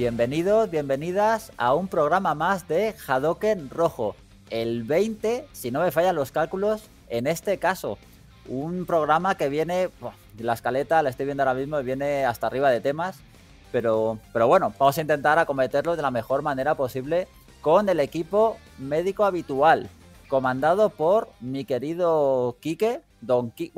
Bienvenidos, bienvenidas a un programa más de Hadoken Rojo. El 20, si no me fallan los cálculos, en este caso. Un programa que viene, la escaleta la estoy viendo ahora mismo, viene hasta arriba de temas. Pero bueno, vamos a intentar acometerlo de la mejor manera posible con el equipo médico habitual, comandado por mi querido Quique. Don Quique,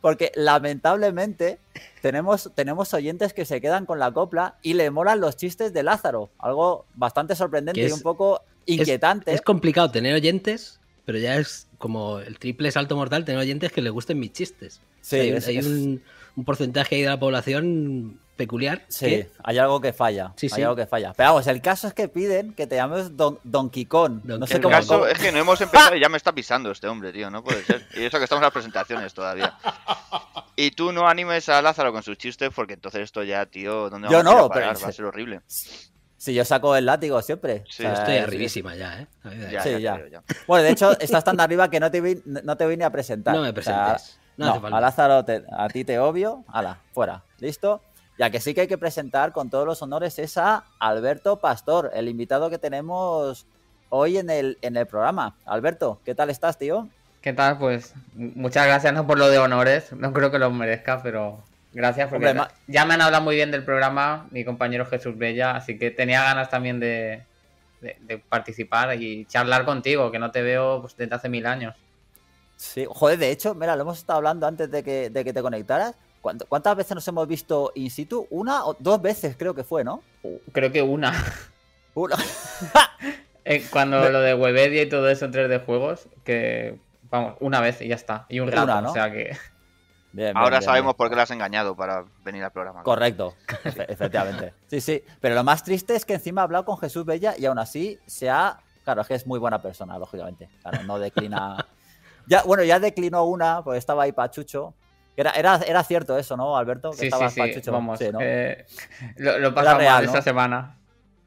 porque lamentablemente tenemos oyentes que se quedan con la copla y le molan los chistes de Lázaro, algo bastante sorprendente y un poco inquietante. Es complicado tener oyentes, pero ya es como el triple salto mortal tener oyentes que les gusten mis chistes. Sí, hay un porcentaje ahí de la población peculiar. Sí, que... hay algo que falla. Sí, hay algo que falla. Pero vamos, el caso es que piden que te llames Don Quicón. No sé cómo... El caso es que no hemos empezado y ya me está pisando este hombre, tío. No puede ser. Y eso que estamos en las presentaciones todavía. Y tú no animes a Lázaro con sus chistes porque entonces esto ya, tío, ¿dónde vamos a parar? Va a ser horrible. Sí, yo saco el látigo siempre. Sí, estoy arribísima ya, ¿eh? Ya. Bueno, de hecho, estás tan arriba que no te vi ni a presentar. No me presentes. No, a Lázaro, a ti te obvio. Ala, fuera. ¿Listo? Ya que sí que hay que presentar con todos los honores es a Alberto Pastor, el invitado que tenemos hoy en el programa. Alberto, ¿qué tal estás, tío? ¿Qué tal? Pues muchas gracias, no por lo de honores, no creo que los merezca, pero gracias porque ya me han hablado muy bien del programa mi compañero Jesús Bella, así que tenía ganas también de participar y charlar contigo, que no te veo pues, desde hace 1000 años. Sí, joder, de hecho, mira, lo hemos estado hablando antes de que te conectaras. ¿Cuántas veces nos hemos visto in situ? Una o dos veces creo que fue, ¿no? Creo que una. Una. Cuando lo de Webedia y todo eso en 3D Juegos, que vamos, una vez y ya está. Y un rato, una, ¿no? O sea que... Ahora sabemos por qué lo has engañado para venir al programa. ¿No? Correcto, sí. Efectivamente. Sí, sí. Pero lo más triste es que encima ha hablado con Jesús Bella y aún así se ha... Claro, es que es muy buena persona, lógicamente. Claro, no declina... ya declinó una, porque estaba ahí pachucho. Era cierto eso, ¿no, Alberto? Que sí, estabas pachucho. Vamos, sí, ¿no? Lo pasamos real, ¿no? Esta semana.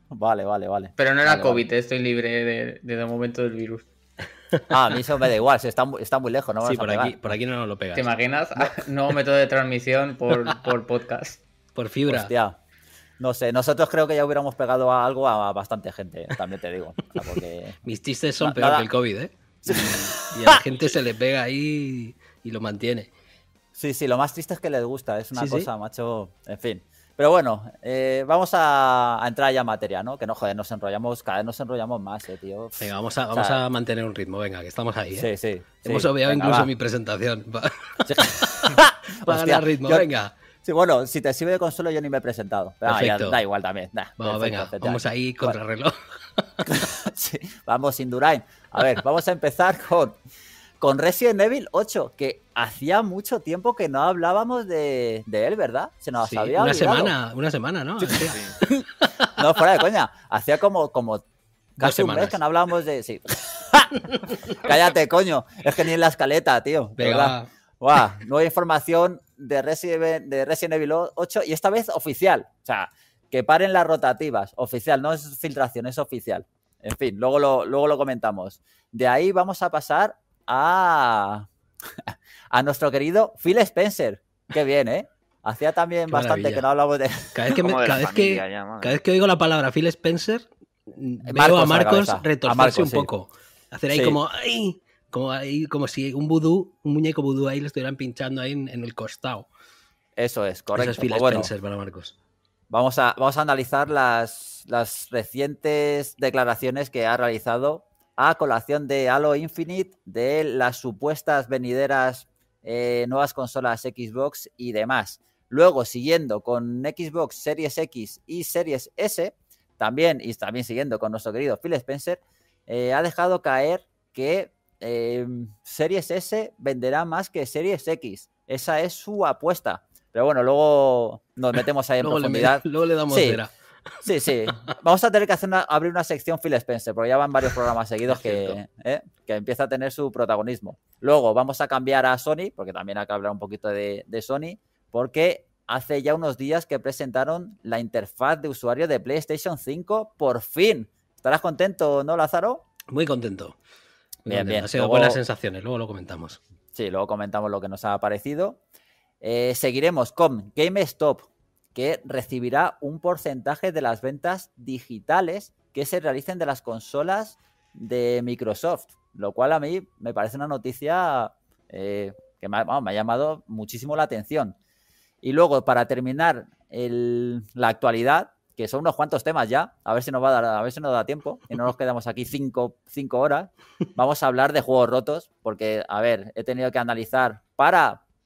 Vale. Pero no era COVID, estoy libre de momento del virus. A mí eso me da igual, si está muy lejos, ¿no? Sí, por aquí no nos lo pegas. ¿Te imaginas? Nuevo método de transmisión por podcast. Por fibra. Hostia. No sé, nosotros creo que ya hubiéramos pegado a algo a bastante gente, también te digo. O sea, porque... Mis chistes son peor que el COVID, ¿eh? Sí. Y a la gente se le pega ahí y lo mantiene. Sí, sí, lo más triste es que les gusta, es una cosa, macho, en fin. Pero bueno, vamos a entrar ya en materia, ¿no? Que no, joder, nos enrollamos, cada vez nos enrollamos más, tío. Venga, vamos a mantener un ritmo, venga, que estamos ahí, ¿eh? Sí, sí. Hemos obviado incluso mi presentación. Para ganar ritmo, venga. Sí, bueno, si te sirve de consuelo yo ni me he presentado. Pero perfecto. Ya, da igual también. Vamos ahí contra reloj. Sí, vamos sin Durain. A ver, vamos a empezar con Resident Evil 8, que hacía mucho tiempo que no hablábamos de él, ¿verdad? Se nos había olvidado. Una semana, ¿no? Sí. No, fuera de coña. Hacía como casi un mes que no hablábamos de... Sí. Cállate, coño. Es que ni en la escaleta, tío. Venga. Wow, nueva información de Resident Evil 8 y esta vez oficial. O sea, que paren las rotativas. Oficial, no es filtración, es oficial. En fin, luego lo comentamos. De ahí vamos a pasar... a nuestro querido Phil Spencer. Qué bien, ¿eh? Hacía también qué bastante maravilla. Que no hablamos de... Cada vez que oigo la palabra Phil Spencer, veo a Marcos retorcerse un poco. Hacer ahí como si un muñeco vudú ahí lo estuvieran pinchando ahí en el costado. Eso es, correcto. Eso es Phil Spencer para Marcos. Vamos a analizar las recientes declaraciones que ha realizado a colación de Halo Infinite, de las supuestas venideras nuevas consolas Xbox y demás. Luego, siguiendo con Xbox Series X y Series S, también siguiendo con nuestro querido Phil Spencer, ha dejado caer que Series S venderá más que Series X. Esa es su apuesta. Pero bueno, luego nos metemos ahí en profundidad. Luego le damos cera. Sí. Vamos a tener que hacer abrir una sección Phil Spencer, porque ya van varios programas seguidos que empieza a tener su protagonismo. Luego vamos a cambiar a Sony, porque también hay que hablar un poquito de Sony, porque hace ya unos días que presentaron la interfaz de usuario de PlayStation 5, por fin. ¿Estarás contento, no, Lázaro? Muy contento. Muy bien. Ha sido buenas sensaciones, luego lo comentamos. Sí, luego comentamos lo que nos ha parecido. Seguiremos con GameStop, que recibirá un porcentaje de las ventas digitales que se realicen de las consolas de Microsoft, lo cual a mí me parece una noticia que me ha llamado muchísimo la atención. Y luego, para terminar la actualidad, que son unos cuantos temas ya, a ver si nos va a dar, a ver si nos da tiempo y no nos quedamos aquí cinco horas, vamos a hablar de juegos rotos, porque, a ver, he tenido que analizar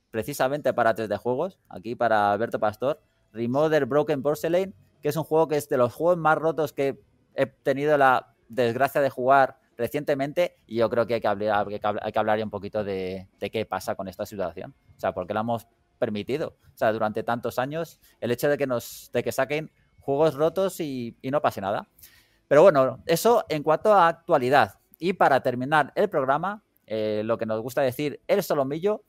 precisamente para 3D Juegos, aquí para Alberto Pastor, Remothered: Broken Porcelain, que es un juego que es de los juegos más rotos que he tenido la desgracia de jugar recientemente, y yo creo que hay que hablar ya un poquito de qué pasa con esta situación. O sea, ¿por qué la hemos permitido? O sea, durante tantos años, el hecho de que saquen juegos rotos y no pase nada. Pero bueno, eso en cuanto a actualidad. Y para terminar el programa, lo que nos gusta decir, el solomillo,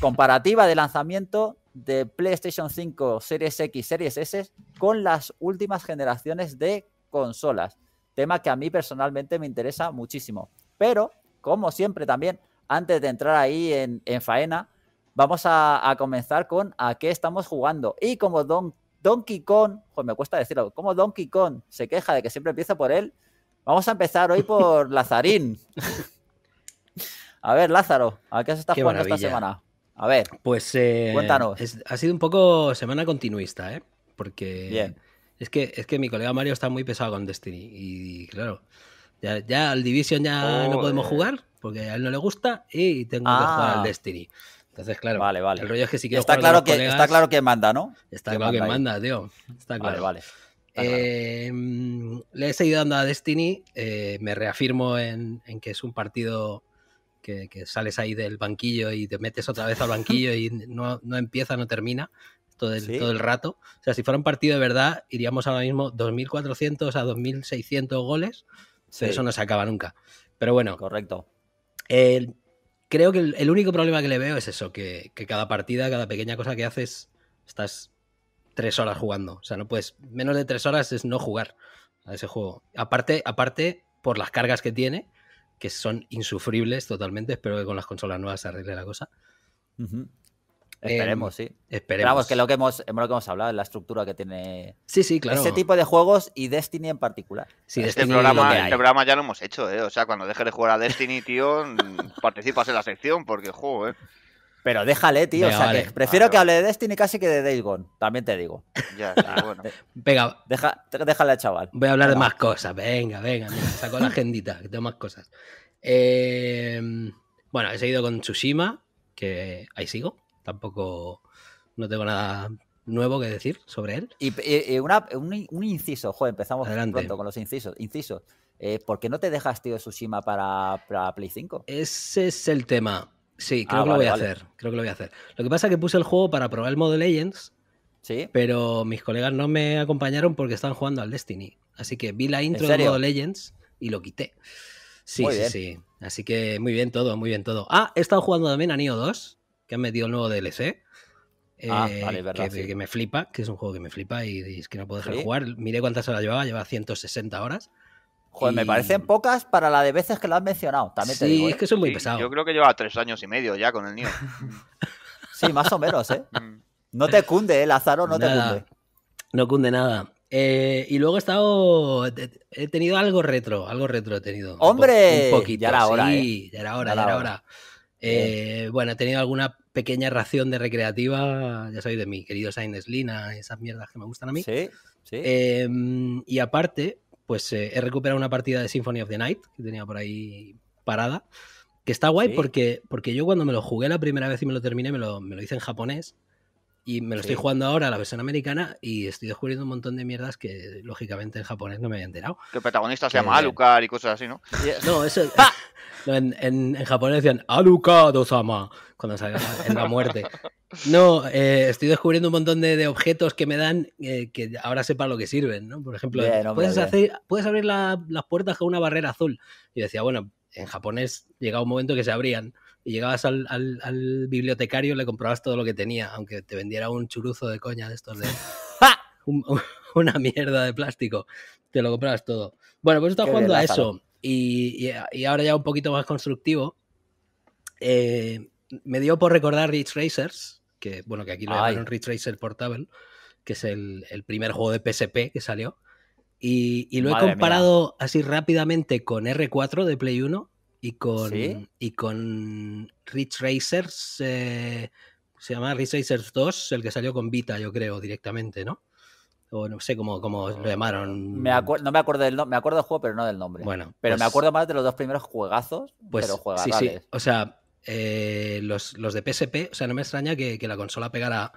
comparativa de lanzamiento de PlayStation 5, Series X, Series S con las últimas generaciones de consolas. Tema que a mí personalmente me interesa muchísimo. Pero, como siempre también, antes de entrar ahí en faena, vamos a comenzar con a qué estamos jugando. Y como Donkey Kong, pues me cuesta decirlo, como Donkey Kong se queja de que siempre empiezo por él, vamos a empezar hoy por Lazarín. A ver, Lázaro, ¿a qué se está jugando esta semana? A ver, pues cuéntanos. Ha sido un poco semana continuista, ¿eh? Porque bien. Es que mi colega Mario está muy pesado con Destiny. Y claro, ya al Division ya no podemos jugar porque a él no le gusta y tengo que jugar al Destiny. Entonces, claro, vale. El rollo es que si quiero está jugar claro que colegas, está claro que manda, ¿no? Está claro que manda, tío. Está claro. Vale. Le he seguido dando a Destiny. Me reafirmo en que es un partido... Que sales ahí del banquillo y te metes otra vez al banquillo y no empieza, no termina todo el rato. O sea, si fuera un partido de verdad, iríamos ahora mismo 2.400 a 2.600 goles. Sí. Eso no se acaba nunca. Pero bueno. Correcto. Creo que el único problema que le veo es eso, que cada partida, cada pequeña cosa que haces, estás 3 horas jugando. O sea, no puedes... Menos de 3 horas es no jugar a ese juego. Aparte por las cargas que tiene... que son insufribles totalmente. Espero que con las consolas nuevas se arregle la cosa. Uh-huh. Esperemos, sí. Esperemos. Que lo que hemos hablado, la estructura que tiene... Sí, claro. Ese tipo de juegos y Destiny en particular. Sí, este programa ya lo hemos hecho, ¿eh? O sea, cuando dejes de jugar a Destiny, tío, participas en la sección porque juego, ¿eh? Pero déjale, tío. Venga, o sea, vale. Que prefiero que hable de Destiny casi que de Days Gone. También te digo. Ya, bueno. Venga. Déjale, chaval. Voy a hablar de más cosas. Venga. Mira, saco la agendita, que tengo más cosas. Bueno, he seguido con Tsushima, que ahí sigo. Tampoco... No tengo nada nuevo que decir sobre él. Y un inciso. Joder, empezamos pronto con los incisos. ¿Por qué no te dejas, tío, Tsushima para Play 5? Ese es el tema. Sí, creo que lo voy a hacer. Creo que lo voy a hacer. Lo que pasa es que puse el juego para probar el modo Legends, ¿sí? Pero mis colegas no me acompañaron porque estaban jugando al Destiny. Así que vi la intro del modo Legends y lo quité. Sí. Así que muy bien todo. He estado jugando también a Nioh 2, que han metido el nuevo DLC. Verdad. Que me flipa, que es un juego que me flipa y es que no puedo dejar jugar. Miré cuántas horas llevaba 160 horas. Joder, me parecen pocas para la de veces que lo has mencionado. También te digo, ¿eh? Es que soy muy pesado. Yo creo que lleva 3 años y medio ya con el Nioh. Sí, más o menos, ¿eh? No te cunde, Lázaro, no te cunde. No cunde nada. Y luego he tenido algo retro he tenido. ¡Hombre! Un poquito. Ya era hora, sí, ¿eh? Ya era hora. Bueno, he tenido alguna pequeña ración de recreativa, ya sabéis de mí, querido Sainz Lina, esas mierdas que me gustan a mí. Sí. Y aparte... Pues he recuperado una partida de Symphony of the Night que tenía por ahí parada, que está guay porque yo cuando me lo jugué la primera vez y me lo terminé me lo hice en japonés y me lo estoy jugando ahora la versión americana y estoy descubriendo un montón de mierdas que lógicamente en japonés no me había enterado. Que el protagonista se llama Alucard y cosas así, ¿no? No, eso... No, en japonés decían Alucard-sama cuando salía en la muerte. No, estoy descubriendo un montón de objetos que me dan que ahora sepa lo que sirven, ¿no? Por ejemplo, puedes abrir las puertas con una barrera azul. Y decía, bueno, en japonés llegaba un momento que se abrían y llegabas al bibliotecario y le comprabas todo lo que tenía, aunque te vendiera un churuzo de coña de estos de... una mierda de plástico. Te lo comprabas todo. Bueno, pues estás jugando a eso. Y ahora ya un poquito más constructivo, me dio por recordar Ridge Racers, que bueno, que aquí lo llamaron Retracer Portable, que es el primer juego de PSP que salió. Y lo he comparado así rápidamente con R4 de Play 1 y con, ¿sí?, y con Retracers, se llama Retracers 2, el que salió con Vita, yo creo, directamente, ¿no? O no sé cómo lo llamaron. No me acuerdo del nombre, me acuerdo del juego, pero no del nombre. Bueno, pero pues, me acuerdo más de los dos primeros juegazos, pues, pero juegazales. Sí, sí. O sea, los de PSP, o sea, no me extraña que la consola pegara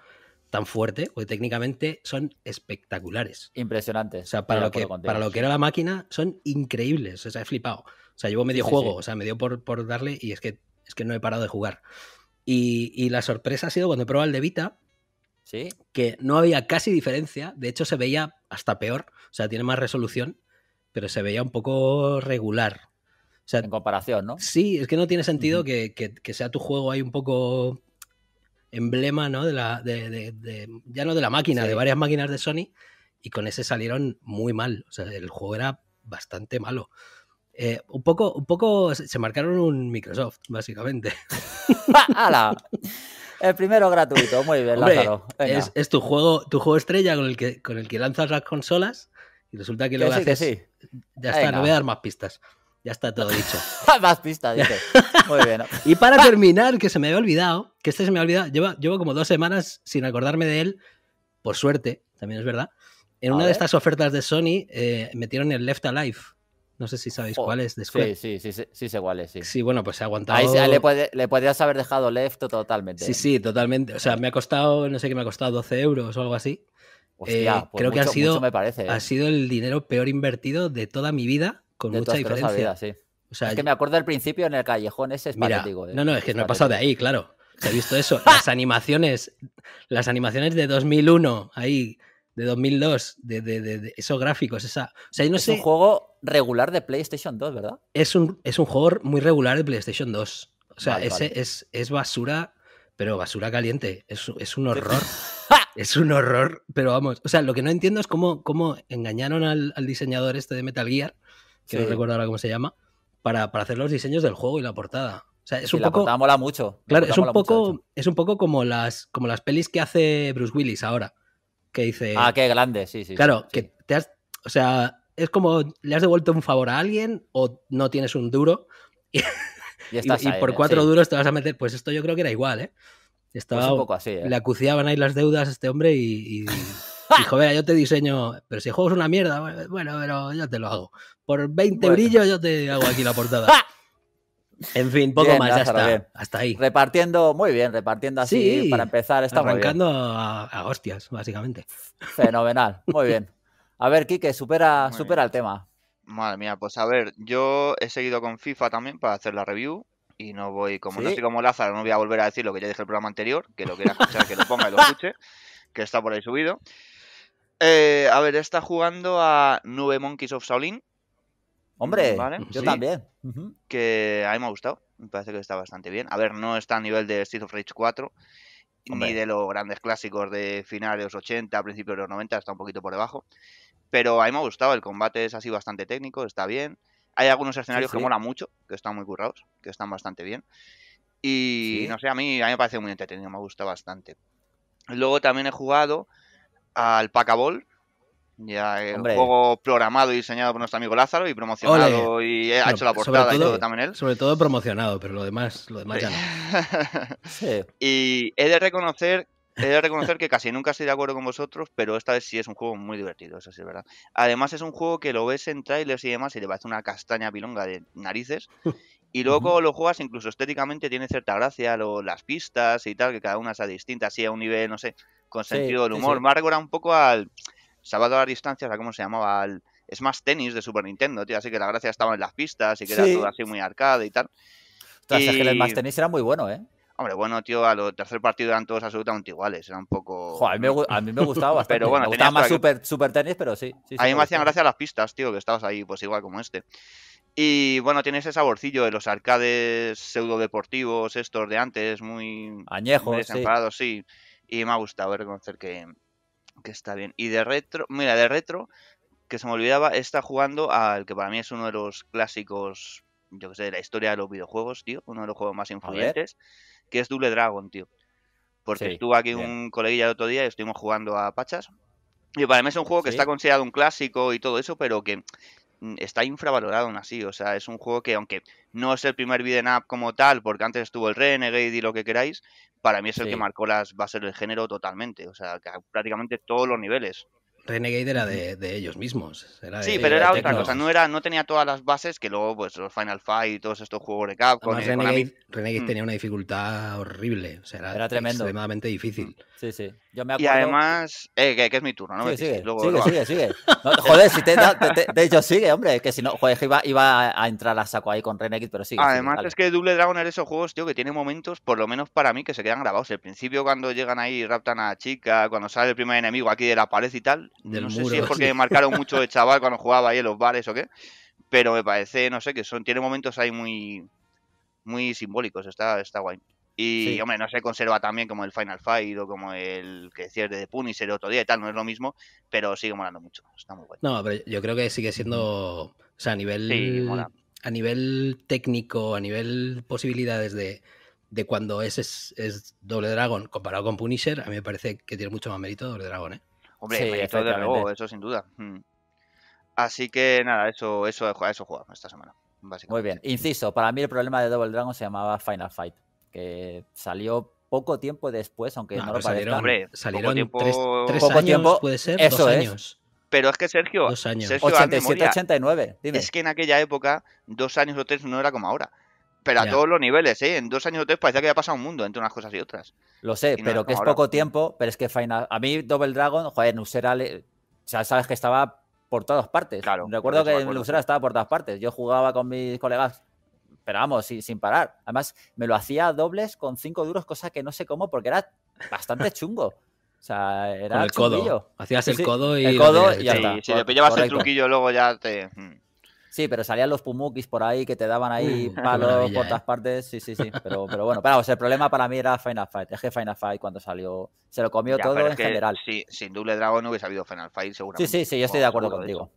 tan fuerte, porque técnicamente son espectaculares. Impresionantes. O sea, para lo que era la máquina, son increíbles. O sea, he flipado. O sea, llevo medio juego, o sea, me dio por darle y es que no he parado de jugar. Y la sorpresa ha sido cuando he probado el de Vita. ¿Sí? Que no había casi diferencia, de hecho se veía hasta peor, o sea, tiene más resolución, pero se veía un poco regular. O sea, en comparación, ¿no? Sí, es que no tiene sentido que sea tu juego ahí un poco emblema, ¿no? Ya no de la máquina, de varias máquinas de Sony, y con ese salieron muy mal, o sea, el juego era bastante malo. Un poco se marcaron un Microsoft, básicamente. ¡Hala! El primero gratuito, muy bien, hombre, Lázaro. Es tu juego estrella con el que lanzas las consolas y resulta que luego haces... Sí. Ya está, no voy a dar más pistas. Ya está todo dicho. Más pistas, dices. Muy bien. Y para terminar, que se me había olvidado, llevo como 2 semanas sin acordarme de él, por suerte, también es verdad. En una de estas ofertas de Sony metieron el Left Alive. No sé si sabéis cuál es de Square. Sí sé cuál es, sí. Sí, bueno, pues se ha aguantado. Ahí le podrías haber dejado Left totalmente. Sí, totalmente. O sea, me ha costado, no sé qué me ha costado, 12 euros o algo así. Hostia, pues creo que ha sido el dinero peor invertido de toda mi vida, con de mucha diferencia. Vida, sí. O sea, es que me acuerdo del principio en el callejón ese es patético. No, es que no he pasado de ahí, claro. He visto eso. Las animaciones de 2001 ahí... de 2002, de esos gráficos, o sea, no sé. Es un juego regular de PlayStation 2, ¿verdad? Es un juego muy regular de PlayStation 2. O sea, es basura, pero basura caliente. Es un horror. Es un horror, pero vamos. O sea, lo que no entiendo es cómo engañaron al diseñador este de Metal Gear, que no recuerdo ahora cómo se llama, para hacer los diseños del juego y la portada. O sea, la portada mola mucho. Claro, es un poco como las pelis que hace Bruce Willis ahora. Que dice... Ah, qué grande, sí. Claro, sí. Que te has... O sea, es como le has devuelto un favor a alguien o no tienes un duro y por 4 duros te vas a meter... Pues esto yo creo que era igual, ¿eh? Estaba pues un poco así, ¿eh? Le acuciaban ahí las deudas a este hombre y dijo, vea, yo te diseño... Pero si el juego es una mierda, bueno, pero yo te lo hago. Por 20 brillos yo te hago aquí la portada. En fin, poco bien, más, Lázaro, ya está. Hasta ahí. Repartiendo, muy bien, repartiendo así para empezar. Está arrancando muy bien. A hostias, básicamente. Fenomenal, muy bien. A ver, Quique, supera el tema. Madre mía, pues a ver, yo he seguido con FIFA también para hacer la review y no voy, como no estoy como Lázaro, no voy a volver a decir lo que ya dije el programa anterior, que lo quiera escuchar, que lo ponga y lo escuche, que está por ahí subido. A ver, está jugando a 9 Monkeys of Shaolin. Hombre, ¿vale? Yo también. Que a mí me ha gustado, me parece que está bastante bien. A ver, no está a nivel de Streets of Rage 4, hombre, ni de los grandes clásicos de finales de los 80, principios de los 90, está un poquito por debajo. Pero a mí me ha gustado, el combate es así bastante técnico, está bien. Hay algunos escenarios que molan mucho, que están muy currados, que están bastante bien. Y no sé, a mí me parece muy entretenido, me gusta bastante. Luego también he jugado al Pacaball. Ya, el juego programado y diseñado por nuestro amigo Lázaro y promocionado. Ole. Y ha hecho la portada todo, y todo también él. Sobre todo promocionado, pero lo demás ya no. Y he de reconocer que casi nunca estoy de acuerdo con vosotros, pero esta vez sí es un juego muy divertido, eso sí es verdad. Además es un juego que lo ves en trailers y demás y te parece una castaña pilonga de narices. Y luego lo juegas, incluso estéticamente tiene cierta gracia, las pistas y tal, que cada una sea distinta, así a un nivel, no sé, con sentido del humor. Me ha recordado un poco al... Salvado a las distancias, ¿cómo se llamaba? Es más tenis de Super Nintendo, tío. Así que la gracia estaba en las pistas y que era todo así muy arcade y tal. Entonces, es que el más tenis era muy bueno, ¿eh? Hombre, bueno, tío, a los tercer partido eran todos absolutamente iguales. Era un poco... Joder, a mí me gustaba bastante. Pero bueno, me gustaba más super tenis, pero sí. A mí me hacían gracia las pistas, tío, que estabas ahí pues igual como este. Y bueno, tiene ese saborcillo de los arcades pseudodeportivos estos de antes, muy... añejos, muy desenfadados, sí. Y me ha gustado reconocer que está bien. Y de retro, que se me olvidaba, está jugando al que para mí es uno de los clásicos, yo que sé, de la historia de los videojuegos, tío, uno de los juegos más influyentes, que es Double Dragon, tío. Porque estuvo aquí un coleguilla el otro día y estuvimos jugando a Pachas. Y para mí es un juego que está considerado un clásico y todo eso, pero que está infravalorado aún así. O sea, es un juego que, aunque no es el primer beat'em up como tal, porque antes estuvo el Renegade y lo que queráis, para mí es el que marcó las bases del género totalmente. O sea, que prácticamente todos los niveles. Renegade era de ellos mismos. Era de, pero era otra cosa. No tenía todas las bases que luego, pues, los Final Fight y todos estos juegos de Capcom. Además, Renegade tenía una dificultad horrible. O sea, era tremendo. Extremadamente difícil. Sí, sí. Yo me acuerdo... Y además, que es mi turno, ¿no? Sigue. No, joder, si te he dicho sigue, hombre. Es que si no, joder, iba a entrar a saco ahí con Renegade, pero sigue. Además, es que Double Dragon era esos juegos, tío, que tiene momentos, por lo menos para mí, que se quedan grabados. El principio, cuando llegan ahí y raptan a la chica, cuando sale el primer enemigo aquí de la pared y tal. No sé si es porque me marcaron mucho de chaval cuando jugaba ahí en los bares o qué, pero me parece, no sé, que tiene momentos ahí muy, muy simbólicos, está guay. Y, hombre, no se conserva también como el Final Fight o como el que decías de Punisher el otro día y tal, no es lo mismo, pero sigue molando mucho, está muy guay. No, pero yo creo que sigue siendo, o sea, a nivel técnico, a nivel posibilidades de cuando es Double Dragon comparado con Punisher, a mí me parece que tiene mucho más mérito Double Dragon, ¿eh? Hombre, todo de nuevo, eso sin duda. Así que nada, eso jugamos esta semana, básicamente. Muy bien. Inciso, para mí el problema de Double Dragon se llamaba Final Fight, que salió poco tiempo después, aunque no lo parezca. Hombre, salieron tiempo... tres años, puede ser, eso dos años. Pero es que Sergio, 87-89. Es que en aquella época, 2 años o 3 no era como ahora. Pero a todos los niveles, ¿eh? En 2 años o 3 parecía que había pasado un mundo entre unas cosas y otras. Lo sé, pero que es poco tiempo, pero es que Final... A mí Double Dragon, joder, Nusera, o sea, sabes que estaba por todas partes. Claro, recuerdo que Nusera estaba por todas partes. Yo jugaba con mis colegas, pero vamos, sin parar. Además, me lo hacía a dobles con 5 duros, cosa que no sé cómo, porque era bastante chungo. O sea, era el codo. Hacías el codo y... El codo y ya está. Si te pillabas el truquillo luego ya te... Sí, pero salían los pumukis por ahí que te daban ahí palos por todas partes. Sí. Pero bueno, pero el problema para mí era Final Fight. Es que Final Fight cuando salió se lo comió todo en general. Sí, sin Double Dragon no hubiese habido Final Fight seguramente. Sí, yo estoy de acuerdo contigo.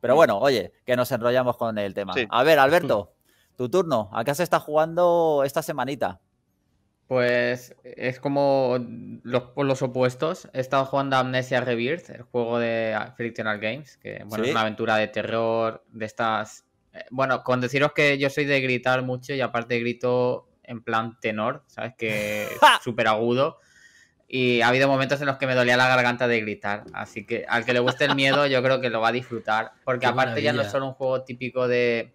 Pero bueno, oye, que nos enrollamos con el tema. Sí. A ver, Alberto, tu turno. ¿A qué se está jugando esta semanita? Pues es como los opuestos. He estado jugando a Amnesia Rebirth, el juego de Frictional Games, que es una aventura de terror de estas... Bueno, con deciros que yo soy de gritar mucho y aparte grito en plan tenor, ¿sabes? Que es súper agudo. Y ha habido momentos en los que me dolía la garganta de gritar. Así que al que le guste el miedo yo creo que lo va a disfrutar. Porque aparte ya no es solo un juego típico de...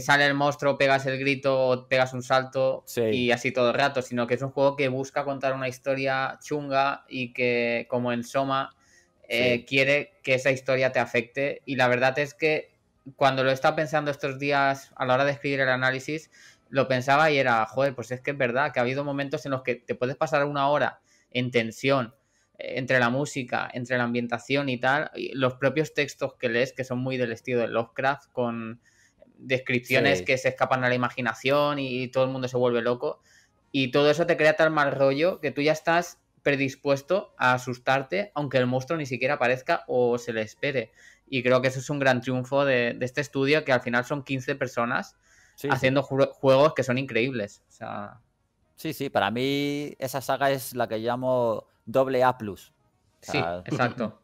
sale el monstruo, pegas el grito, pegas un salto y así todo el rato, sino que es un juego que busca contar una historia chunga y que, como en Soma, quiere que esa historia te afecte. Y la verdad es que cuando lo he estado pensando estos días a la hora de escribir el análisis, lo pensaba y era, joder, pues es que es verdad que ha habido momentos en los que te puedes pasar una hora en tensión, entre la música, entre la ambientación y tal, y los propios textos que lees, que son muy del estilo de Lovecraft, con... descripciones que se escapan a la imaginación y todo el mundo se vuelve loco y todo eso te crea tal mal rollo que tú ya estás predispuesto a asustarte aunque el monstruo ni siquiera aparezca o se le espere, y creo que eso es un gran triunfo de este estudio, que al final son 15 personas haciendo juegos que son increíbles, o sea... Sí, para mí esa saga es la que llamo AA+, o sea... Sí, exacto.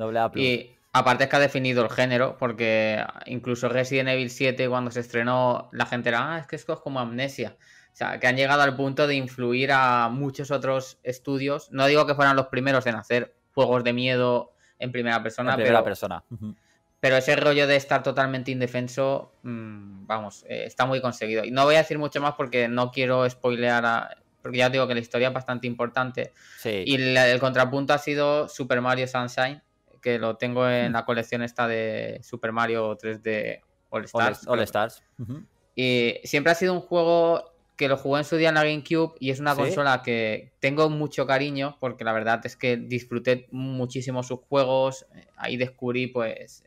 AA+. Y... aparte es que ha definido el género, porque incluso Resident Evil 7 cuando se estrenó la gente era, es que esto es como Amnesia. O sea, que han llegado al punto de influir a muchos otros estudios. No digo que fueran los primeros en hacer juegos de miedo en primera persona. Pero ese rollo de estar totalmente indefenso, está muy conseguido. Y no voy a decir mucho más porque no quiero spoilear porque ya os digo que la historia es bastante importante. Sí. Y el contrapunto ha sido Super Mario Sunshine, que lo tengo en la colección esta de Super Mario 3D All Stars. Y siempre ha sido un juego que lo jugué en su día en la GameCube y es una consola que tengo mucho cariño porque la verdad es que disfruté muchísimo sus juegos. Ahí descubrí pues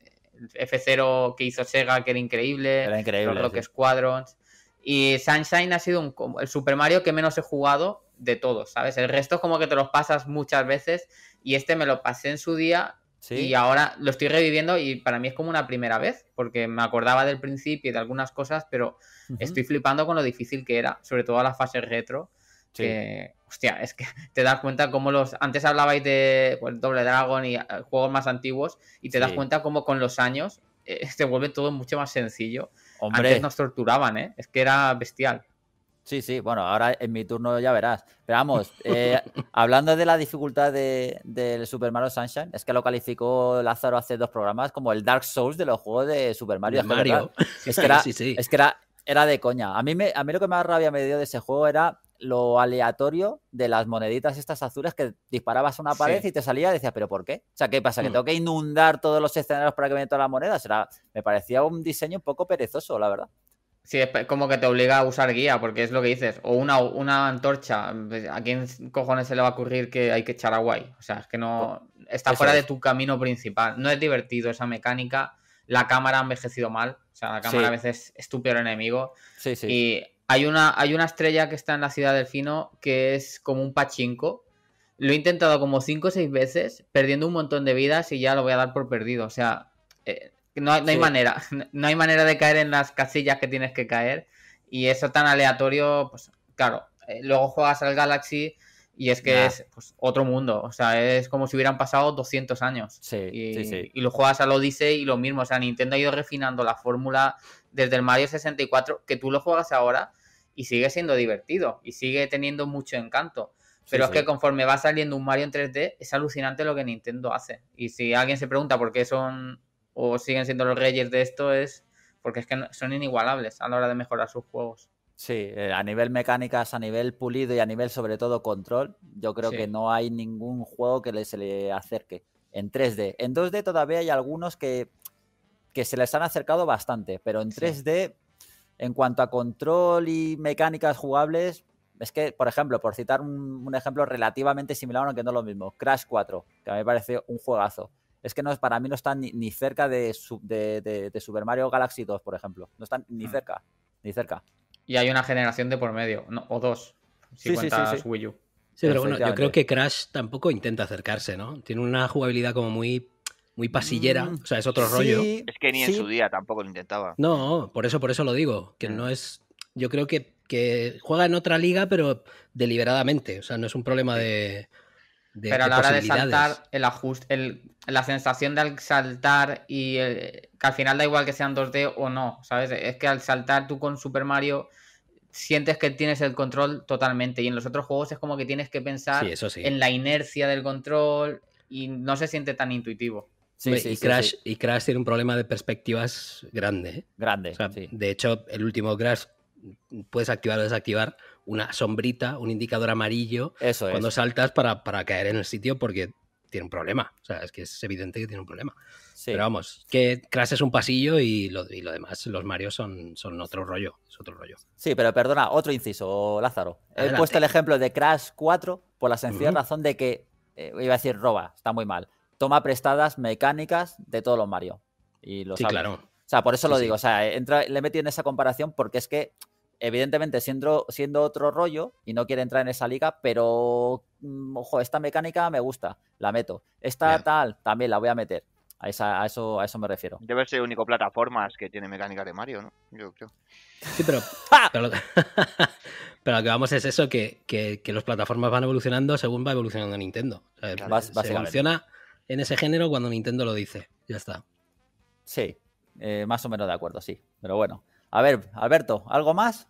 F-Zero que hizo Sega, que era increíble los Rock Squadrons. Y Sunshine ha sido el Super Mario que menos he jugado de todos, ¿sabes? El resto es como que te los pasas muchas veces y este me lo pasé en su día. ¿Sí? Y ahora lo estoy reviviendo y para mí es como una primera vez, porque me acordaba del principio y de algunas cosas, pero estoy flipando con lo difícil que era, sobre todo la fase retro, que hostia, es que te das cuenta cómo los... Antes hablabais de pues, Double Dragon y juegos más antiguos y te das cuenta cómo con los años se vuelve todo mucho más sencillo. Hombre. Antes nos torturaban, ¿eh? Es que era bestial. Sí, sí, bueno, ahora en mi turno ya verás. Pero vamos, hablando de la dificultad del Super Mario Sunshine, es que lo calificó Lázaro hace dos programas como el Dark Souls de los juegos de Super Mario. Es que, era de coña. A mí lo que más rabia me dio de ese juego era lo aleatorio de las moneditas estas azules que disparabas a una pared y te salía y decías, ¿pero por qué? O sea, ¿qué pasa? ¿Que tengo que inundar todos los escenarios para que me den todas las monedas? Me parecía un diseño un poco perezoso, la verdad. Sí, es como que te obliga a usar guía, porque es lo que dices. O una antorcha. ¿A quién cojones se le va a ocurrir que hay que echar agua ahí? O sea, es que no... Está fuera de tu camino principal. No es divertido esa mecánica. La cámara ha envejecido mal. O sea, la cámara a veces es tu peor enemigo. Sí, sí. Y hay una estrella que está en la ciudad del Fino que es como un pachinko. Lo he intentado como 5 o 6 veces, perdiendo un montón de vidas y ya lo voy a dar por perdido. O sea... No hay manera de caer en las casillas que tienes que caer, y eso tan aleatorio, pues claro, luego juegas al Galaxy y es que es pues, otro mundo, o sea, es como si hubieran pasado 200 años, y lo juegas al Odyssey y lo mismo, o sea, Nintendo ha ido refinando la fórmula desde el Mario 64, que tú lo juegas ahora y sigue siendo divertido y sigue teniendo mucho encanto. Pero es que conforme va saliendo un Mario en 3D, es alucinante lo que Nintendo hace, y si alguien se pregunta por qué son... o siguen siendo los reyes de esto, es porque es que son inigualables a la hora de mejorar sus juegos. Sí, a nivel mecánicas, a nivel pulido y a nivel sobre todo control, yo creo que no hay ningún juego que se le acerque en 3D. En 2D todavía hay algunos que se les han acercado bastante, pero en 3D, en cuanto a control y mecánicas jugables, es que, por ejemplo, por citar un ejemplo relativamente similar, aunque no es lo mismo, Crash 4, que a mí me parece un juegazo. Es que no, para mí no están ni cerca de Super Mario Galaxy 2, por ejemplo. No están ni cerca, ni cerca. Y hay una generación de por medio, no, o dos, si cuentas Wii U. Sí, pero bueno, yo creo que Crash tampoco intenta acercarse, ¿no? Tiene una jugabilidad como muy pasillera, o sea, es otro rollo. Es que ni en su día tampoco lo intentaba. No, por eso lo digo, que no es... Yo creo que juega en otra liga, pero deliberadamente, o sea, no es un problema de... Pero a la hora de saltar, el ajuste, la sensación de al saltar y que al final da igual que sean 2D o no, ¿sabes? Es que al saltar tú con Super Mario sientes que tienes el control totalmente, y en los otros juegos es como que tienes que pensar en la inercia del control y no se siente tan intuitivo. Y Crash tiene un problema de perspectivas grande. O sea, de hecho, el último Crash puedes activar o desactivar una sombrita, un indicador amarillo cuando saltas para caer en el sitio, porque tiene un problema. O sea, es que es evidente que tiene un problema. Sí. Pero vamos, que Crash es un pasillo y lo demás, los Mario son otro rollo. Es otro rollo. Sí, pero perdona, otro inciso, Lázaro. Adelante. He puesto el ejemplo de Crash 4 por la sencilla razón de que, iba a decir roba, está muy mal. Toma prestadas mecánicas de todos los Mario. Y lo sabes. Claro. O sea, por eso lo digo. O sea, le he metido en esa comparación porque es que evidentemente siendo otro rollo y no quiere entrar en esa liga, pero ojo, esta mecánica me gusta, la meto. Esta tal, también la voy a meter. A eso me refiero. Debe ser único plataformas que tiene mecánicas de Mario, ¿no? Yo creo. Sí, pero lo que vamos es eso, que las plataformas van evolucionando según va evolucionando Nintendo. O sea, claro, se evoluciona en ese género cuando Nintendo lo dice. Ya está. Sí, más o menos de acuerdo, sí. Pero bueno. A ver, Alberto, ¿algo más?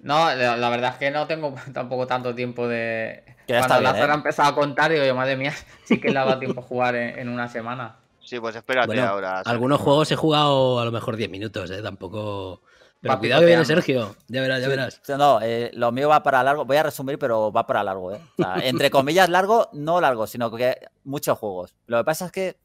No, la verdad es que no tengo tampoco tanto tiempo de... Que ya cuando Lázaro ha empezado a contar, digo yo, madre mía, sí que le ha dado tiempo a jugar en una semana. Sí, pues espérate ahora. Algunos juegos he jugado a lo mejor 10 minutos, tampoco... Pero cuidado que viene Sergio, ya verás. No, lo mío va para largo, voy a resumir, pero va para largo, O sea, entre comillas largo, no largo, sino que muchos juegos. Lo que pasa es que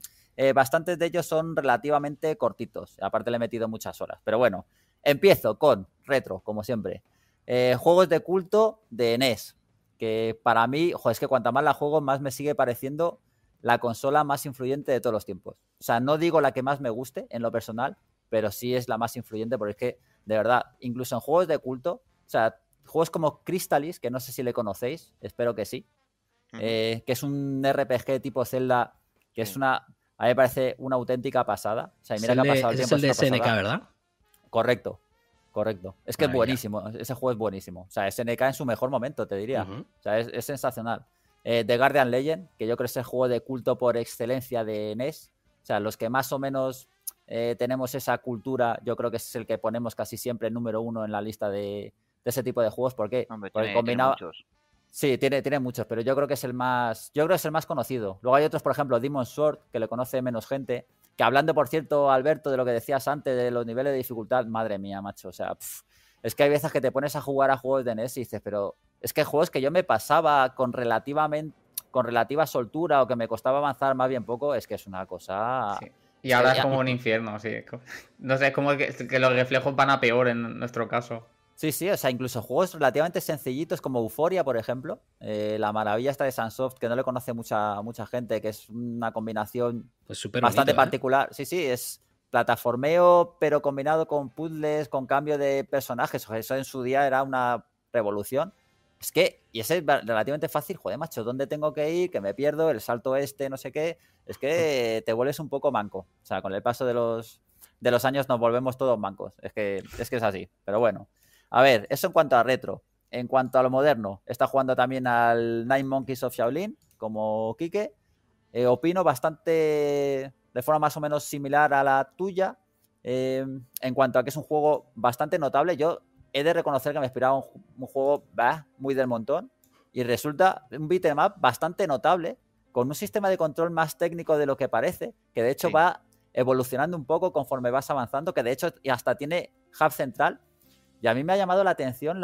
bastantes de ellos son relativamente cortitos, aparte le he metido muchas horas, pero bueno... Empiezo con retro, como siempre. Juegos de culto de NES, que para mí, es que cuanta más la juego, más me sigue pareciendo la consola más influyente de todos los tiempos. O sea, no digo la que más me guste en lo personal, pero sí es la más influyente, porque es que, de verdad, incluso en juegos de culto, o sea, juegos como Crystalis, que no sé si le conocéis, espero que sí, que es un RPG tipo Zelda, que es una, a mí me parece una auténtica pasada. O sea, mira que ha pasado el tiempo. Es el de SNK, ¿verdad? Correcto, Correcto. Es que es buenísimo. Ese juego es buenísimo. O sea, SNK en su mejor momento, te diría. O sea, es sensacional. The Guardian Legend, que yo creo que es el juego de culto por excelencia de NES. O sea, los que más o menos tenemos esa cultura, yo creo que es el que ponemos casi siempre número uno en la lista de ese tipo de juegos. ¿Por qué? Hombre, porque combinado... Sí, tiene muchos, pero yo creo que es el más. Yo creo que es el más conocido. Luego hay otros, por ejemplo, Demon's Sword, que le conoce menos gente. Que hablando, por cierto, Alberto, de lo que decías antes, de los niveles de dificultad, madre mía, macho. O sea, es que hay veces que te pones a jugar a juegos de NES y dices, pero es que hay juegos que yo me pasaba con relativa soltura o que me costaba avanzar más bien poco, es que es una cosa. Sí. Y ahora es como un infierno, sí. No sé, es como que los reflejos van a peor en nuestro caso. Sí, o sea, incluso juegos relativamente sencillitos como Euphoria, por ejemplo, la maravilla esta de Sunsoft, que no le conoce mucha gente, que es una combinación pues bastante bonito, particular. Sí, es plataformeo, pero combinado con puzzles, con cambio de personajes. Eso en su día era una revolución. Es que, y ese es relativamente fácil, joder, macho, ¿dónde tengo que ir? Que me pierdo, el salto este, no sé qué. Es que te vuelves un poco manco. O sea, con el paso de los años nos volvemos todos mancos. Es que es así, pero bueno. A ver, eso en cuanto a retro. En cuanto a lo moderno, está jugando también al Nine Monkeys of Shaolin, como Quique. Opino bastante, de forma más o menos similar a la tuya, en cuanto a que es un juego bastante notable. Yo he de reconocer que me inspiraba un juego muy del montón y resulta un beat'em up bastante notable, con un sistema de control más técnico de lo que parece, que de hecho va evolucionando un poco conforme vas avanzando, que de hecho hasta tiene hub central. Y a mí me ha llamado la atención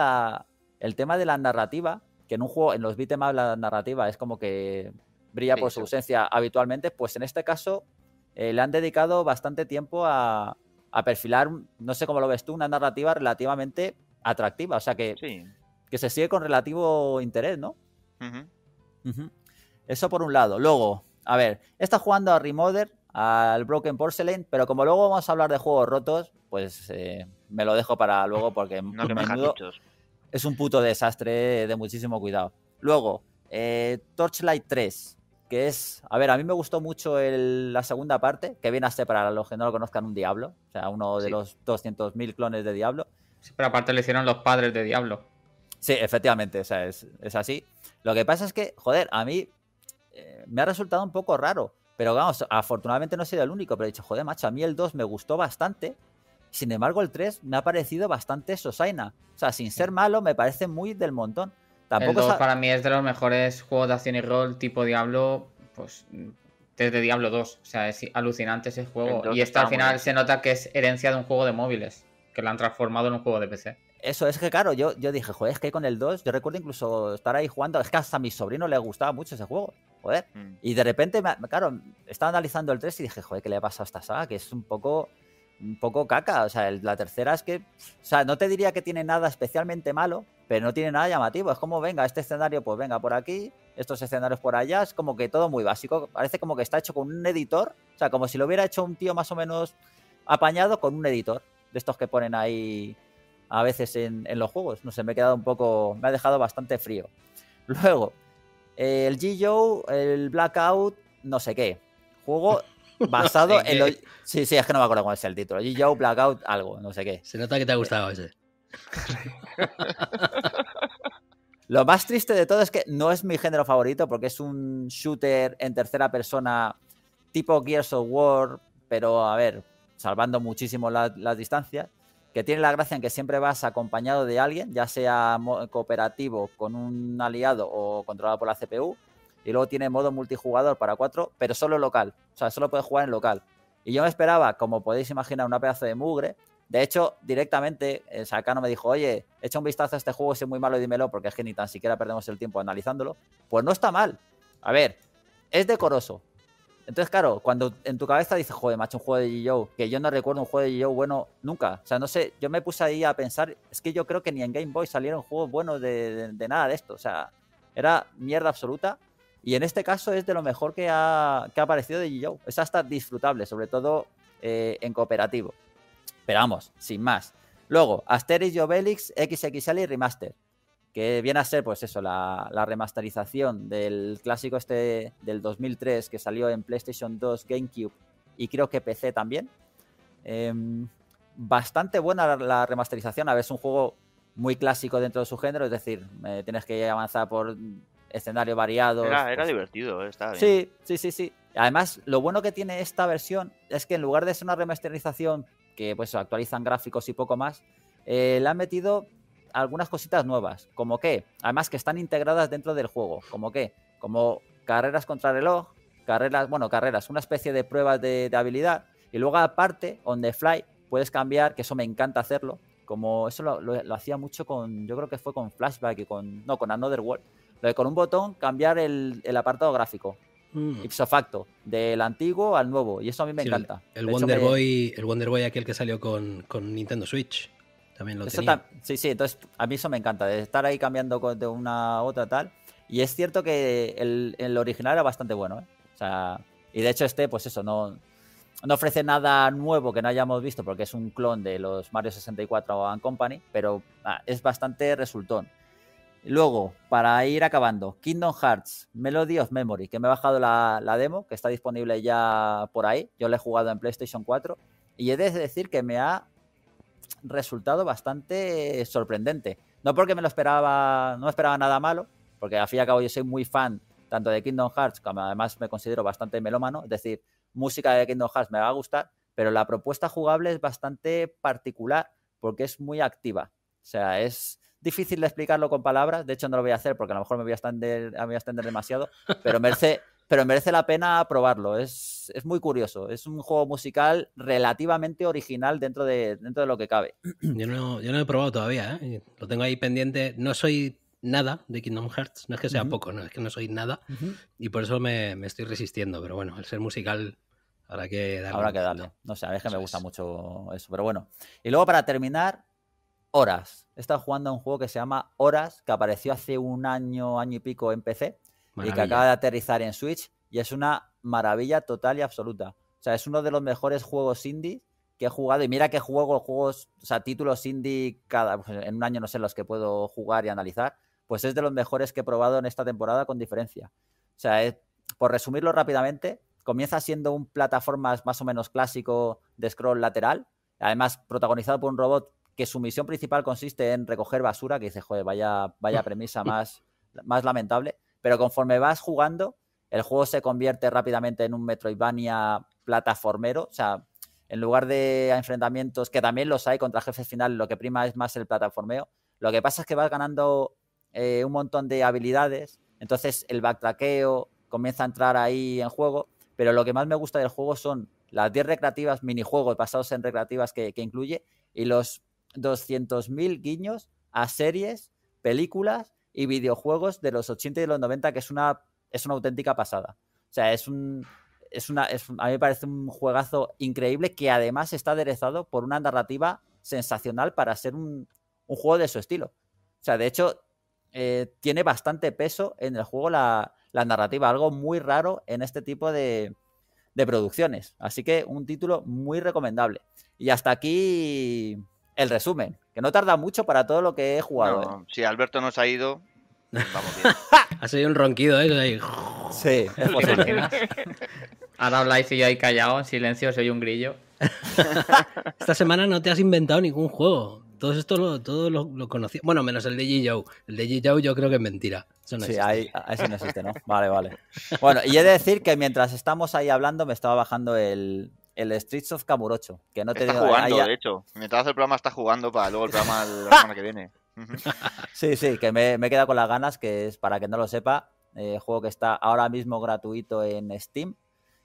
el tema de la narrativa, que en un juego, en los beat'em up, la narrativa es como que brilla por su ausencia habitualmente. Pues en este caso le han dedicado bastante tiempo a perfilar, no sé cómo lo ves tú, una narrativa relativamente atractiva. O sea que se sigue con relativo interés, ¿no? Eso por un lado. Luego, a ver, está jugando a Remothered, al Broken Porcelain, pero como luego vamos a hablar de juegos rotos, pues me lo dejo para luego porque no es un puto desastre de muchísimo cuidado. Luego, Torchlight 3, que es... A ver, a mí me gustó mucho la segunda parte, que viene a ser, para los que no lo conozcan, un Diablo. O sea, uno de los 200.000 clones de Diablo. Sí, pero aparte lo hicieron los padres de Diablo. Sí, efectivamente, o sea, es así. Lo que pasa es que, joder, a mí me ha resultado un poco raro. Pero vamos, afortunadamente no he sido el único, pero he dicho, joder, macho, a mí el 2 me gustó bastante. Sin embargo, el 3 me ha parecido bastante sosaina. O sea, sin ser malo, me parece muy del montón. Tampoco el 2 para mí es de los mejores juegos de acción y rol tipo Diablo, pues desde Diablo 2. O sea, es alucinante ese juego. Y esto al final se nota que es herencia de un juego de móviles, que lo han transformado en un juego de PC. Eso es que, claro, yo dije, joder, es que con el 2, yo recuerdo incluso estar ahí jugando, es que hasta a mi sobrino le gustaba mucho ese juego, joder. Y de repente, claro, estaba analizando el 3 y dije, joder, ¿qué le ha pasado a esta saga? Que es un poco caca. O sea, la tercera es que, o sea, no te diría que tiene nada especialmente malo, pero no tiene nada llamativo. Es como, venga, este escenario, pues venga por aquí, estos escenarios por allá, es como que todo muy básico. Parece como que está hecho con un editor, o sea, como si lo hubiera hecho un tío más o menos apañado con un editor, de estos que ponen ahí... a veces en los juegos. No sé, me he quedado un poco... me ha dejado bastante frío. Luego, el G.I. Joe, el Blackout, no sé qué. Juego basado en los... Sí, es que no me acuerdo cuál es el título. G.I. Joe, Blackout, algo, no sé qué. Se nota que te ha gustado ese. Lo más triste de todo es que no es mi género favorito, porque es un shooter en tercera persona tipo Gears of War, pero, a ver, salvando muchísimo las distancias, que tiene la gracia en que siempre vas acompañado de alguien, ya sea cooperativo con un aliado o controlado por la CPU, y luego tiene modo multijugador para 4, pero solo local, o sea, solo puedes jugar en local. Y yo me esperaba, como podéis imaginar, una pedazo de mugre. De hecho, directamente, Sakano me dijo, oye, echa un vistazo a este juego, si es muy malo, dímelo, porque es que ni tan siquiera perdemos el tiempo analizándolo. Pues no está mal. A ver, es decoroso. Entonces, claro, cuando en tu cabeza dices, joder, macho, un juego de G.I. Joe, que yo no recuerdo un juego de G.I. Joe bueno nunca. O sea, no sé, yo me puse ahí a pensar, es que yo creo que ni en Game Boy salieron juegos buenos de nada de esto. O sea, era mierda absoluta. Y en este caso es de lo mejor que ha aparecido de G.I. Joe. Es hasta disfrutable, sobre todo en cooperativo. Pero vamos, sin más. Luego, Asterix y Obelix XXL y Remaster, que viene a ser, pues eso, la remasterización del clásico este del 2003, que salió en PlayStation 2, GameCube y creo que PC también. bastante buena la remasterización. A ver, es un juego muy clásico dentro de su género, es decir, tienes que avanzar por escenarios variados. Era divertido, estaba bien. Sí. Además, lo bueno que tiene esta versión es que en lugar de ser una remasterización que pues actualizan gráficos y poco más, le han metido algunas cositas nuevas, como que, además que están integradas dentro del juego, como que, como carreras contra reloj, carreras, una especie de pruebas de habilidad, y luego aparte, on the fly, puedes cambiar, que eso me encanta hacerlo, como eso lo hacía mucho con, yo creo que fue con Flashback y con Another World, lo de con un botón cambiar el apartado gráfico, ipso facto, del antiguo al nuevo, y eso a mí me encanta. El Wonder Boy aquel que salió con Nintendo Switch. También lo tenía. Sí, entonces a mí eso me encanta, de estar ahí cambiando de una a otra tal. Y es cierto que el original era bastante bueno, ¿eh? O sea, y de hecho pues eso, no ofrece nada nuevo que no hayamos visto porque es un clon de los Mario 64 and Company, pero es bastante resultón. Luego, para ir acabando, Kingdom Hearts Melody of Memory, que me he bajado la demo, que está disponible ya por ahí. Yo la he jugado en PlayStation 4 y he de decir que me ha resultado bastante sorprendente. No porque me lo esperaba, no esperaba nada malo, porque al fin y al cabo yo soy muy fan tanto de Kingdom Hearts, como además me considero bastante melómano, es decir, música de Kingdom Hearts me va a gustar, pero la propuesta jugable es bastante particular porque es muy activa. O sea, es difícil de explicarlo con palabras, de hecho no lo voy a hacer porque a lo mejor me voy a extender demasiado, pero merece la pena probarlo. Es muy curioso. Es un juego musical relativamente original dentro de lo que cabe. Yo no lo he probado todavía, ¿eh? Lo tengo ahí pendiente. No soy nada de Kingdom Hearts. No es que sea poco, no, es que no soy nada. Y por eso me estoy resistiendo. Pero bueno, al ser musical habrá que darle. No sé, a mí es que me gusta mucho eso. Pero bueno. Y luego para terminar, Horas. He estado jugando a un juego que se llama Horas, que apareció hace un año y pico en PC. Maravilla. Y que acaba de aterrizar en Switch y es una maravilla total y absoluta. O sea, es uno de los mejores juegos indie que he jugado, y mira que juego juegos, o sea, títulos indie en un año no sé los que puedo jugar y analizar, pues es de los mejores que he probado en esta temporada con diferencia. O sea, por resumirlo rápidamente, comienza siendo un plataformas más o menos clásico de scroll lateral, además protagonizado por un robot que su misión principal consiste en recoger basura, que dice, joder, vaya premisa más lamentable. Pero conforme vas jugando, el juego se convierte rápidamente en un Metroidvania plataformero. O sea, en lugar de enfrentamientos, que también los hay contra jefes finales, lo que prima es más el plataformeo. Lo que pasa es que vas ganando un montón de habilidades. Entonces el backtrackeo comienza a entrar ahí en juego. Pero lo que más me gusta del juego son las 10 recreativas, minijuegos basados en recreativas que incluye, y los 200.000 guiños a series, películas y videojuegos de los 80 y de los 90, que es una auténtica pasada. O sea, a mí me parece un juegazo increíble que además está aderezado por una narrativa sensacional para ser un juego de su estilo. O sea, de hecho, tiene bastante peso en el juego la narrativa, algo muy raro en este tipo de producciones. Así que un título muy recomendable. Y hasta aquí el resumen, que no tarda mucho para todo lo que he jugado. No, si Alberto nos ha ido, vamos bien. Ha sido un ronquido, ¿eh? Sí, es posible. Ahora habláis y yo ahí callado, en silencio, soy un grillo. Esta semana no te has inventado ningún juego. Todo esto lo conocí. Bueno, menos el de G.I. Joe. El de G.I. Joe yo creo que es mentira. Eso no existe. Sí, eso no existe, ¿no? Vale. Bueno, y he de decir que mientras estamos ahí hablando me estaba bajando el Streets of Kamurocho, que no te está digo, jugando, de hecho. Mientras el programa está jugando para luego el programa la semana que viene. Sí, que me he quedado con las ganas, que es, para que no lo sepa, juego que está ahora mismo gratuito en Steam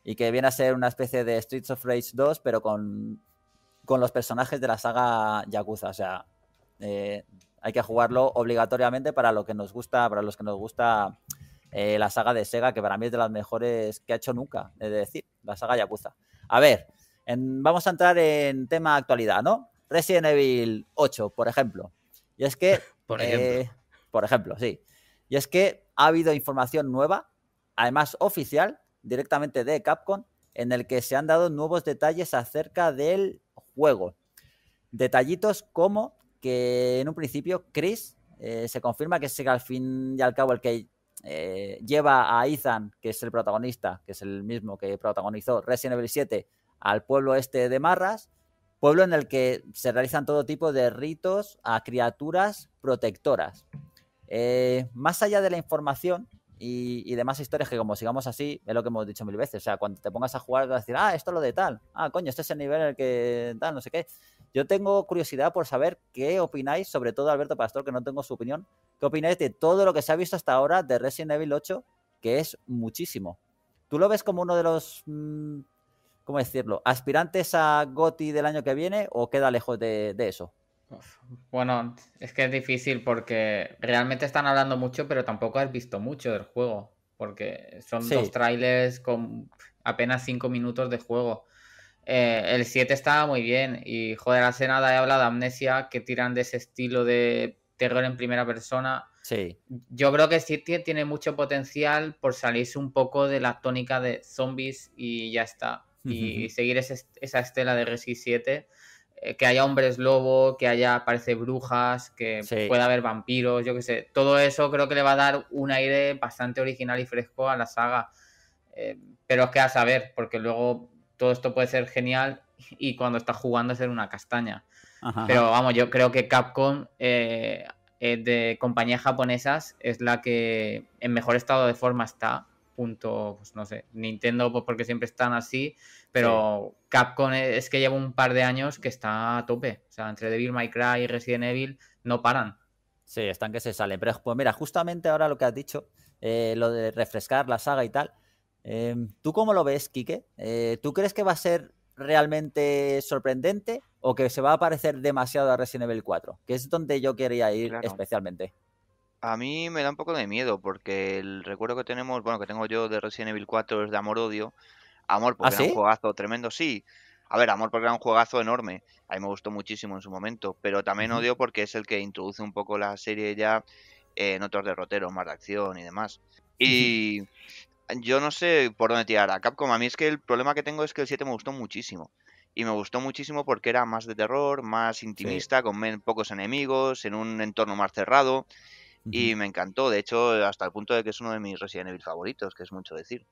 y que viene a ser una especie de Streets of Rage 2, pero con los personajes de la saga Yakuza. O sea, hay que jugarlo obligatoriamente para los que nos gusta la saga de Sega, que para mí es de las mejores que ha hecho nunca, es decir, la saga Yakuza. A ver, vamos a entrar en tema actualidad, ¿no? Resident Evil 8, por ejemplo. Y es que... Por ejemplo, sí. Y es que ha habido información nueva, además oficial, directamente de Capcom, en el que se han dado nuevos detalles acerca del juego. Detallitos como que en un principio Chris se confirma que es al fin y al cabo el que... lleva a Ethan, que es el protagonista, que es el mismo que protagonizó Resident Evil 7, al pueblo este de Marras, pueblo en el que se realizan todo tipo de ritos a criaturas protectoras. Más allá de la información y demás historias que, como sigamos así, es lo que hemos dicho mil veces, o sea, cuando te pongas a jugar vas a decir, ah, esto es lo de tal, ah, coño, este es el nivel en el que tal, no sé qué. Yo tengo curiosidad por saber qué opináis, sobre todo Alberto Pastor, que no tengo su opinión, qué opináis de todo lo que se ha visto hasta ahora de Resident Evil 8, que es muchísimo. ¿Tú lo ves como uno de los... ¿cómo decirlo? ¿Aspirantes a GOTY del año que viene o queda lejos de eso? Bueno, es que es difícil porque realmente están hablando mucho, pero tampoco has visto mucho del juego. Porque son dos trailers con apenas 5 minutos de juego. El 7 estaba muy bien y, joder, hace nada he hablado de Amnesia, que tiran de ese estilo de terror en primera persona. Sí. Yo creo que sí tiene mucho potencial por salirse un poco de la tónica de zombies y ya está. Y seguir esa estela de Resi 7, que haya hombres lobo, que haya, parece, brujas, que pueda haber vampiros, yo qué sé. Todo eso creo que le va a dar un aire bastante original y fresco a la saga. Pero es que a saber, porque luego todo esto puede ser genial y cuando estás jugando es una castaña. Ajá, pero vamos, yo creo que Capcom, de compañías japonesas, es la que en mejor estado de forma está. Punto, pues no sé, Nintendo, pues porque siempre están así, pero Capcom es que lleva un par de años que está a tope, o sea, entre Devil May Cry y Resident Evil no paran. Sí, están que se salen, pero pues mira, justamente ahora lo que has dicho, lo de refrescar la saga y tal, ¿tú cómo lo ves, Quique? ¿Tú crees que va a ser realmente sorprendente o que se va a parecer demasiado a Resident Evil 4? Que es donde yo quería ir especialmente. A mí me da un poco de miedo porque el recuerdo que tenemos, bueno, que tengo yo de Resident Evil 4 es de amor-odio. Amor porque era un juegazo tremendo, sí. A ver, amor porque era un juegazo enorme. A mí me gustó muchísimo en su momento, pero también odio porque es el que introduce un poco la serie ya en otros derroteros, más de acción y demás. Y yo no sé por dónde tirar a Capcom. A mí es que el problema que tengo es que el 7 me gustó muchísimo. Y me gustó muchísimo porque era más de terror, más intimista, con pocos enemigos, en un entorno más cerrado. Y me encantó, de hecho, hasta el punto de que es uno de mis Resident Evil favoritos, que es mucho decir.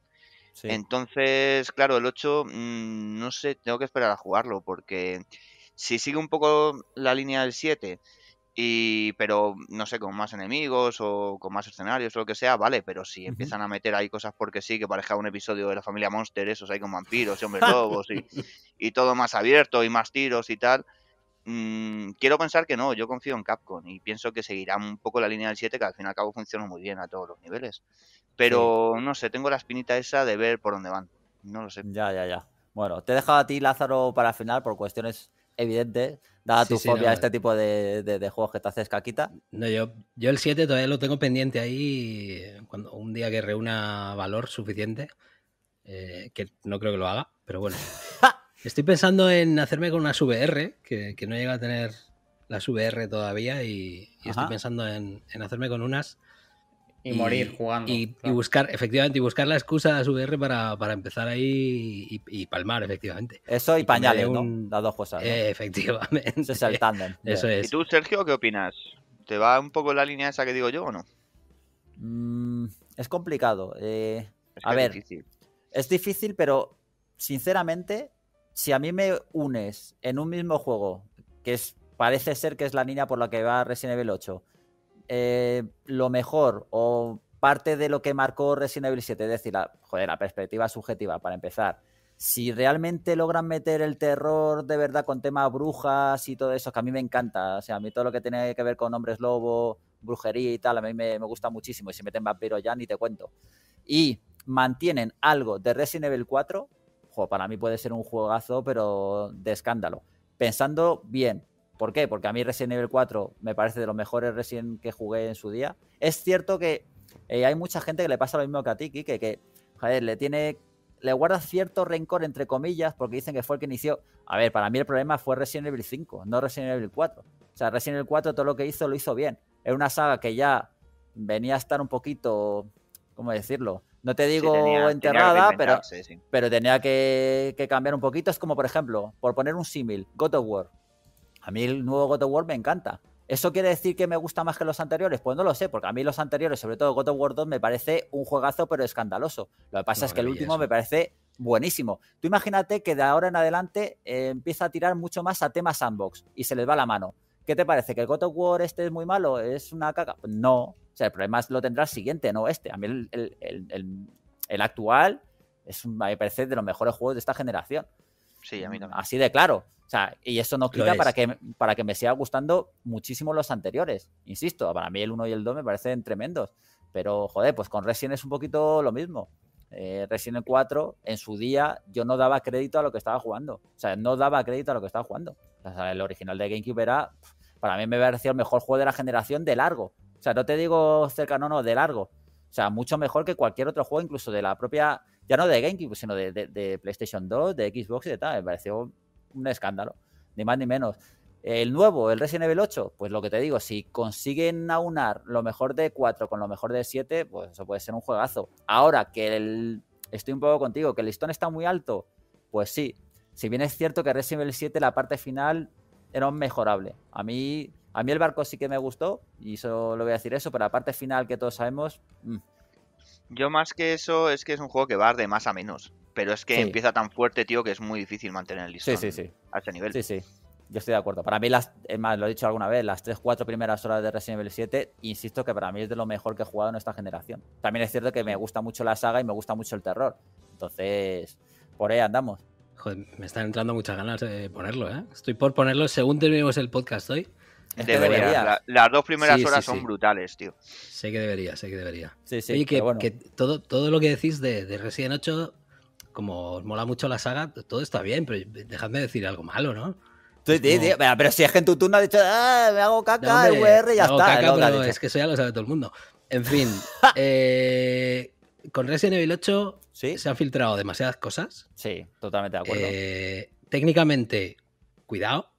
Sí. Entonces, claro, el 8, no sé, tengo que esperar a jugarlo, porque si sigue un poco la línea del 7, pero no sé, con más enemigos o con más escenarios o lo que sea, vale, pero si empiezan a meter ahí cosas porque sí, que parezca un episodio de la familia Monster, esos ahí con vampiros y hombres lobos y todo más abierto y más tiros y tal... quiero pensar que no, yo confío en Capcom y pienso que seguirá un poco la línea del 7, que al fin y al cabo funciona muy bien a todos los niveles, pero no sé, tengo la espinita esa de ver por dónde van, no lo sé. Ya, bueno, te he dejado a ti, Lázaro, para el final por cuestiones evidentes, dada tu fobia a este tipo de juegos que te haces caquita. No, yo el 7 todavía lo tengo pendiente ahí, cuando un día que reúna valor suficiente, que no creo que lo haga, pero bueno. Estoy pensando en hacerme con unas VR, que no llega a tener las VR todavía, y estoy pensando en hacerme con unas. Y morir jugando. Y buscar, efectivamente, y buscar la excusa de las VR para empezar ahí y palmar, efectivamente. Eso y pañales, ¿no? Las dos cosas. Efectivamente. Eso es el tándem. Eso es. ¿Y tú, Sergio, qué opinas? ¿Te va un poco la línea esa que digo yo o no? Es complicado. Es que a ver, es difícil, pero sinceramente... Si a mí me unes en un mismo juego, que parece ser que es la línea por la que va Resident Evil 8, lo mejor o parte de lo que marcó Resident Evil 7, es decir, la perspectiva subjetiva para empezar, si realmente logran meter el terror de verdad con temas brujas y todo eso, que a mí me encanta, o sea, a mí todo lo que tiene que ver con hombres lobo, brujería y tal, a mí me gusta muchísimo, y si meten vampiros ya ni te cuento, y mantienen algo de Resident Evil 4... Para mí puede ser un juegazo, pero de escándalo. Pensando bien. ¿Por qué? Porque a mí Resident Evil 4 me parece de los mejores Resident que jugué en su día. Es cierto que hay mucha gente que le pasa lo mismo que a ti, Quique, que joder, le guarda cierto rencor, entre comillas, porque dicen que fue el que inició. A ver, para mí el problema fue Resident Evil 5, no Resident Evil 4. O sea, Resident Evil 4 todo lo hizo bien. Era una saga que ya venía a estar un poquito... ¿Cómo decirlo? No te digo enterrada, pero tenía que cambiar un poquito. Es como, por ejemplo, por poner un símil, God of War. A mí el nuevo God of War me encanta. ¿Eso quiere decir que me gusta más que los anteriores? Pues no lo sé, porque a mí los anteriores, sobre todo God of War 2, me parece un juegazo, pero escandaloso. Lo que pasa es que el último me parece buenísimo. Tú imagínate que de ahora en adelante empieza a tirar mucho más a temas sandbox y se les va la mano. ¿Qué te parece? ¿Que el God of War este es muy malo? ¿Es una caca? Pues no. O sea, el problema es lo tendrá el siguiente, no este. A mí el actual es, me parece, de los mejores juegos de esta generación. Sí, a mí también. Así de claro. O sea, y eso no quita para que me siga gustando muchísimo los anteriores. Insisto, para mí el 1 y el 2 me parecen tremendos. Pero, joder, pues con Resident es un poquito lo mismo. Resident 4, en su día, yo no daba crédito a lo que estaba jugando. O sea, no daba crédito a lo que estaba jugando. O sea, el original de GameCube era, para mí me parecía el mejor juego de la generación de largo. O sea, no te digo cerca, no, no, de largo. O sea, mucho mejor que cualquier otro juego, incluso de la propia, ya no de GameCube, sino de PlayStation 2, de Xbox y de tal. Me pareció un escándalo, ni más ni menos. El nuevo, el Resident Evil 8, pues lo que te digo, si consiguen aunar lo mejor de 4 con lo mejor de 7, pues eso puede ser un juegazo. Ahora que estoy un poco contigo, que el listón está muy alto, pues sí. Si bien es cierto que Resident Evil 7, la parte final, era un mejorable. A mí el barco sí que me gustó, y solo le voy a decir eso, pero la parte final que todos sabemos... Yo más que eso, es que es un juego que va de más a menos. Pero es que empieza tan fuerte, tío, que es muy difícil mantener el listón a ese nivel. Sí, sí. Yo estoy de acuerdo. Para mí, más lo he dicho alguna vez, las 3-4 primeras horas de Resident Evil 7, insisto que para mí es de lo mejor que he jugado en esta generación. También es cierto que me gusta mucho la saga y me gusta mucho el terror. Entonces, por ahí andamos. Joder, me están entrando muchas ganas de ponerlo, ¿eh? Estoy por ponerlo según terminemos el podcast hoy. Debería. Las dos primeras horas son brutales, tío. Sé que debería. Sí, oye, que todo lo que decís de Resident 8, como os mola mucho la saga, todo está bien, pero dejadme decir algo malo, ¿no? Sí, como... Pero si es que en tu turno has dicho, me hago caca, el VR y ya está. Caca, pero es que eso ya lo sabe todo el mundo. En fin, con Resident Evil 8 se han filtrado demasiadas cosas. Sí, totalmente de acuerdo. Técnicamente, cuidado.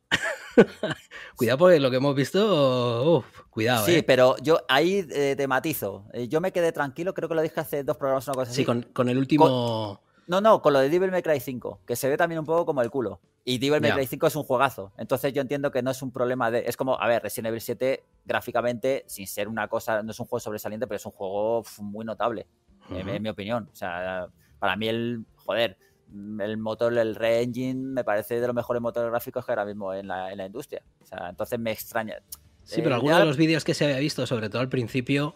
Cuidado porque lo que hemos visto, cuidado. Sí, pero yo ahí te matizo. Yo me quedé tranquilo, creo que lo dije hace 2 programas, una cosa así. Sí, con el último... Con lo de Devil May Cry 5, que se ve también un poco como el culo. Y Devil May Cry 5 es un juegazo. Entonces yo entiendo que no es un problema de... Es como, a ver, Resident Evil 7, gráficamente, sin ser una cosa... No es un juego sobresaliente, pero es un juego muy notable, en mi opinión. O sea, para mí el motor, el re-engine, me parece de los mejores motores gráficos que ahora mismo en la industria. O sea, entonces me extraña. Sí, pero algunos de los vídeos que se había visto, sobre todo al principio,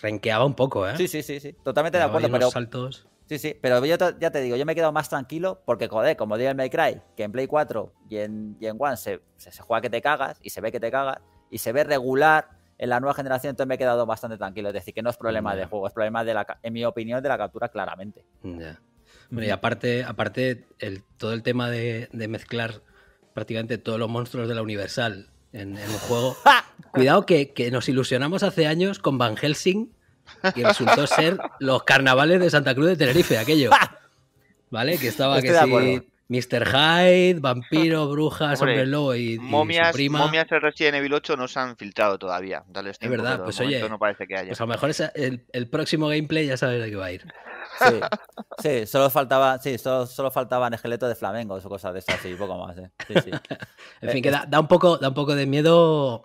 renqueaba un poco, ¿eh? Sí. Totalmente de acuerdo, pero... saltos... Sí, pero yo ya te digo, yo me he quedado más tranquilo porque, joder, como Devil May Cry, que en Play 4 y en One se juega que te cagas y se ve que te cagas y se ve regular en la nueva generación, entonces me he quedado bastante tranquilo. Es decir, que no es problema del juego, es problema, en mi opinión, de la captura claramente. Ya. Bueno, y aparte todo el tema de mezclar prácticamente todos los monstruos de la Universal en un juego. Cuidado que nos ilusionamos hace años con Van Helsing. Y resultó ser los carnavales de Santa Cruz de Tenerife, aquello. ¿Vale? Que estaba Mr. Hyde, vampiro, brujas, hombre lobo y momias, su prima. Momias de Resident Evil 8 no se han filtrado todavía. Dales tiempo, es verdad, pero pues oye, no parece que haya. Pues a lo mejor el próximo gameplay ya sabes de qué va a ir. Sí, solo faltaban esqueletos de flamengos o cosas de esas y poco más. Sí. En fin, que da un poco de miedo...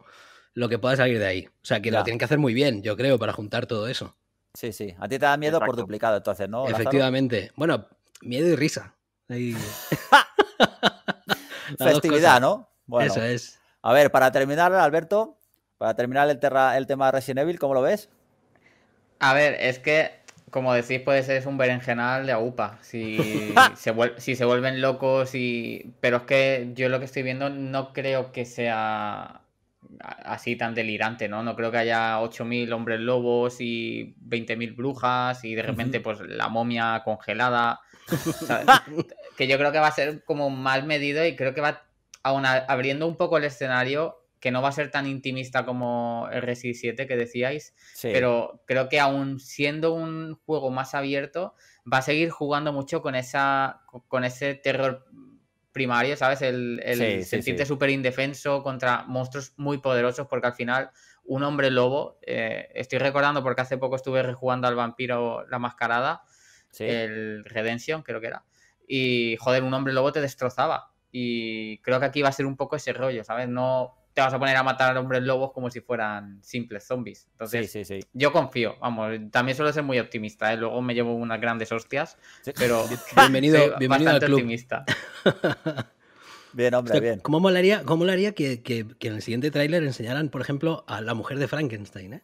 lo que pueda salir de ahí. O sea, que lo tienen que hacer muy bien, yo creo, para juntar todo eso. Sí. A ti te da miedo por duplicado, entonces, ¿no? Efectivamente. Bueno, miedo y risa. Ahí... Festividad, ¿no? Bueno, eso es. A ver, para terminar, Alberto, el tema de Resident Evil, ¿cómo lo ves? A ver, es que, como decís, puede ser un berenjenal de agupa. Si se vuelven locos y... Pero es que yo lo que estoy viendo no creo que sea... así tan delirante, ¿no? No creo que haya 8.000 hombres lobos y 20.000 brujas y de repente pues la momia congelada, ¿sabes? Que yo creo que va a ser como mal medido y creo que va abriendo un poco el escenario, que no va a ser tan intimista como el Resi 7 que decíais, pero creo que aún siendo un juego más abierto va a seguir jugando mucho con ese terror primario, ¿sabes? El sentirte súper indefenso contra monstruos muy poderosos, porque al final un hombre lobo, estoy recordando porque hace poco estuve rejugando al vampiro La Mascarada, el Redemption creo que era, y joder, un hombre lobo te destrozaba, y creo que aquí va a ser un poco ese rollo, ¿sabes? No te vas a poner a matar a hombres lobos como si fueran simples zombies. Entonces, sí. Yo confío. Vamos, también suelo ser muy optimista, ¿eh? Luego me llevo unas grandes hostias, sí. Pero bienvenido al club. Optimista. Bien, hombre, o sea, bien. ¿Cómo molaría que en el siguiente tráiler enseñaran, por ejemplo, a la mujer de Frankenstein, ¿eh?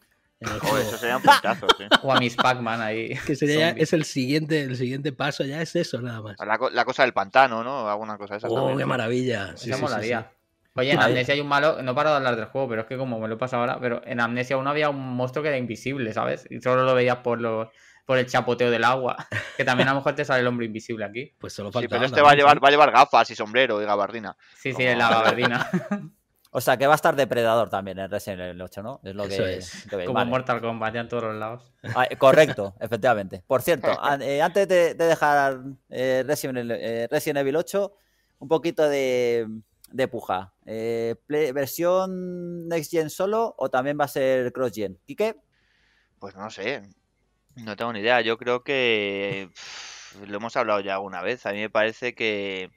Joder, eso sería un puntazo, sí. O a Miss Pac-Man ahí. Que sería ya, es el siguiente paso, ya es eso, nada más. La cosa del pantano, ¿no? Alguna cosa de esa. ¡Oh, qué maravilla! Sí, molaría. Oye, en Amnesia hay un malo, no paro de hablar del juego, pero es que como me lo he pasado ahora, pero en Amnesia 1 había un monstruo que era invisible, ¿sabes? Y solo lo veías por el chapoteo del agua, que también a lo mejor te sale el hombre invisible aquí. Pues solo falta. Sí, pero este va a llevar gafas y sombrero y gabardina. Sí, sí, la gabardina. O sea, que va a estar depredador también en Resident Evil 8, ¿no? Es lo que es. Como vale. Mortal Kombat ya en todos los lados. Ah, correcto, efectivamente. Por cierto, antes de dejar Resident Evil 8, un poquito de puja. ¿Versión Next Gen solo o también va a ser Cross Gen? ¿Quique? Pues no sé. No tengo ni idea. Yo creo que lo hemos hablado ya alguna vez. A mí me parece que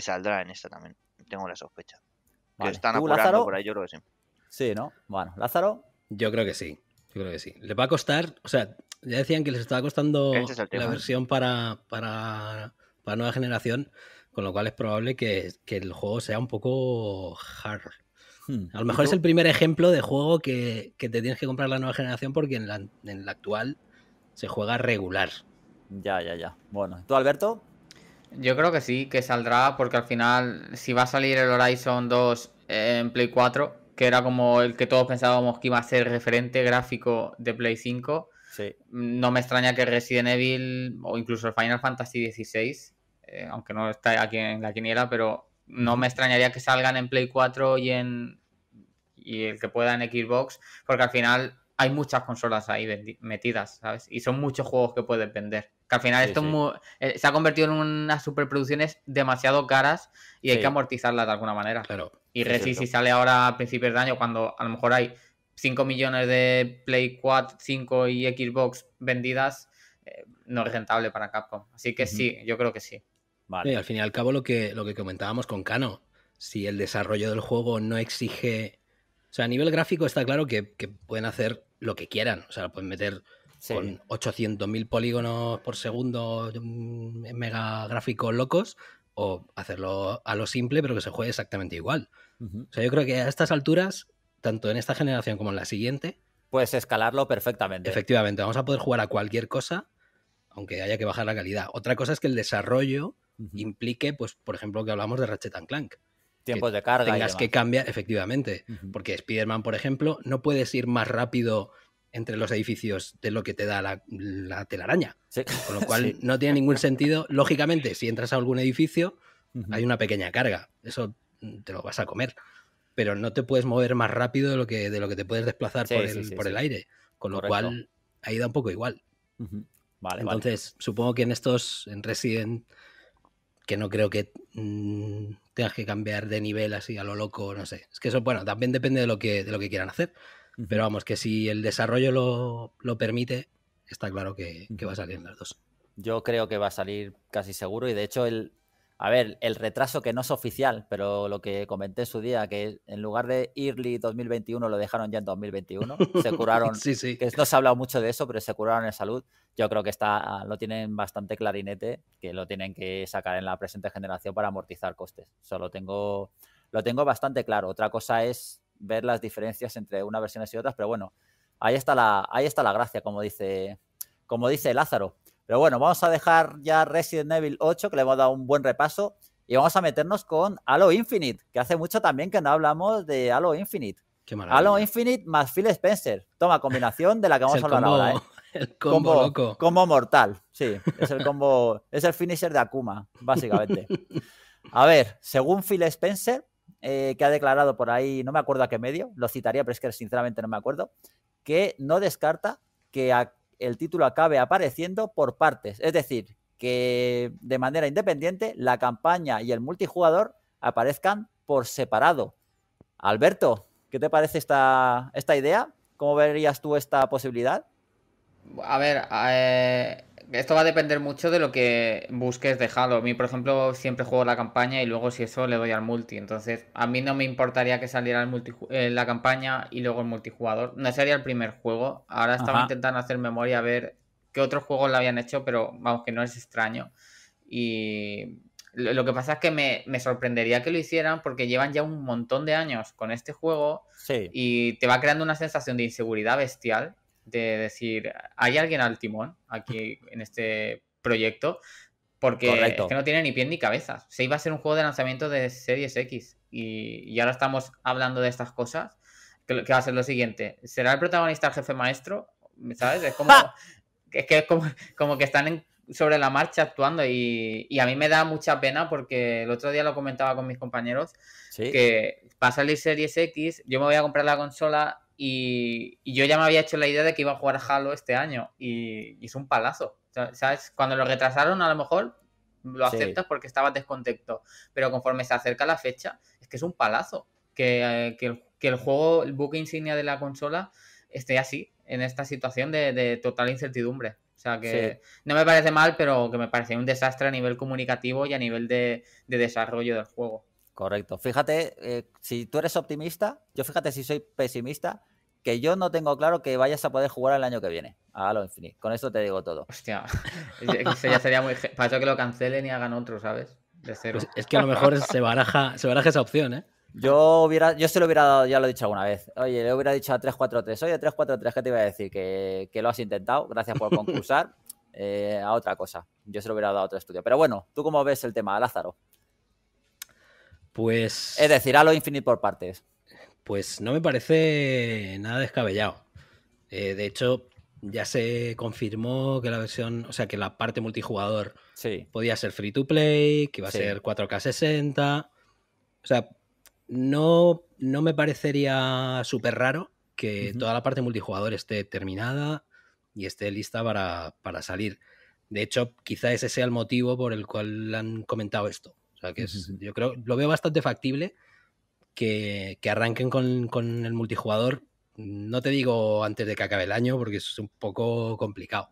saldrá en esta también. Tengo la sospecha. Que vale. Están apurando, Lázaro? Por ahí, yo creo que sí. Sí, ¿no? Bueno, ¿Lázaro? Yo creo que sí. Les va a costar, o sea, ya decían que les estaba costando la versión para nueva generación, con lo cual es probable que el juego sea un poco hard. A lo mejor es el primer ejemplo de juego que te tienes que comprar la nueva generación porque en la actual se juega regular. Ya. Bueno, ¿tú, Alberto? Yo creo que sí, que saldrá, porque al final, si va a salir el Horizon 2 en Play 4, que era como el que todos pensábamos que iba a ser referente gráfico de Play 5, sí. No me extraña que Resident Evil o incluso el Final Fantasy XVI, aunque no está aquí en la quiniela, pero no me extrañaría que salgan en Play 4 y el que pueda en Xbox, porque al final hay muchas consolas ahí metidas, ¿sabes? Y son muchos juegos que puedes vender. Que al final esto se ha convertido en unas superproducciones demasiado caras y hay que amortizarlas de alguna manera. Claro, y si sale ahora a principios de año, cuando a lo mejor hay 5 millones de Play 4, 5 y Xbox vendidas, no es rentable para Capcom. Así que sí, yo creo que sí. Vale. Y al fin y al cabo lo que comentábamos con Cano, si el desarrollo del juego no exige... O sea, a nivel gráfico está claro que pueden hacer lo que quieran. O sea, pueden meter... Sí. Con 800.000 polígonos por segundo, mega gráficos locos, o hacerlo a lo simple, pero que se juegue exactamente igual. O sea, yo creo que a estas alturas, tanto en esta generación como en la siguiente... Puedes escalarlo perfectamente. Efectivamente, vamos a poder jugar a cualquier cosa, aunque haya que bajar la calidad. Otra cosa es que el desarrollo implique, pues, por ejemplo, que hablamos de Ratchet & Clank. Tiempos de carga. Tengas que cambiar, efectivamente. Porque Spider-Man, por ejemplo, no puedes ir más rápido... entre los edificios de lo que te da la telaraña. Sí. Con lo cual no tiene ningún sentido. Lógicamente, si entras a algún edificio, hay una pequeña carga. Eso te lo vas a comer. Pero no te puedes mover más rápido de lo que te puedes desplazar por el aire. Con lo cual, ahí da un poco igual. Vale, entonces, supongo que en Resident, que no creo que tengas que cambiar de nivel así a lo loco, no sé. Es que eso, bueno, también depende de lo que quieran hacer. Pero vamos, que si el desarrollo lo permite, está claro que va a salir en las dos. Yo creo que va a salir casi seguro y de hecho el retraso que no es oficial, pero lo que comenté en su día, que en lugar de early 2021 lo dejaron ya en 2021, se curaron, que no se ha hablado mucho de eso, pero se curaron en salud. Yo creo que lo tienen bastante clarinete, que lo tienen que sacar en la presente generación para amortizar costes. O sea, lo tengo bastante claro. Otra cosa es ver las diferencias entre unas versiones y otras, pero bueno, ahí está la gracia, como dice Lázaro. Pero bueno, vamos a dejar ya Resident Evil 8, que le hemos dado un buen repaso, y vamos a meternos con Halo Infinite, que hace mucho también que no hablamos de Halo Infinite. Qué maravilla. Halo Infinite más Phil Spencer. Toma, combinación de la que vamos a hablar ahora, ¿eh? El combo loco. Combo mortal, sí. Es el combo, es el finisher de Akuma, básicamente. A ver, según Phil Spencer, que ha declarado por ahí, no me acuerdo a qué medio, lo citaría, pero es que sinceramente no me acuerdo, que no descarta que el título acabe apareciendo por partes. Es decir, que de manera independiente la campaña y el multijugador aparezcan por separado. Alberto, ¿qué te parece esta idea? ¿Cómo verías tú esta posibilidad? A ver, Esto va a depender mucho de lo que busques de Halo. A mí, por ejemplo, siempre juego la campaña y luego, si eso, le doy al multi. Entonces, a mí no me importaría que saliera el la campaña y luego el multijugador. No sería el primer juego. Ahora estaba intentando hacer memoria, a ver qué otros juegos lo habían hecho, pero vamos, que no es extraño. Y lo que pasa es que me sorprendería que lo hicieran, porque llevan ya un montón de años con este juego, sí, y te va creando una sensación de inseguridad bestial. De decir, ¿hay alguien al timón aquí en este proyecto? Porque es que no tiene ni pie ni cabeza. Se iba a ser un juego de lanzamiento de Series X y ahora estamos hablando de estas cosas. ¿Qué va a ser lo siguiente? ¿Será el protagonista el jefe maestro? ¿Sabes? Es como es como que están sobre la marcha actuando y a mí me da mucha pena, porque el otro día lo comentaba con mis compañeros, ¿sí?, que va a salir Series X, yo me voy a comprar la consola. Y yo ya me había hecho la idea de que iba a jugar Halo este año y es un palazo, ¿sabes? Cuando lo retrasaron, a lo mejor lo aceptas, sí, porque estabas descontento, pero conforme se acerca la fecha, es que es un palazo que el juego, el buque insignia de la consola, esté así, en esta situación de total incertidumbre. O sea que sí, no me parece mal, pero que me parece un desastre a nivel comunicativo y a nivel de desarrollo del juego. Correcto. Fíjate, si tú eres optimista, yo fíjate si soy pesimista, que yo no tengo claro que vayas a poder jugar el año que viene a Halo Infinite. Con esto te digo todo. Hostia, eso ya sería muy... Para eso que lo cancelen y hagan otro, ¿sabes? De cero. Pues es que a lo mejor se baraja esa opción, ¿eh? Yo se lo hubiera dado, ya lo he dicho alguna vez. Oye, le hubiera dicho a 343, oye, 343, ¿qué te iba a decir? Que lo has intentado, gracias por concursar, a otra cosa. Yo se lo hubiera dado a otro estudio. Pero bueno, ¿tú cómo ves el tema, Lázaro? Pues... Es decir, Halo Infinite por partes. Pues no me parece nada descabellado. De hecho, ya se confirmó que la versión, o sea, que la parte multijugador, sí, podía ser free to play, que iba a, sí, ser 4K 60. O sea, no me parecería súper raro que, uh-huh, toda la parte multijugador esté terminada y esté lista para salir. De hecho, quizá ese sea el motivo por el cual han comentado esto. O sea, que es, uh-huh, yo creo, lo veo bastante factible. Que arranquen con el multijugador, no te digo antes de que acabe el año, porque es un poco complicado,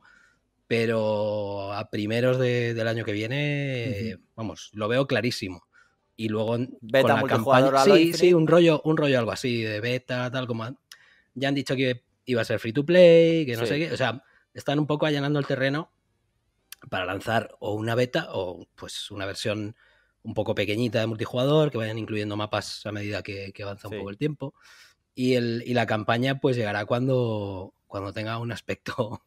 pero a primeros del año que viene, uh-huh, vamos, lo veo clarísimo. Y luego beta con la campaña, sí, un rollo algo así de beta, tal, como ya han dicho que iba a ser free to play, que no, sí, sé qué, o sea, están un poco allanando el terreno para lanzar o una beta o pues una versión un poco pequeñita de multijugador, que vayan incluyendo mapas a medida que avanza un, sí, poco el tiempo. Y la campaña pues llegará cuando tenga un aspecto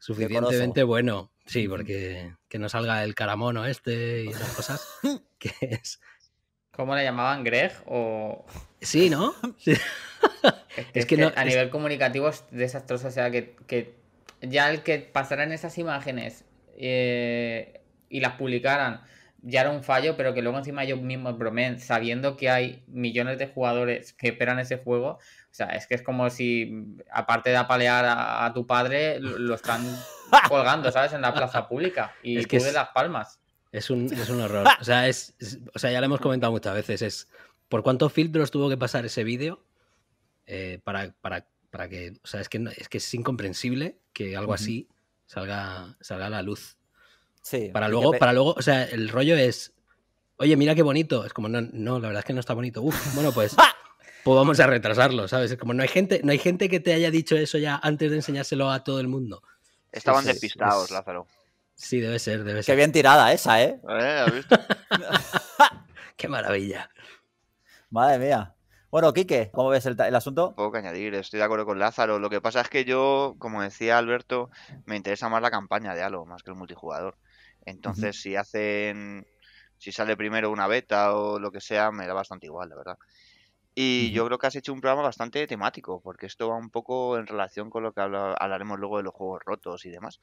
suficientemente bueno. Sí, porque que no salga el caramono este y esas cosas. Que es... ¿Cómo le llamaban? ¿Greg? O... Sí, ¿no? Sí. Es que no, a nivel comunicativo es desastroso. O sea, que ya el que pasaran esas imágenes y las publicaran... Ya era un fallo, pero que luego encima ellos mismos bromen, sabiendo que hay millones de jugadores que esperan ese juego. O sea, es que es como si, aparte de apalear a tu padre, lo están colgando, ¿sabes? En la plaza pública. Y es que tú de las palmas. Es un horror. O sea, ya lo hemos comentado muchas veces. Es ¿por cuántos filtros tuvo que pasar ese vídeo? Para que... O sea, es que es incomprensible que algo así salga a la luz. Sí, para luego, o sea, el rollo es, oye, mira qué bonito. Es como, no, la verdad es que no está bonito. Uf, bueno, pues vamos a retrasarlo, ¿sabes? Es como, no hay gente que te haya dicho eso ya antes de enseñárselo a todo el mundo. Estaban despistados, Lázaro. Sí, debe ser. Qué bien tirada esa, ¿eh? ¿Has visto? Qué maravilla. Madre mía. Bueno, Quique, ¿cómo ves el asunto? Poco que añadir, estoy de acuerdo con Lázaro. Lo que pasa es que yo, como decía Alberto, me interesa más la campaña de Halo, más que el multijugador. Entonces, si sale primero una beta o lo que sea, me da bastante igual, la verdad. Y yo creo que has hecho un programa bastante temático, porque esto va un poco en relación con lo que hablaremos luego de los juegos rotos y demás.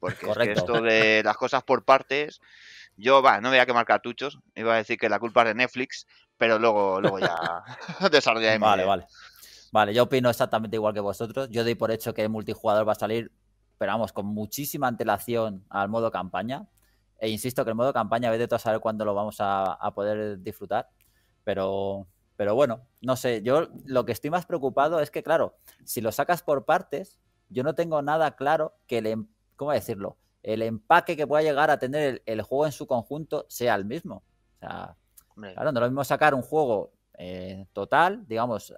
Porque es que esto de las cosas por partes, yo no voy a quemar cartuchos, iba a decir que la culpa es de Netflix, pero luego ya desarrollaremos. Vale, yo opino exactamente igual que vosotros. Yo doy por hecho que el multijugador va a salir, pero vamos, con muchísima antelación al modo campaña. E insisto que el modo campaña, vete tú a saber cuándo lo vamos a poder disfrutar. Pero bueno, no sé. Yo lo que estoy más preocupado es que, claro, si lo sacas por partes, yo no tengo nada claro que le... ¿Cómo decirlo? el empaque que pueda llegar a tener el juego en su conjunto sea el mismo. O sea, claro, no es lo mismo sacar un juego total, digamos,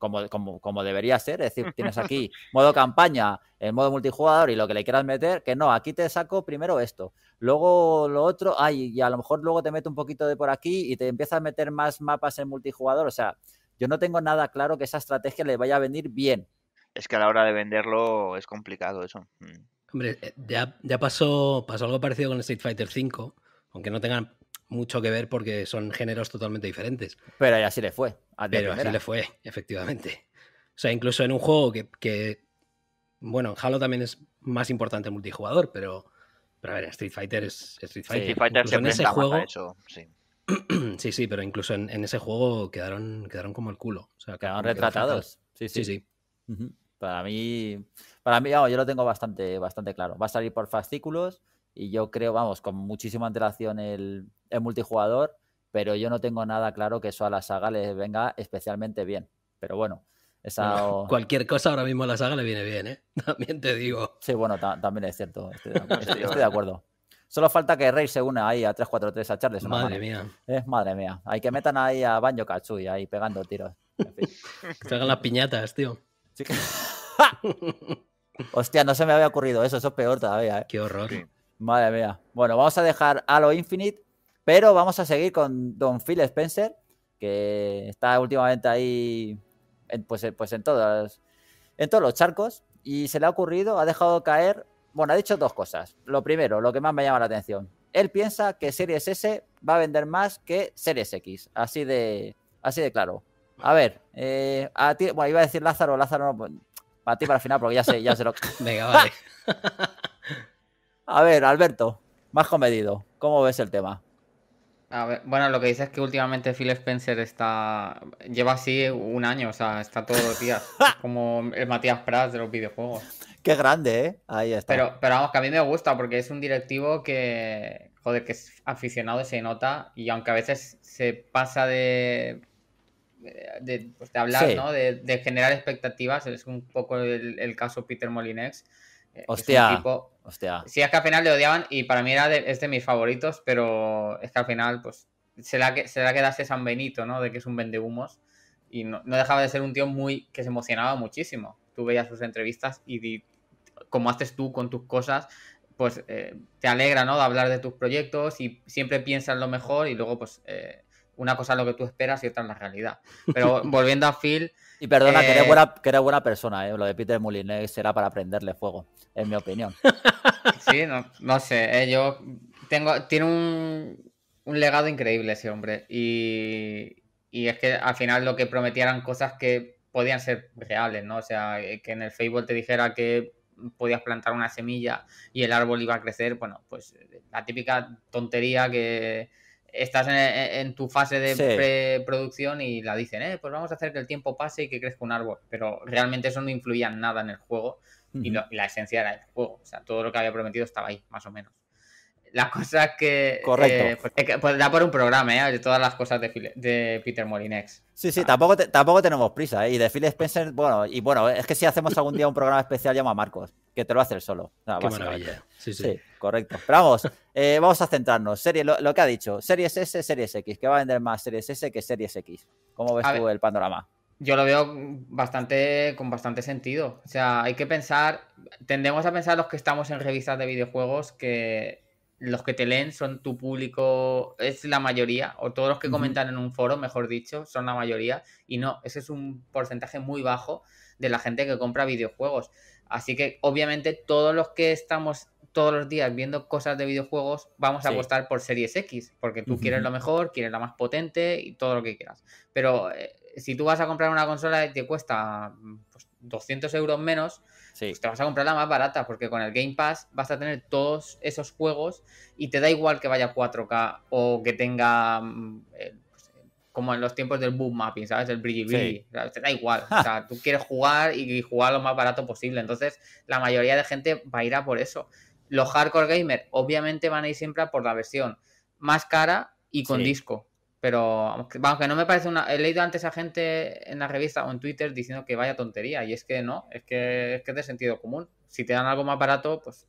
como debería ser. Es decir, tienes aquí modo campaña, el modo multijugador y lo que le quieras meter, que no, aquí te saco primero esto, luego lo otro, y a lo mejor luego te meto un poquito de por aquí y te empiezas a meter más mapas en multijugador. O sea, yo no tengo nada claro que esa estrategia le vaya a venir bien. Es que a la hora de venderlo es complicado eso. Hombre, ya pasó algo parecido con Street Fighter V, aunque no tengan mucho que ver porque son géneros totalmente diferentes. Pero así le fue. Pero así le fue, efectivamente. O sea, incluso en un juego que bueno, en Halo también es más importante el multijugador, pero a ver, Street Fighter es Street Fighter. Sí, Street Fighter se enfrenta más a eso, sí. Sí, sí, pero incluso en ese juego quedaron como el culo. O sea, quedaron retratados. Sí, sí, sí. Uh-huh. Para mí, vamos, yo lo tengo bastante claro. Va a salir por fascículos y yo creo, vamos, con muchísima antelación el multijugador, pero yo no tengo nada claro que eso a la saga les venga especialmente bien. Pero bueno, cualquier cosa ahora mismo a la saga le viene bien, ¿eh? También te digo. Sí, bueno, también es cierto. Estoy de acuerdo. Solo falta que Rey se una ahí a 3-4-3 a Charles. Madre mía. Madre mía. Hay que metan ahí a Banjo Kazooie ahí pegando tiros. En fin. Que salgan las piñatas, tío. Sí que... Hostia, no se me había ocurrido eso es peor todavía, ¿eh? Qué horror. Madre mía. Bueno, vamos a dejar Halo Infinite, pero vamos a seguir con Don Phil Spencer, que está últimamente ahí pues en todos los charcos, y se le ha ocurrido, ha dejado caer, bueno, ha dicho dos cosas. Lo primero, lo que más me llama la atención. Él piensa que Series S va a vender más que Series X, así de claro. A ver, a ti, bueno, iba a decir Lázaro no, para ti para el final, porque ya sé lo que... Venga, vale. A ver, Alberto, más comedido, ¿cómo ves el tema? A ver, bueno, lo que dice es que últimamente Phil Spencer lleva así un año, o sea, está todos los días, como el Matías Prats de los videojuegos. Qué grande, ¿eh? Ahí está. Pero vamos, que a mí me gusta, porque es un directivo que, joder, que es aficionado y se nota, y aunque a veces se pasa de hablar, sí, ¿no? De generar expectativas. Es un poco el caso Peter Molinex. Hostia. Sí, es que al final le odiaban y para mí es de mis favoritos, pero es que al final pues se le ha quedado ese San Benito, ¿no? De que es un vendehumos y no dejaba de ser un tío que se emocionaba muchísimo. Tú veías sus entrevistas y como haces tú con tus cosas, pues te alegra, ¿no? De hablar de tus proyectos y siempre piensas lo mejor y luego pues... una cosa es lo que tú esperas y otra es la realidad. Pero volviendo a Phil... Y perdona, que eres buena persona, ¿eh? Lo de Peter Moliné será para prenderle fuego, en mi opinión. Sí, no sé. Yo tiene un legado increíble ese hombre. Y es que al final lo que prometían eran cosas que podían ser reales, ¿no? O sea, que en el Facebook te dijera que podías plantar una semilla y el árbol iba a crecer. Bueno, pues la típica tontería que... Estás en tu fase de preproducción y la dicen, pues vamos a hacer que el tiempo pase y que crezca un árbol. Pero realmente eso no influía en nada en el juego y la esencia era el juego. O sea, todo lo que había prometido estaba ahí, más o menos. La cosa es que... Correcto. Pues da por un programa, de todas las cosas de Peter Molinex. Sí, sí, tampoco tenemos prisa, Y de Phil Spencer, bueno, es que si hacemos algún día un programa especial, llama a Marcos, que te lo hace él solo. Qué maravilla. Sí, correcto. Pero vamos, vamos a centrarnos. Lo que ha dicho, Series S, Series X, que va a vender más Series S que Series X. ¿Cómo ves tú el panorama? Yo lo veo con bastante sentido. O sea, hay que pensar, tendemos a pensar los que estamos en revistas de videojuegos que... Los que te leen son tu público, es la mayoría, o todos los que comentan en un foro, mejor dicho, son la mayoría. Y no, ese es un porcentaje muy bajo de la gente que compra videojuegos. Así que, obviamente, todos los que estamos todos los días viendo cosas de videojuegos, vamos a apostar por Series X, porque tú quieres lo mejor, quieres la más potente y todo lo que quieras. Pero si tú vas a comprar una consola y te cuesta pues, 200 euros menos... Sí. Pues te vas a comprar la más barata, porque con el Game Pass vas a tener todos esos juegos y te da igual que vaya 4K o que tenga, pues, como en los tiempos del boom mapping, ¿sabes? El brilli-brilli, o sea, te da igual. O sea, tú quieres jugar y jugar lo más barato posible. Entonces, la mayoría de gente va a ir a por eso. Los hardcore gamers, obviamente, van a ir siempre a por la versión más cara y con disco. Pero, vamos, que no me parece una... He leído antes a gente en la revista o en Twitter diciendo que vaya tontería. Y es que no, es que es de sentido común. Si te dan algo más barato, pues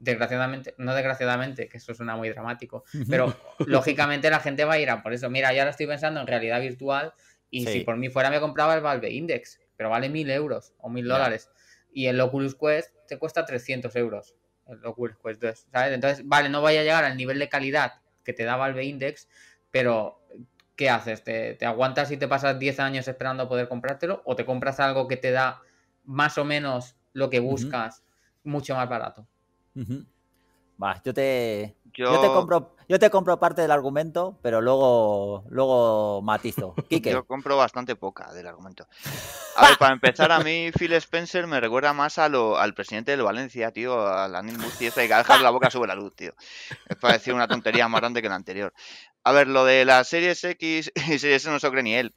desgraciadamente, no desgraciadamente, que eso suena muy dramático, pero lógicamente la gente va a ir a por eso. Mira, yo ahora estoy pensando en realidad virtual y sí, si por mí fuera me compraba el Valve Index, pero vale 1.000 euros o $1.000. Y el Oculus Quest te cuesta 300 euros, el Oculus Quest 2, ¿sabes? Entonces, vale, no vaya a llegar al nivel de calidad que te da Valve Index, pero ¿qué haces? ¿Te aguantas y te pasas 10 años esperando poder comprártelo? ¿O te compras algo que te da más o menos lo que buscas, mucho más barato? Va, yo te compro parte del argumento, pero luego matizo. Quique. Yo compro bastante poca del argumento. A ver, para empezar, a mí Phil Spencer me recuerda más al presidente del Valencia, tío, a la Neil Murphy, esta que ha dejado la boca sobre la luz, tío. Es para decir una tontería más grande que la anterior. A ver, lo de las Series X y Series S no se lo cree ni él.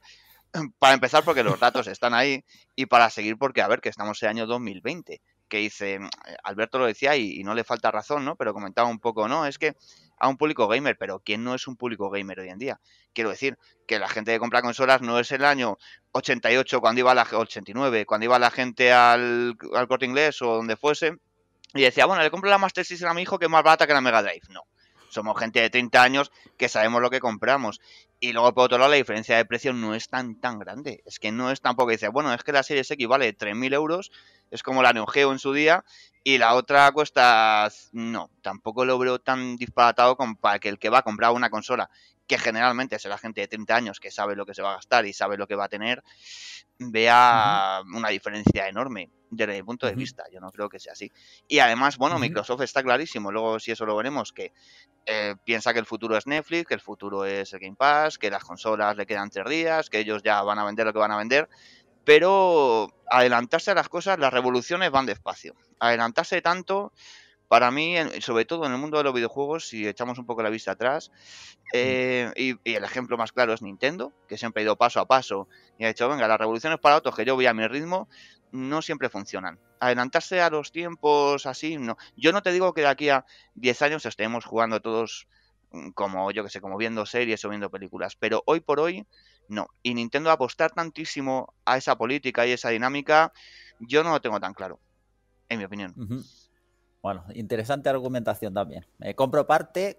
Para empezar, porque los datos están ahí, y para seguir porque, a ver, que estamos en el año 2020. Que dice, Alberto lo decía y no le falta razón, ¿no? Pero comentaba un poco, ¿no? Es que a un público gamer, pero ¿quién no es un público gamer hoy en día? Quiero decir, que la gente que compra consolas no es el año 88 cuando iba 89, cuando iba la gente al Corte Inglés o donde fuese, y decía, bueno, le compro la Master System a mi hijo que es más barata que la Mega Drive. No, somos gente de 30 años que sabemos lo que compramos. Y luego, por otro lado, la diferencia de precio no es tan grande. Es que no es tampoco que dice, bueno, es que la Series X vale 3.000 euros, es como la Neo Geo en su día, y la otra cuesta... No, tampoco lo veo tan disparatado como para que el que va a comprar una consola, que generalmente será gente de 30 años que sabe lo que se va a gastar y sabe lo que va a tener, vea una diferencia enorme desde mi punto de vista. Yo no creo que sea así. Y además, bueno, Microsoft está clarísimo. Luego, si eso lo veremos, que piensa que el futuro es Netflix, que el futuro es el Game Pass, que las consolas le quedan 3 días, que ellos ya van a vender lo que van a vender. Pero adelantarse a las cosas, las revoluciones van despacio. Adelantarse tanto... Para mí, sobre todo en el mundo de los videojuegos, si echamos un poco la vista atrás, y el ejemplo más claro es Nintendo, que siempre ha ido paso a paso y ha dicho, venga, las revoluciones para otros, que yo voy a mi ritmo, no siempre funcionan. Adelantarse a los tiempos así, no. Yo no te digo que de aquí a 10 años estemos jugando todos como, yo que sé, como viendo series o viendo películas, pero hoy por hoy no. Y Nintendo apostar tantísimo a esa política y esa dinámica, yo no lo tengo tan claro, en mi opinión. Bueno, interesante argumentación también. Compro parte,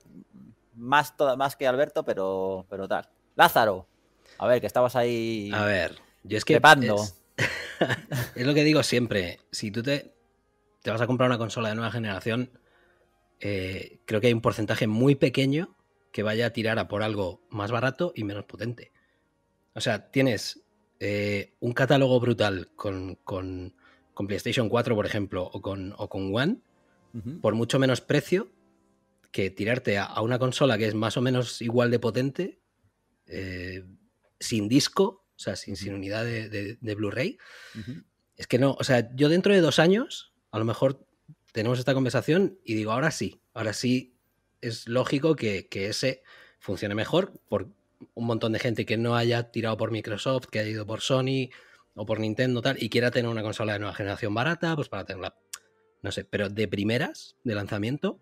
más que Alberto, pero tal. Lázaro, a ver, que estabas ahí... A ver, yo es que... Es lo que digo siempre. Si tú te vas a comprar una consola de nueva generación, creo que hay un porcentaje muy pequeño que vaya a tirar a por algo más barato y menos potente. O sea, tienes un catálogo brutal con PlayStation 4, por ejemplo, o con One, por mucho menos precio que tirarte a una consola que es más o menos igual de potente, sin disco, o sea, sin unidad de Blu-ray. Es que no, o sea, yo dentro de 2 años, a lo mejor tenemos esta conversación y digo, ahora sí es lógico que ese funcione mejor por un montón de gente que no haya tirado por Microsoft, que haya ido por Sony o por Nintendo tal, y quiera tener una consola de nueva generación barata, pues para tenerla... No sé, pero de primeras, de lanzamiento,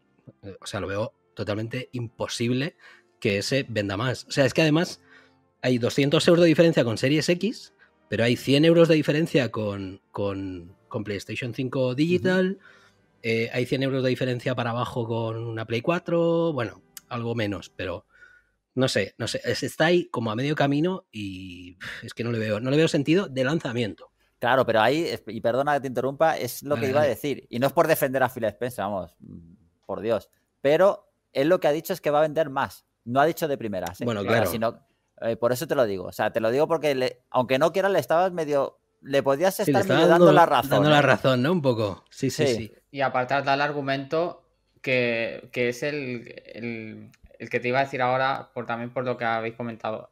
o sea, lo veo totalmente imposible que ese venda más. O sea, es que además hay 200 euros de diferencia con Series X, pero hay 100 euros de diferencia con PlayStation 5 Digital, hay 100 euros de diferencia para abajo con una Play 4, bueno, algo menos, pero no sé, está ahí como a medio camino y es que no le veo sentido de lanzamiento. Claro, pero ahí, y perdona que te interrumpa, es lo que iba a decir. Y no es por defender a Phil Spencer, vamos, por Dios. Pero él lo que ha dicho es que va a vender más. No ha dicho de primeras. Bueno, claro. Sino, por eso te lo digo. O sea, te lo digo porque, aunque no quieras, le estabas medio... Le podías estar medio dando la razón. Dando la razón, ¿no? Un poco. Sí. Y aparte da el argumento que es el que te iba a decir ahora, también por lo que habéis comentado.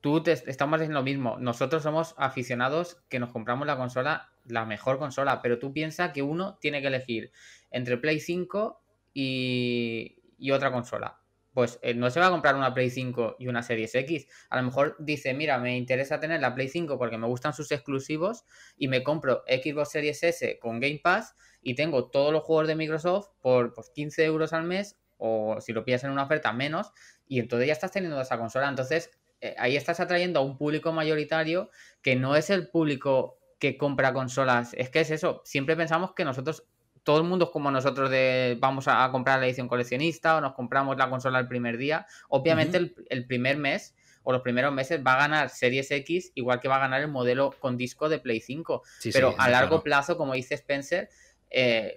Tú estamos en lo mismo. Nosotros somos aficionados que nos compramos la consola, la mejor consola, pero tú piensas que uno tiene que elegir entre Play 5 y otra consola. Pues no se va a comprar una Play 5 y una Series X. A lo mejor dice, mira, me interesa tener la Play 5 porque me gustan sus exclusivos y me compro Xbox Series S con Game Pass y tengo todos los juegos de Microsoft por 15 euros al mes, o si lo pillas en una oferta menos, y entonces ya estás teniendo esa consola. Entonces... ahí estás atrayendo a un público mayoritario que no es el público que compra consolas. Es que es eso. Siempre pensamos que nosotros, todo el mundo es como nosotros de vamos a comprar la edición coleccionista o nos compramos la consola el primer día. Obviamente el primer mes o los primeros meses va a ganar Series X igual que va a ganar el modelo con disco de Play 5. Sí, pero sí, a largo plazo, como dice Spencer,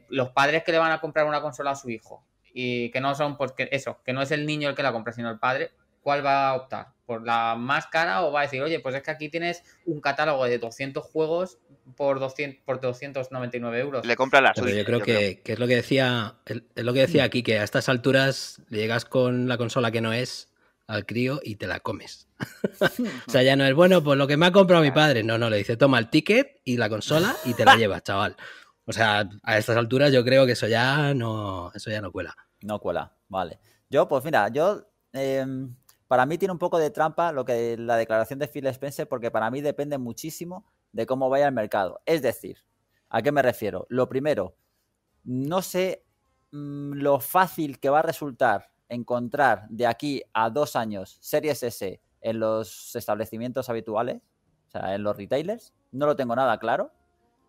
los padres que le van a comprar una consola a su hijo y que no son porque eso, que no es el niño el que la compra sino el padre, ¿cuál va a optar? ¿Por la más cara o va a decir, oye, pues es que aquí tienes un catálogo de 200 juegos por 299 €? Le compra la suya. Yo creo que es lo que decía aquí, que a estas alturas llegas con la consola que no es al crío y te la comes. O sea, ya no es, bueno, pues lo que me ha comprado mi padre. No, no, le dice, toma el ticket y la consola y te la llevas, chaval. O sea, a estas alturas yo creo que eso ya no cuela. No cuela, vale. Yo, pues mira, para mí tiene un poco de trampa la declaración de Phil Spencer, porque para mí depende muchísimo de cómo vaya el mercado. Es decir, ¿a qué me refiero? Lo primero, no sé lo fácil que va a resultar encontrar de aquí a 2 años Series S en los establecimientos habituales, o sea, en los retailers. No lo tengo nada claro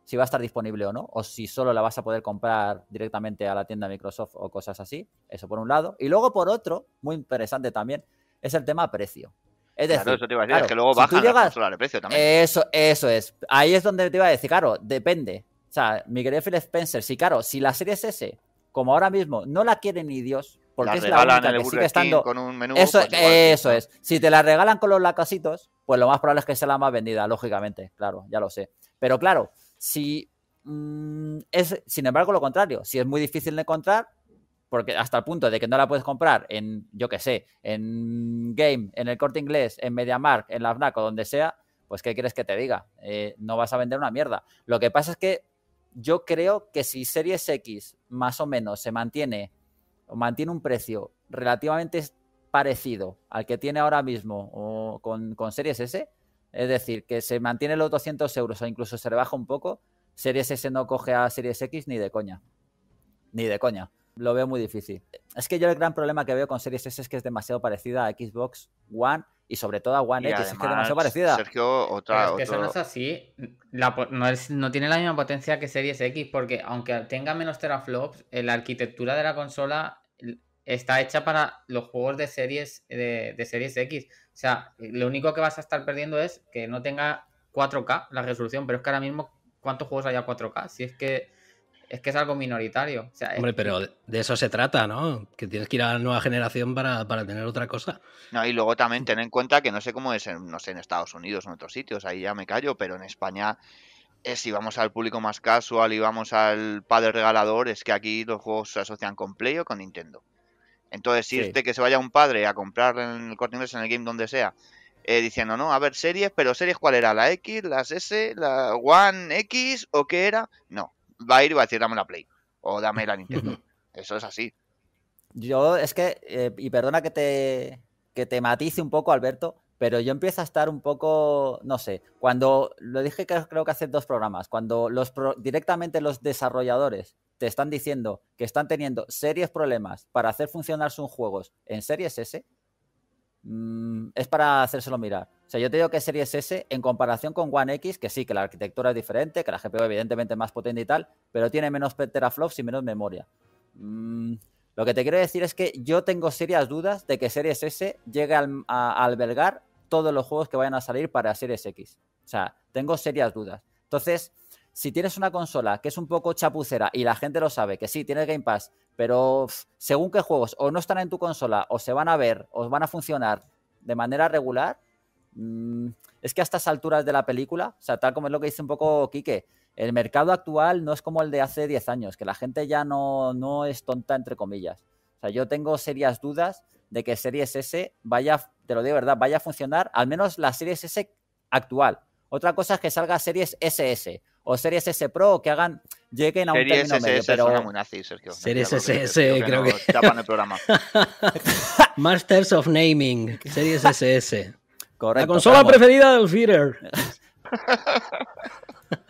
si va a estar disponible o no, o si solo la vas a poder comprar directamente a la tienda de Microsoft o cosas así. Eso por un lado. Y luego por otro, muy interesante también, es el tema precio. Es decir, claro, eso te iba a decir, claro, es que luego baja la consola de precio también. Eso es. Ahí es donde te iba a decir, claro, depende. O sea, mi querido Phil Spencer, sí, claro, si la Series S, como ahora mismo, no la quiere ni Dios, porque es la única que sigue estando con un menú, eso, pues, eso es. Si te la regalan con los lacasitos, pues lo más probable es que sea la más vendida, lógicamente, claro, ya lo sé. Pero claro, sin embargo, lo contrario, si es muy difícil de encontrar, porque hasta el punto de que no la puedes comprar en, yo qué sé, en Game, en el Corte Inglés, en MediaMarkt, en la FNAC o donde sea, pues ¿qué quieres que te diga? No vas a vender una mierda. Lo que pasa es que yo creo que si Series X más o menos se mantiene un precio relativamente parecido al que tiene ahora mismo o con Series S, es decir, que se mantiene los 200 € o incluso se rebaja un poco, Series S no coge a Series X ni de coña. Ni de coña. Lo veo muy difícil. Es que yo el gran problema que veo con Series S es que es demasiado parecida a Xbox One y sobre todo a One X. Además, es que es demasiado parecida. Sergio, pero es que eso no es así. No tiene la misma potencia que Series X porque aunque tenga menos teraflops, la arquitectura de la consola está hecha para los juegos de Series X. O sea, lo único que vas a estar perdiendo es que no tenga 4K la resolución, pero es que ahora mismo, ¿cuántos juegos hay a 4K? Si es que... Es que es algo minoritario. O sea, hombre, pero de eso se trata, ¿no? Que tienes que ir a la nueva generación para tener otra cosa. No, y luego también ten en cuenta que no sé cómo es, en Estados Unidos o en otros sitios, ahí ya me callo, pero en España, si vamos al público más casual y vamos al padre regalador, es que aquí los juegos se asocian con Play o con Nintendo. Entonces, que se vaya un padre a comprar en el Corte Inglés, en el Game, donde sea, diciendo, no, a ver, series, pero series, ¿cuál era? ¿La X, las S, la One X o qué era? No. Va a ir y va a decir, dame la Play o dame la Nintendo. Eso es así. Yo es que, y perdona que te matice un poco, Alberto, pero yo empiezo a estar un poco, no sé, cuando, lo dije creo que hace 2 programas, cuando directamente los desarrolladores te están diciendo que están teniendo serios problemas para hacer funcionar sus juegos en Series S, es para hacérselo mirar. O sea, yo te digo que Series S en comparación con One X, que sí, que la arquitectura es diferente, que la GPU evidentemente es más potente y tal, pero tiene menos teraflops y menos memoria. Lo que te quiero decir es que yo tengo serias dudas de que Series S llegue a albergar todos los juegos que vayan a salir para Series X. O sea, tengo serias dudas. Entonces, si tienes una consola que es un poco chapucera y la gente lo sabe, que sí, tienes Game Pass, pero según qué juegos o no están en tu consola o se van a ver o van a funcionar de manera regular, es que a estas alturas de la película, o sea, tal como es lo que dice un poco Quique, el mercado actual no es como el de hace 10 años, que la gente ya no es tonta, entre comillas. O sea, yo tengo serias dudas de que Series S vaya, te lo digo de verdad, vaya a funcionar, al menos la Series S actual. Otra cosa es que salga Series SS o Series S Pro o que lleguen a un término medio. Pero suena muy nazi, Sergio. Series SS, creo que... Tapan el programa. Masters of Naming, Series SS. Correcto, la consola preferida del Feeder.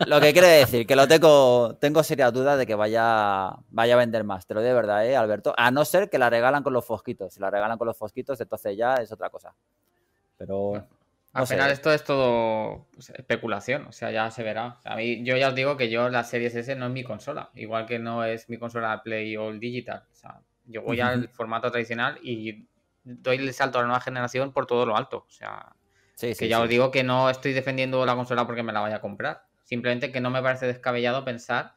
Lo que quiere decir que lo tengo serias dudas de que vaya a vender más. Te lo digo de verdad, Alberto. A no ser que la regalan con los fosquitos. Si la regalan con los fosquitos, entonces ya es otra cosa. Pero... Al final esto es todo especulación, o sea, ya se verá. O sea, a mí, yo ya os digo que yo la Series S no es mi consola, igual que no es mi consola Play o el Digital. O sea, yo voy al formato tradicional y doy el salto a la nueva generación por todo lo alto. O sea, os digo que no estoy defendiendo la consola porque me la vaya a comprar. Simplemente que no me parece descabellado pensar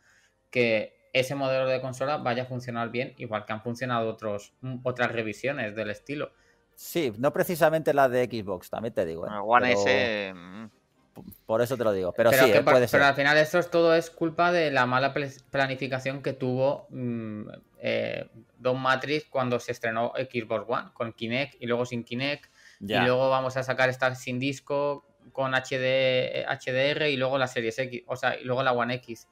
que ese modelo de consola vaya a funcionar bien, igual que han funcionado otras revisiones del estilo. Sí, no precisamente la de Xbox, también te digo. One S... Por eso te lo digo, pero sí, puede ser. Pero al final todo es culpa de la mala planificación que tuvo Don Matrix cuando se estrenó Xbox One, con Kinect y luego sin Kinect. Ya. Y luego vamos a sacar esta sin disco con HDR y luego la Series X, o sea, y luego la One X.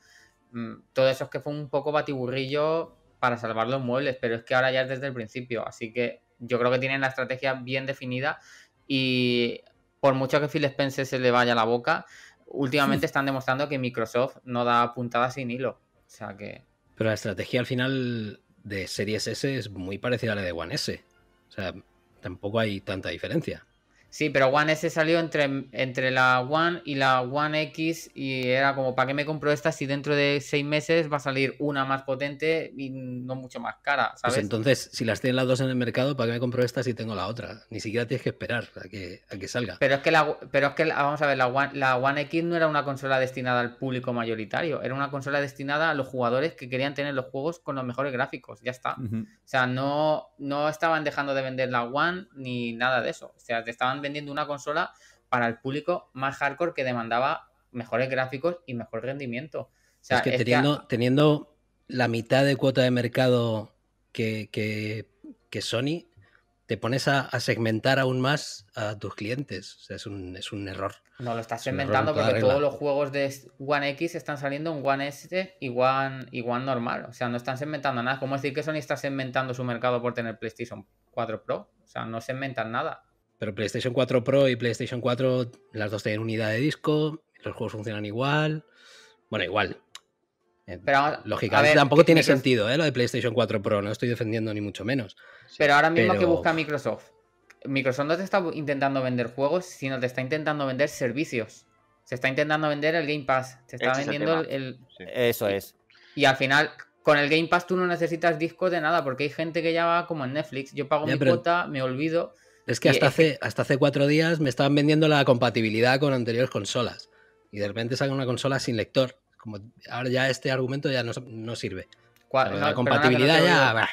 Todo eso es que fue un poco batiburrillo para salvar los muebles, pero es que ahora ya es desde el principio, así que yo creo que tienen la estrategia bien definida y por mucho que Phil Spencer se le vaya la boca, últimamente están demostrando que Microsoft no da puntadas sin hilo. O sea que... Pero la estrategia al final de Series S es muy parecida a la de One S. O sea, tampoco hay tanta diferencia. Sí, pero One S salió entre la One y la One X y era como, ¿para qué me compro esta si dentro de 6 meses va a salir una más potente y no mucho más cara, ¿sabes? Pues entonces, si las tienen las dos en el mercado, ¿para qué me compro esta si tengo la otra? Ni siquiera tienes que esperar a que salga. Pero es que vamos a ver, la One X no era una consola destinada al público mayoritario, era una consola destinada a los jugadores que querían tener los juegos con los mejores gráficos, ya está. Uh-huh. O sea, no estaban dejando de vender la One ni nada de eso, o sea, te estaban vendiendo una consola para el público más hardcore que demandaba mejores gráficos y mejor rendimiento. O sea, teniendo la mitad de cuota de mercado que Sony, te pones a segmentar aún más a tus clientes. O sea, es un error. No, lo estás segmentando porque todos los juegos de One X están saliendo en One S y One normal. O sea, no están segmentando nada. ¿Cómo decir que Sony está segmentando su mercado por tener PlayStation 4 Pro? O sea, no segmentan nada. Pero PlayStation 4 Pro y PlayStation 4, las dos tienen unidad de disco, los juegos funcionan igual. Bueno, igual. Pero, lógicamente, tampoco tiene sentido lo de PlayStation 4 Pro, no estoy defendiendo ni mucho menos. Pero ahora mismo que busca Microsoft no te está intentando vender juegos, sino te está intentando vender servicios. Se está intentando vender el Game Pass, se está vendiendo el... Sí. Eso es. Y al final... Con el Game Pass tú no necesitas disco de nada, porque hay gente que ya va como en Netflix. Yo pago mi cuota, me olvido... Es que hasta hace 4 días me estaban vendiendo la compatibilidad con anteriores consolas y de repente sacan una consola sin lector. Como ahora ya este argumento ya no sirve. La compatibilidad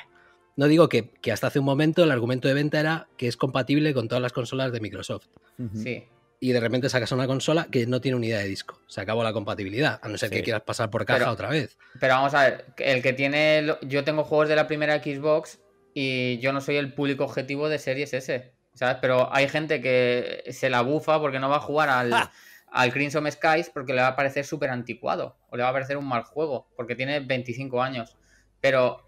No digo que hasta hace un momento el argumento de venta era que es compatible con todas las consolas de Microsoft. Uh-huh. Sí. Y de repente sacas una consola que no tiene unidad de disco. Se acabó la compatibilidad, a no ser que quieras pasar por caja otra vez. Pero vamos a ver, el que tiene... Yo tengo juegos de la primera Xbox y yo no soy el público objetivo de Series S. ¿Sabes? Pero hay gente que se la bufa porque no va a jugar al Crimson Skies porque le va a parecer súper anticuado o le va a parecer un mal juego porque tiene 25 años. Pero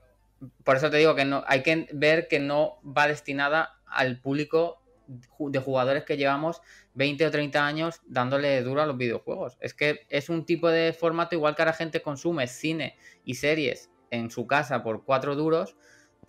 por eso te digo que no, hay que ver que no va destinada al público de jugadores que llevamos 20 o 30 años dándole duro a los videojuegos. Es que es un tipo de formato, igual que ahora gente consume cine y series en su casa por 4 duros...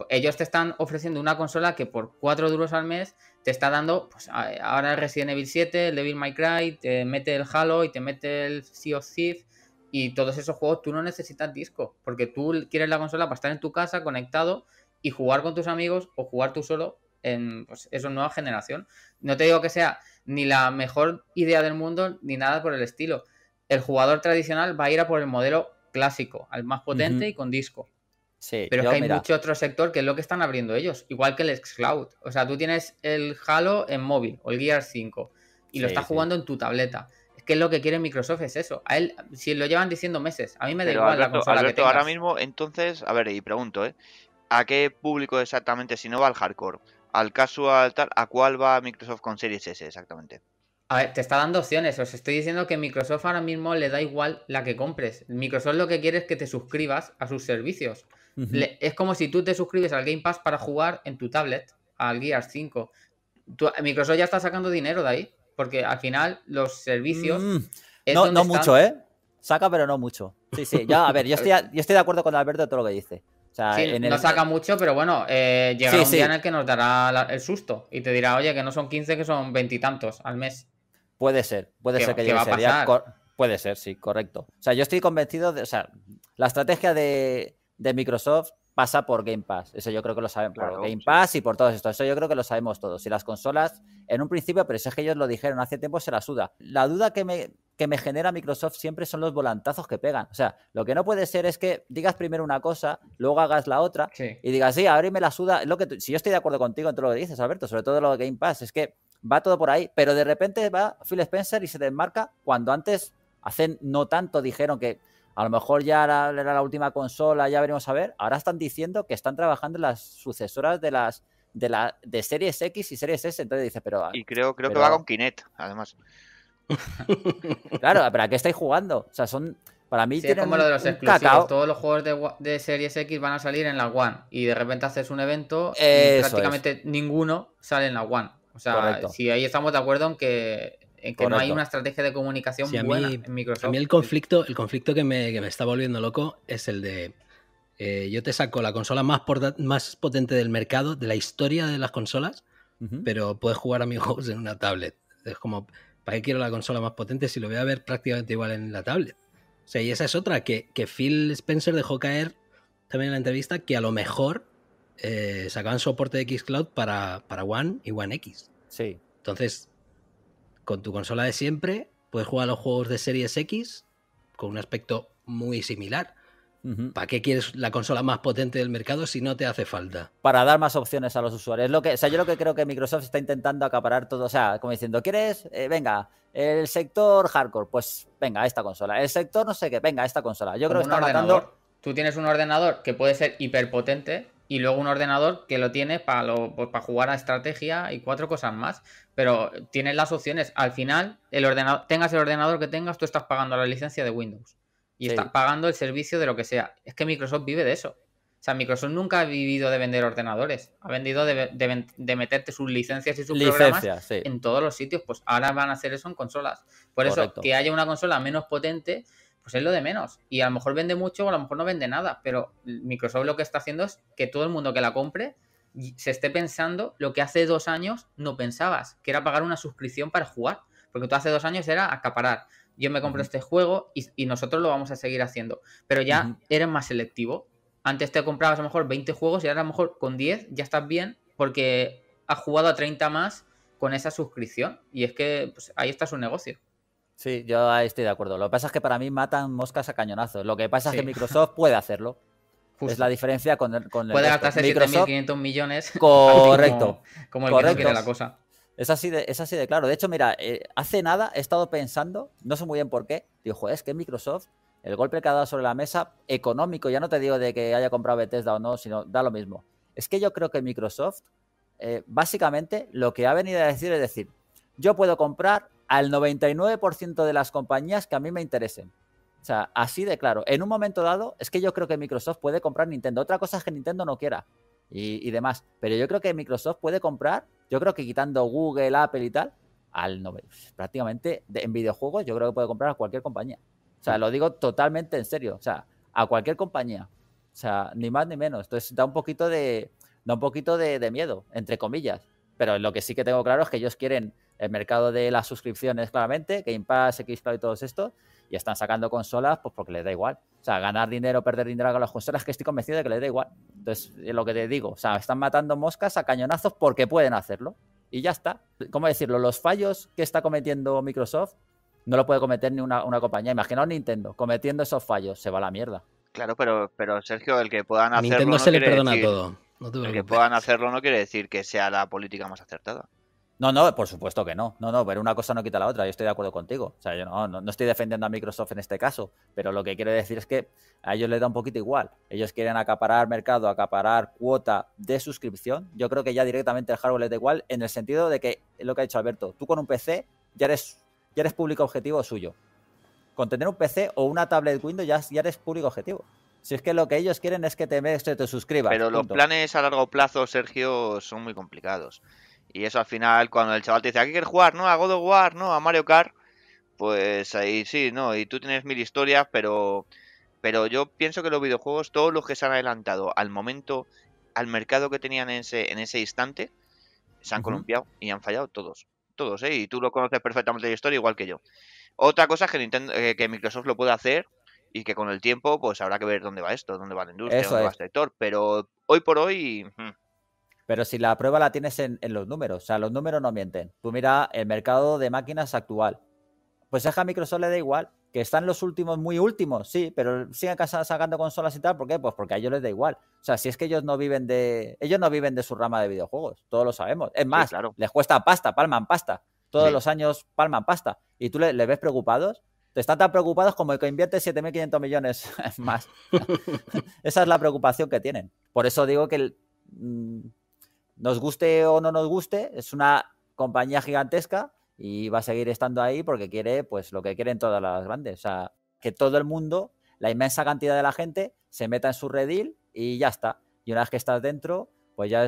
Ellos te están ofreciendo una consola que por 4 duros al mes te está dando pues, ahora Resident Evil 7, el Devil May Cry, te mete el Halo y te mete el Sea of Thieves y todos esos juegos tú no necesitas disco porque tú quieres la consola para estar en tu casa conectado y jugar con tus amigos o jugar tú solo en esa nueva generación. No te digo que sea ni la mejor idea del mundo ni nada por el estilo. El jugador tradicional va a ir a por el modelo clásico, al más potente y con disco. Sí, pero es que hay mucho otro sector que es lo que están abriendo ellos, igual que el xCloud. O sea, tú tienes el Halo en móvil o el Gears 5 y lo estás jugando en tu tableta. Es que es lo que quiere Microsoft, es eso. A él, si lo llevan diciendo meses, a mí me da igual la consola que tengas. Ahora mismo, entonces, a ver, y pregunto, ¿a qué público exactamente, si no va al hardcore, al casual, tal, a cuál va Microsoft con Series S exactamente? A ver, te está dando opciones. Os estoy diciendo que Microsoft ahora mismo le da igual la que compres. Microsoft lo que quiere es que te suscribas a sus servicios. Uh-huh. Es como si tú te suscribes al Game Pass para jugar en tu tablet, al Gears 5. Microsoft ya está sacando dinero de ahí, porque al final los servicios... No mucho, ¿eh? Saca, pero no mucho. Sí, ya, a ver, yo estoy de acuerdo con Alberto de todo lo que dice. O sea, sí, no saca mucho, pero bueno, llegará un día en el que nos dará el susto y te dirá, oye, que no son 15, que son 20 y tantos al mes. Puede ser que llegue ese día. Puede ser, sí, correcto. O sea, yo estoy convencido de... O sea, la estrategia de Microsoft pasa por Game Pass. Eso yo creo que lo saben. Claro, por Game Pass y por todo esto. Eso yo creo que lo sabemos todos. Y las consolas, en un principio, pero eso es que ellos lo dijeron hace tiempo, se la suda. La duda que me genera Microsoft siempre son los volantazos que pegan. O sea, lo que no puede ser es que digas primero una cosa, luego hagas la otra, sí, y digas, sí, ahora me la suda. Lo que si yo estoy de acuerdo contigo en todo lo que dices, Alberto, sobre todo lo de Game Pass, es que va todo por ahí, pero de repente va Phil Spencer y se desmarca cuando antes, hace no tanto, dijeron que a lo mejor ya era la última consola, ya veremos a ver. Ahora están diciendo que están trabajando en las sucesoras de Series X y Series S. Entonces dices, pero... Y creo que va con Kinect, además. Claro, pero ¿a qué estáis jugando? O sea, son... Para mí sí, tienen es como lo de los exclusivos. Cacao. Todos los juegos de Series X van a salir en la One. Y de repente haces un evento y prácticamente ninguno sale en la One. O sea, correcto, si ahí estamos de acuerdo en que no hay una estrategia de comunicación buena en Microsoft. A mí el conflicto que me está volviendo loco es el de... yo te saco la consola más potente del mercado, de la historia de las consolas, pero puedes jugar a mis juegos en una tablet. Es como, ¿para qué quiero la consola más potente si lo voy a ver prácticamente igual en la tablet? O sea, y esa es otra, que Phil Spencer dejó caer también en la entrevista que a lo mejor sacaban soporte de Xcloud para One y One X. Sí. Entonces, con tu consola de siempre, puedes jugar a los juegos de Series X con un aspecto muy similar. ¿Para qué quieres la consola más potente del mercado si no te hace falta? Para dar más opciones a los usuarios. Yo lo que creo que Microsoft está intentando acaparar todo. O sea, como diciendo, ¿quieres? Venga, el sector hardcore, pues venga, esta consola. El sector no sé qué, venga, esta consola. Yo creo que está matando... Tú tienes un ordenador que puede ser hiperpotente y luego un ordenador que lo tienes para jugar a estrategia y cuatro cosas más. Pero tienes las opciones. Al final, tengas el ordenador que tengas, tú estás pagando la licencia de Windows. Y estás pagando el servicio de lo que sea. Es que Microsoft vive de eso. O sea, Microsoft nunca ha vivido de vender ordenadores. Ha vendido de meterte sus licencias y sus programas en todos los sitios. Pues ahora van a hacer eso en consolas. Por eso, que haya una consola menos potente, pues es lo de menos. Y a lo mejor vende mucho o a lo mejor no vende nada. Pero Microsoft lo que está haciendo es que todo el mundo que la compre se esté pensando lo que hace 2 años no pensabas, que era pagar una suscripción para jugar. Porque tú hace 2 años era acaparar. Yo me compro este juego y nosotros lo vamos a seguir haciendo. Pero ya eres más selectivo. Antes te comprabas a lo mejor 20 juegos y ahora a lo mejor con 10 ya estás bien porque has jugado a 30 más con esa suscripción. Y es que pues, ahí está su negocio. Sí, yo ahí estoy de acuerdo. Lo que pasa es que para mí matan moscas a cañonazos. Lo que pasa es que Microsoft puede hacerlo. Justo. Es la diferencia con el puede gastarse 7.500 millones. Correcto. Como el que no quiere la cosa. Es así de claro. De hecho, mira, hace nada he estado pensando, no sé muy bien por qué, digo, joder, es que Microsoft, el golpe que ha dado sobre la mesa, económico, ya no te digo de que haya comprado Bethesda o no, sino da lo mismo. Es que yo creo que Microsoft, básicamente, lo que ha venido a decir es decir, yo puedo comprar al 99% de las compañías que a mí me interesen. O sea, así de claro. En un momento dado, es que yo creo que Microsoft puede comprar Nintendo. Otra cosa es que Nintendo no quiera. Y demás, pero yo creo que Microsoft puede comprar, yo creo que quitando Google, Apple y tal, prácticamente en videojuegos yo creo que puede comprar a cualquier compañía, o sea, lo digo totalmente en serio, o sea, a cualquier compañía, o sea, ni más ni menos. Entonces da un poquito de miedo, entre comillas, pero lo que sí que tengo claro es que ellos quieren el mercado de las suscripciones claramente, Game Pass, Xcloud y todos estos, y están sacando consolas pues porque les da igual. O sea, ganar dinero, perder dinero con las consolas, que estoy convencido de que les da igual. Entonces, es lo que te digo. O sea, están matando moscas a cañonazos porque pueden hacerlo. Y ya está. ¿Cómo decirlo? Los fallos que está cometiendo Microsoft no lo puede cometer ni una compañía. Imaginaos Nintendo cometiendo esos fallos. Se va a la mierda. Claro, pero Sergio, el que puedan hacerlo... Nintendo se le perdona todo. El que puedan hacerlo no quiere decir que sea la política más acertada. No, por supuesto que no. No, pero una cosa no quita la otra. Yo estoy de acuerdo contigo. O sea, yo no estoy defendiendo a Microsoft en este caso, pero lo que quiero decir es que a ellos les da un poquito igual. Ellos quieren acaparar mercado, acaparar cuota de suscripción. Yo creo que ya directamente el hardware les da igual en el sentido de que, lo que ha dicho Alberto, tú con un PC ya eres público objetivo suyo. Con tener un PC o una tablet Windows ya eres público objetivo. Si es que lo que ellos quieren es que te suscribas. Pero los planes a largo plazo, Sergio, son muy complicados. Y eso al final, cuando el chaval te dice, ¿a qué quieres jugar? ¿No? ¿A God of War? ¿No? ¿A Mario Kart? Pues ahí sí, ¿no? Y tú tienes mil historias, pero yo pienso que los videojuegos, todos los que se han adelantado al momento, al mercado que tenían en ese instante, se han columpiado y han fallado todos. todos, ¿eh? Y tú lo conoces perfectamente la historia igual que yo. Otra cosa es que Nintendo, que Microsoft lo puede hacer y que con el tiempo pues habrá que ver dónde va esto, dónde va la industria, eso dónde va el sector. Pero hoy por hoy... Pero si la prueba la tienes en los números, o sea, los números no mienten. Tú mira el mercado de máquinas actual. Pues es que a Microsoft le da igual, que están los últimos, muy últimos, sí, pero siguen sacando consolas y tal. ¿Por qué? Pues porque a ellos les da igual. O sea, si es que ellos no viven de su rama de videojuegos, todos lo sabemos. Es más, sí, claro, les cuesta pasta, palman pasta. Todos los años palman pasta. ¿Y tú les ves preocupados? Te están tan preocupados como el que invierte 7.500 millones más. Esa es la preocupación que tienen. Por eso digo que... nos guste o no nos guste, es una compañía gigantesca y va a seguir estando ahí porque quiere pues lo que quieren todas las grandes. O sea, que todo el mundo, la inmensa cantidad de la gente, se meta en su redil y ya está. Y una vez que estás dentro, pues ya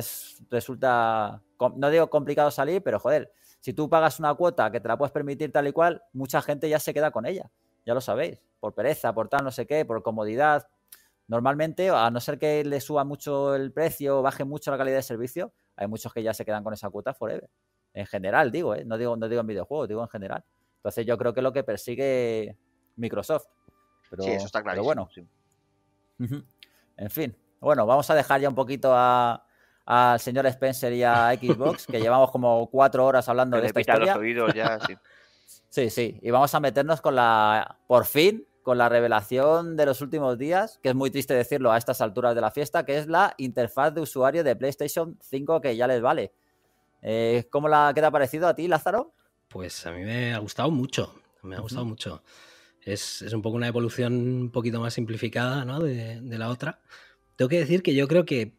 resulta, no digo complicado salir, pero joder, si tú pagas una cuota que te la puedes permitir tal y cual, mucha gente ya se queda con ella. Ya lo sabéis, por pereza, por tal no sé qué, por comodidad... Normalmente, a no ser que le suba mucho el precio o baje mucho la calidad de servicio, hay muchos que ya se quedan con esa cuota forever. En general, digo, ¿eh? No digo en videojuegos, digo en general. Entonces, yo creo que es lo que persigue Microsoft. Pero, sí, eso está clarísimo. Pero bueno. Sí. En fin. Bueno, vamos a dejar ya un poquito al señor Spencer y a Xbox, que llevamos como 4 horas hablando de esta historia. Los oídos ya, sí. Sí. Y vamos a meternos con la... Por fin... con la revelación de los últimos días, que es muy triste decirlo a estas alturas de la fiesta, que es la interfaz de usuario de PlayStation 5 que ya les vale. ¿Qué te ha parecido a ti, Lázaro? Pues a mí me ha gustado mucho, me ha gustado mucho. Es un poco una evolución un poquito más simplificada, ¿no? de la otra. Tengo que decir que yo creo que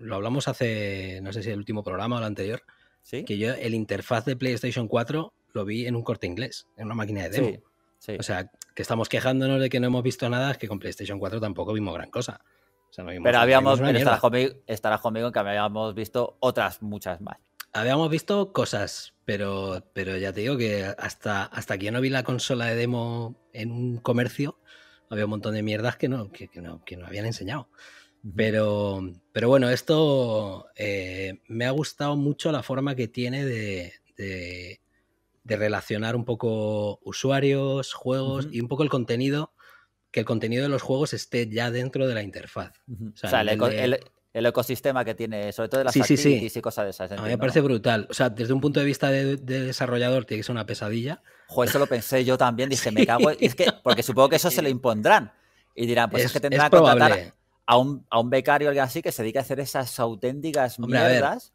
lo hablamos hace, no sé si el último programa o el anterior, ¿sí? Que yo el interfaz de PlayStation 4 lo vi en un Corte Inglés, en una máquina de demo. Sí. Sí. O sea, que estamos quejándonos de que no hemos visto nada, es que con PlayStation 4 tampoco vimos gran cosa. O sea, pero estarás conmigo en que habíamos visto otras muchas más. Habíamos visto cosas, pero ya te digo que hasta que yo no vi la consola de demo en un comercio, había un montón de mierdas que no habían enseñado. Pero bueno, esto me ha gustado mucho la forma que tiene de relacionar un poco usuarios, juegos y un poco el contenido, que el contenido de los juegos esté ya dentro de la interfaz. O sea el ecosistema que tiene, sobre todo de las activities y cosas de esas. A mí me parece brutal. O sea, desde un punto de vista de desarrollador tiene que ser una pesadilla. Joder, eso lo pensé yo también, dije, me cago. Y es que, porque supongo que eso se lo impondrán y dirán, pues es que tendrán que contratar a un becario o algo así que se dedique a hacer esas auténticas mierdas.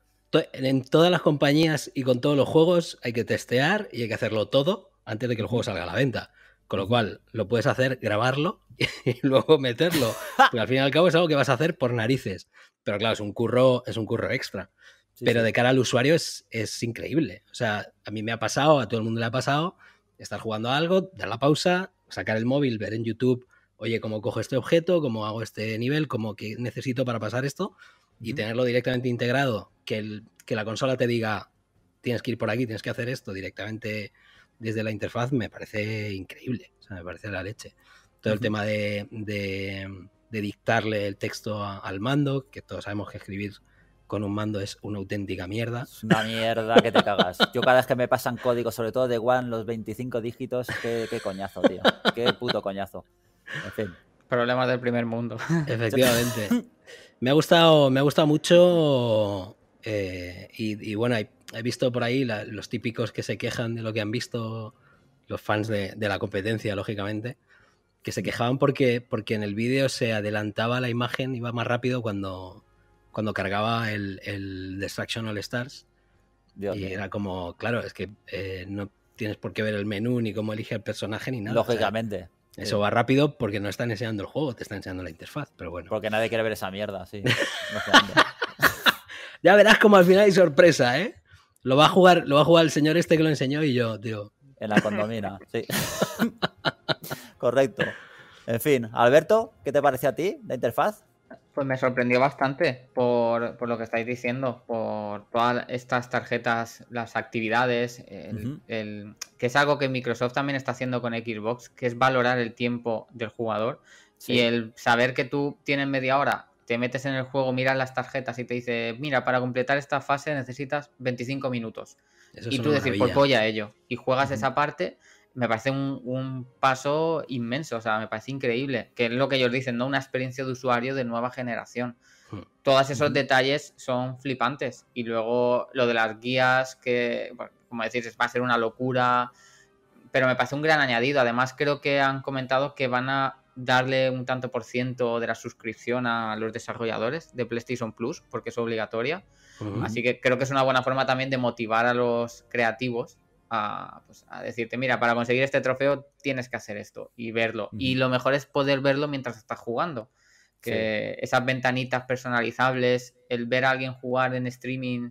En todas las compañías y con todos los juegos hay que testear y hay que hacerlo todo antes de que el juego salga a la venta. Con lo cual, lo puedes hacer, grabarlo y luego meterlo. Porque al fin y al cabo es algo que vas a hacer por narices. Pero claro, es un curro extra. Sí, pero de cara al usuario es increíble. O sea, a mí me ha pasado, a todo el mundo le ha pasado, estar jugando a algo, dar la pausa, sacar el móvil, ver en YouTube, oye, cómo cojo este objeto, cómo hago este nivel, cómo que necesito para pasar esto. Y tenerlo directamente integrado, que la consola te diga tienes que ir por aquí, tienes que hacer esto directamente desde la interfaz, me parece increíble, o sea, me parece la leche. Todo el tema de dictarle el texto al mando, que todos sabemos que escribir con un mando es una auténtica mierda. Es una mierda que te cagas. Yo cada vez que me pasan códigos, sobre todo de One, los 25 dígitos, qué coñazo, tío. Qué puto coñazo. En fin. Problemas del primer mundo. Efectivamente. Me ha gustado mucho y bueno, he visto por ahí los típicos que se quejan de lo que han visto los fans de la competencia, lógicamente, que se quejaban porque en el vídeo se adelantaba la imagen, iba más rápido cuando cargaba el Destruction All Stars. Dios y mío. Era como, claro, es que no tienes por qué ver el menú ni cómo elige el personaje ni nada. Lógicamente. O sea, eso va rápido porque no están enseñando el juego, te están enseñando la interfaz, pero bueno. Porque nadie quiere ver esa mierda, sí. Ya verás como al final hay sorpresa, ¿eh? Lo va a jugar el señor este que lo enseñó y yo, tío. En la condomina, sí. Correcto. En fin, Alberto, ¿qué te parece a ti la interfaz? Pues me sorprendió bastante por lo que estáis diciendo, por todas estas tarjetas, las actividades, que es algo que Microsoft también está haciendo con Xbox, que es valorar el tiempo del jugador y el saber que tú tienes media hora, te metes en el juego, miras las tarjetas y te dice, mira, para completar esta fase necesitas 25 minutos. Eso y tú decir, por polla ello. Y juegas esa parte, me parece un paso inmenso, o sea, me parece increíble. Que es lo que ellos dicen, ¿no? Una experiencia de usuario de nueva generación. Todos esos detalles son flipantes. Y luego lo de las guías, que, bueno, como decís, va a ser una locura. Pero me parece un gran añadido. Además, creo que han comentado que van a darle un tanto por ciento de la suscripción a los desarrolladores de PlayStation Plus, porque es obligatoria. Así que creo que es una buena forma también de motivar a los creativos a decirte, mira, para conseguir este trofeo tienes que hacer esto y verlo. Y lo mejor es poder verlo mientras estás jugando. Que esas ventanitas personalizables, el ver a alguien jugar en streaming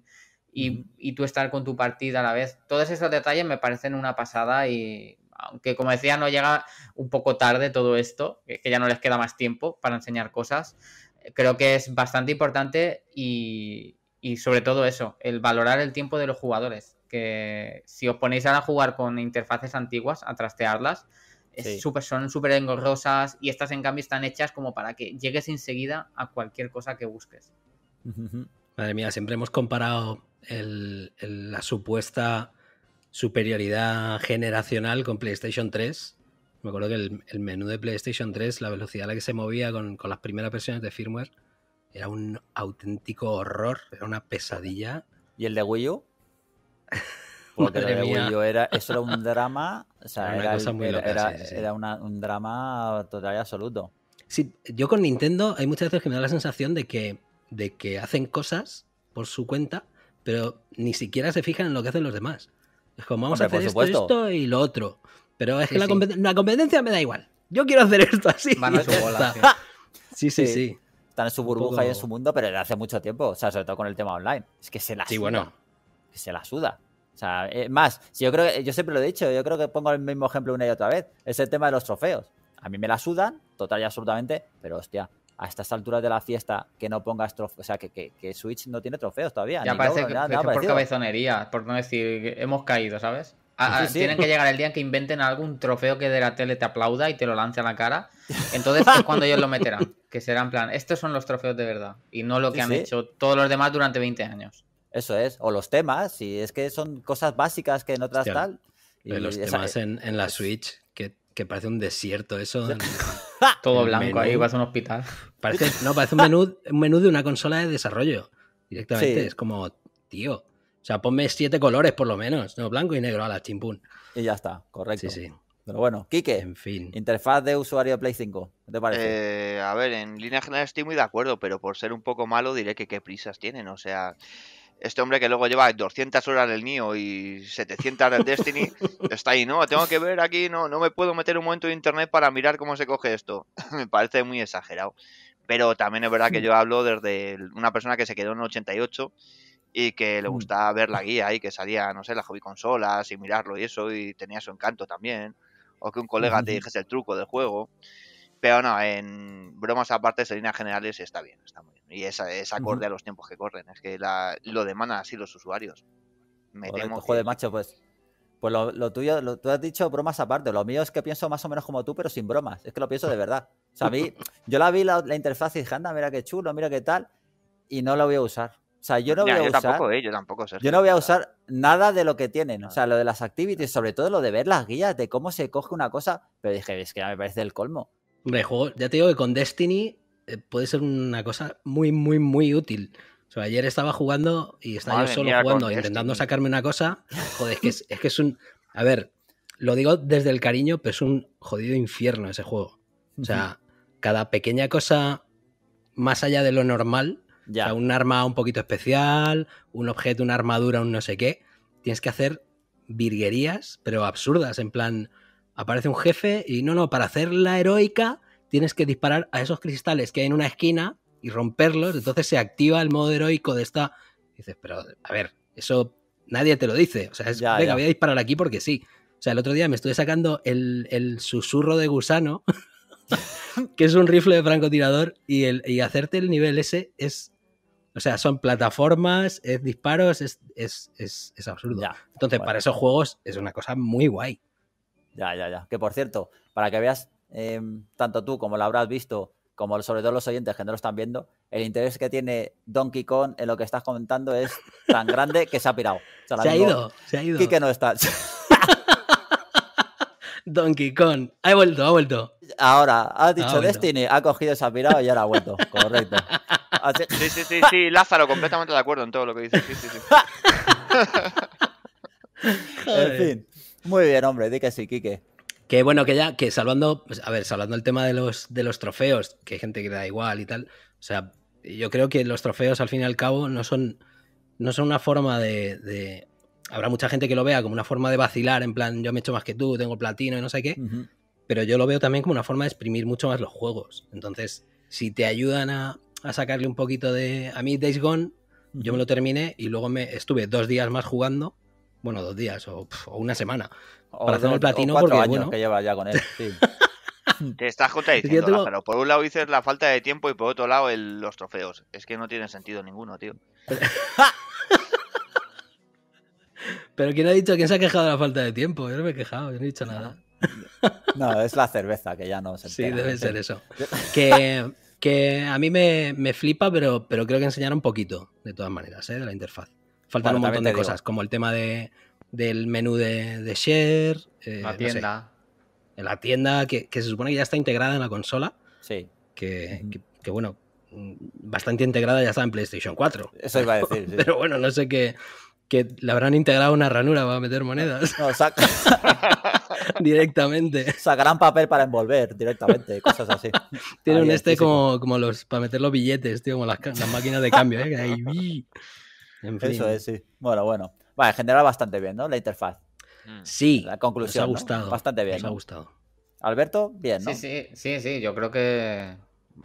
y tú estar con tu partida a la vez. Todos esos detalles me parecen una pasada y... Aunque, como decía, no llega un poco tarde todo esto, que ya no les queda más tiempo para enseñar cosas. Creo que es bastante importante y sobre todo eso, el valorar el tiempo de los jugadores. Que si os ponéis ahora a jugar con interfaces antiguas, a trastearlas, son súper engorrosas y estas, en cambio, están hechas como para que llegues enseguida a cualquier cosa que busques. Madre mía, siempre hemos comparado la supuesta... superioridad generacional con PlayStation 3. Me acuerdo que el menú de PlayStation 3, la velocidad a la que se movía con las primeras versiones de firmware, era un auténtico horror, era una pesadilla. ¿Y el de Wii U? Porque el de Wii U era un drama, o sea, era un drama total y absoluto. Sí, yo con Nintendo hay muchas veces que me da la sensación de que hacen cosas por su cuenta, pero ni siquiera se fijan en lo que hacen los demás. Es como, vamos a hacer esto y lo otro. Pero es que la competencia me da igual. Yo quiero hacer esto así. Van a su bola. Sí. Están en su burbuja y en su mundo, pero desde hace mucho tiempo. O sea, sobre todo con el tema online. Es que se la suda. Sí, bueno. Se la suda. O sea, más, si yo creo que, yo siempre lo he dicho, yo creo que pongo el mismo ejemplo una y otra vez. Es el tema de los trofeos. A mí me la sudan, total y absolutamente, pero hostia, a estas alturas de la fiesta que no pongas trofeos, o sea, que Switch no tiene trofeos todavía. Ya parece que es por cabezonería, por no decir que hemos caído, ¿sabes? Tienen que llegar el día en que inventen algún trofeo que de la tele te aplauda y te lo lance a la cara. Entonces es cuando ellos lo meterán, que será en plan, estos son los trofeos de verdad y no lo que han hecho todos los demás durante 20 años. Eso es, o los temas, si es que son cosas básicas que en otras tal. Y los temas en la Switch, que parece un desierto eso. Todo blanco, ahí vas a un hospital. Parece un menú de una consola de desarrollo. Directamente, es como, tío, o sea, ponme 7 colores por lo menos, no blanco y negro, a la chimpún. Y ya está, correcto. Sí. Pero bueno, Quique, en fin. Interfaz de usuario de Play 5, ¿qué te parece? A ver, en línea general estoy muy de acuerdo, pero por ser un poco malo diré que qué prisas tienen, o sea... Este hombre que luego lleva 200 horas del Nioh y 700 del Destiny, está ahí, ¿no? Tengo que ver aquí, no me puedo meter un momento en internet para mirar cómo se coge esto. Me parece muy exagerado. Pero también es verdad que yo hablo desde una persona que se quedó en 88 y que le gustaba ver la guía y que salía, no sé, las hobby consolas y mirarlo y eso, y tenía su encanto también. O que un colega te dijese el truco del juego. Pero no, en bromas aparte, en líneas generales está bien, está muy bien. Y es acorde a los tiempos que corren. Es que lo demandan así los usuarios. Me temo que... Joder, macho, pues lo tuyo, tú has dicho bromas aparte. Lo mío es que pienso más o menos como tú, pero sin bromas. Es que lo pienso de verdad. O sea, yo la vi la interfaz y dije, anda, mira qué chulo, mira qué tal. Y no la voy a usar. O sea, yo no voy a usar nada de lo que tienen. O sea, lo de las activities, sobre todo lo de ver las guías, de cómo se coge una cosa. Pero dije, es que ya me parece el colmo. Hombre, juego, ya te digo que con Destiny puede ser una cosa muy, muy, muy útil. O sea, ayer estaba jugando y estaba yo solo jugando, intentando sacarme una cosa. Joder, es que es un... A ver, lo digo desde el cariño, pero es un jodido infierno ese juego. O sea, cada pequeña cosa más allá de lo normal, o sea, un arma un poquito especial, un objeto, una armadura, un no sé qué, tienes que hacer virguerías, pero absurdas, en plan... Aparece un jefe y no, para hacer la heroica tienes que disparar a esos cristales que hay en una esquina y romperlos, entonces se activa el modo heroico de esta... Y dices, pero a ver, eso nadie te lo dice, o sea, es, venga, voy a disparar aquí porque sí. O sea, el otro día me estuve sacando el susurro de gusano, que es un rifle de francotirador, y hacerte el nivel ese es... O sea, son plataformas, es disparos, es absurdo. Ya, entonces, para esos juegos es una cosa muy guay. Ya. Que por cierto, para que veas, tanto tú como lo habrás visto, como sobre todo los oyentes que no lo están viendo, el interés que tiene Donkey Kong en lo que estás comentando es tan grande que se ha pirado. O sea, se ha ido. Quique no está. Donkey Kong, ha vuelto. Ahora, has dicho ha Destiny, ha cogido, se ha pirado y ahora ha vuelto. Correcto. Así... Sí, Lázaro, completamente de acuerdo en todo lo que dices. Sí. En fin. Muy bien, hombre, di que sí, Quique. Que bueno, que salvando, a ver, salvando el tema de los trofeos, que hay gente que da igual y tal, o sea, yo creo que los trofeos al fin y al cabo no son una forma de habrá mucha gente que lo vea como una forma de vacilar, en plan, yo me he hecho más que tú, tengo platino y no sé qué, pero yo lo veo también como una forma de exprimir mucho más los juegos. Entonces, si te ayudan a sacarle un poquito de... A mí Days Gone, yo me lo terminé y luego me estuve 2 días más jugando, bueno, 2 días o una semana, para hacer el platino, porque 4 años, bueno, que lleva ya con él, sí. Te estás contradiciendo, tengo... Lázaro. Por un lado dices la falta de tiempo y por otro lado los trofeos. Es que no tiene sentido ninguno, tío. Pero ¿quién se ha quejado de la falta de tiempo? Yo no me he quejado, yo no he dicho nada. No, es la cerveza que ya no se entera. Sí, debe ser eso. Que a mí me flipa, pero creo que enseñar un poquito, de todas maneras, ¿eh? De la interfaz. Faltan un montón de cosas, como el tema del menú de share, la tienda. No sé, la tienda que se supone que ya está integrada en la consola. Sí. Que bueno, bastante integrada ya está en PlayStation 4. Eso iba a decir. Sí. Pero bueno, no sé qué. Que le habrán integrado una ranura para meter monedas. No, directamente. Sacarán papel para envolver directamente, cosas así. Tienen como los para meter los billetes, tío, como las máquinas de cambio, ¿eh? Ahí, en fin. Eso es, sí. Bueno. Vale, en general bastante bien, ¿no? La interfaz. Sí. La conclusión. Nos ha gustado. ¿No? Bastante bien. Nos ha gustado. Alberto, bien, ¿no? Sí. Yo creo que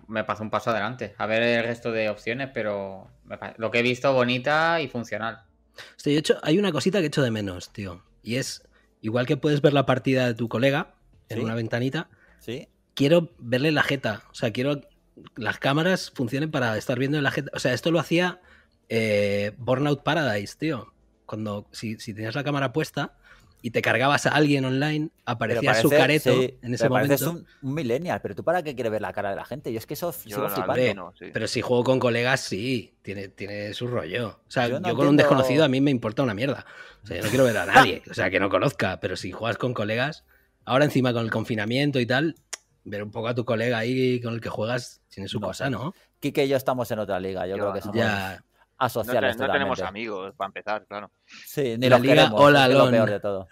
me pasó un paso adelante. A ver el resto de opciones, pero lo que he visto, bonita y funcional. Estoy hecho, hay una cosita que echo de menos, tío. Y es, igual que puedes ver la partida de tu colega en una ventanita, quiero verle la jeta. O sea, quiero las cámaras funcionen para estar viendo la jeta. O sea, esto lo hacía Burnout Paradise, tío. Cuando si tenías la cámara puesta y te cargabas a alguien online, aparecía su careto en ese momento. Pareces un millennial, pero ¿tú para qué quieres ver la cara de la gente? Yo es que eso sigo flipando. Pero si juego con colegas, sí, tiene su rollo. O sea, yo con un desconocido a mí me importa una mierda. O sea, yo no quiero ver a nadie, o sea, que no conozca. Pero si juegas con colegas, ahora encima con el confinamiento y tal, ver un poco a tu colega ahí con el que juegas tiene su cosa, ¿no? Quique y yo estamos en otra liga, yo creo que somos... asociales. No tenemos amigos, para empezar, claro. Sí, ni la liga queremos, hola, es lo peor de todo.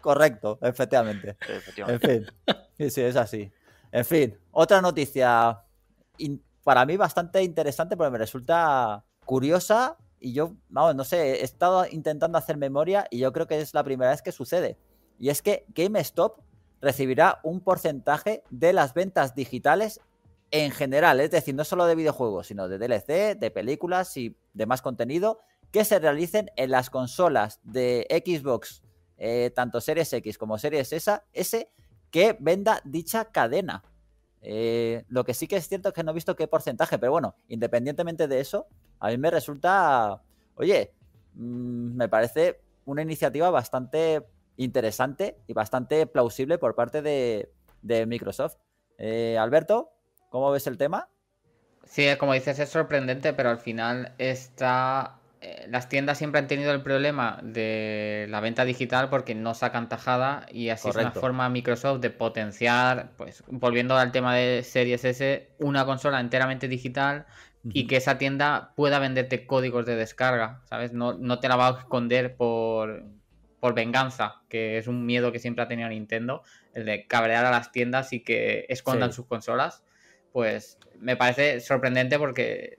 Correcto, efectivamente. En fin, sí, es así. En fin, otra noticia para mí bastante interesante, porque me resulta curiosa y yo, no sé, he estado intentando hacer memoria y yo creo que es la primera vez que sucede. Y es que GameStop recibirá un porcentaje de las ventas digitales en general, es decir, no solo de videojuegos, sino de DLC, de películas y demás contenido que se realicen en las consolas de Xbox, tanto Series X como Series S, que venda dicha cadena. Lo que sí que es cierto es que no he visto qué porcentaje, pero bueno, independientemente de eso, a mí me resulta, oye, me parece una iniciativa bastante interesante y bastante plausible por parte de Microsoft. Alberto, ¿cómo ves el tema? Sí, como dices, es sorprendente, pero al final las tiendas siempre han tenido el problema de la venta digital porque no sacan tajada y así Correcto. Es una forma Microsoft de potenciar, pues volviendo al tema de Series S, una consola enteramente digital y que esa tienda pueda venderte códigos de descarga, ¿sabes? No te la va a esconder por venganza, que es un miedo que siempre ha tenido Nintendo, el de cabrear a las tiendas y que escondan sus consolas. Pues me parece sorprendente porque,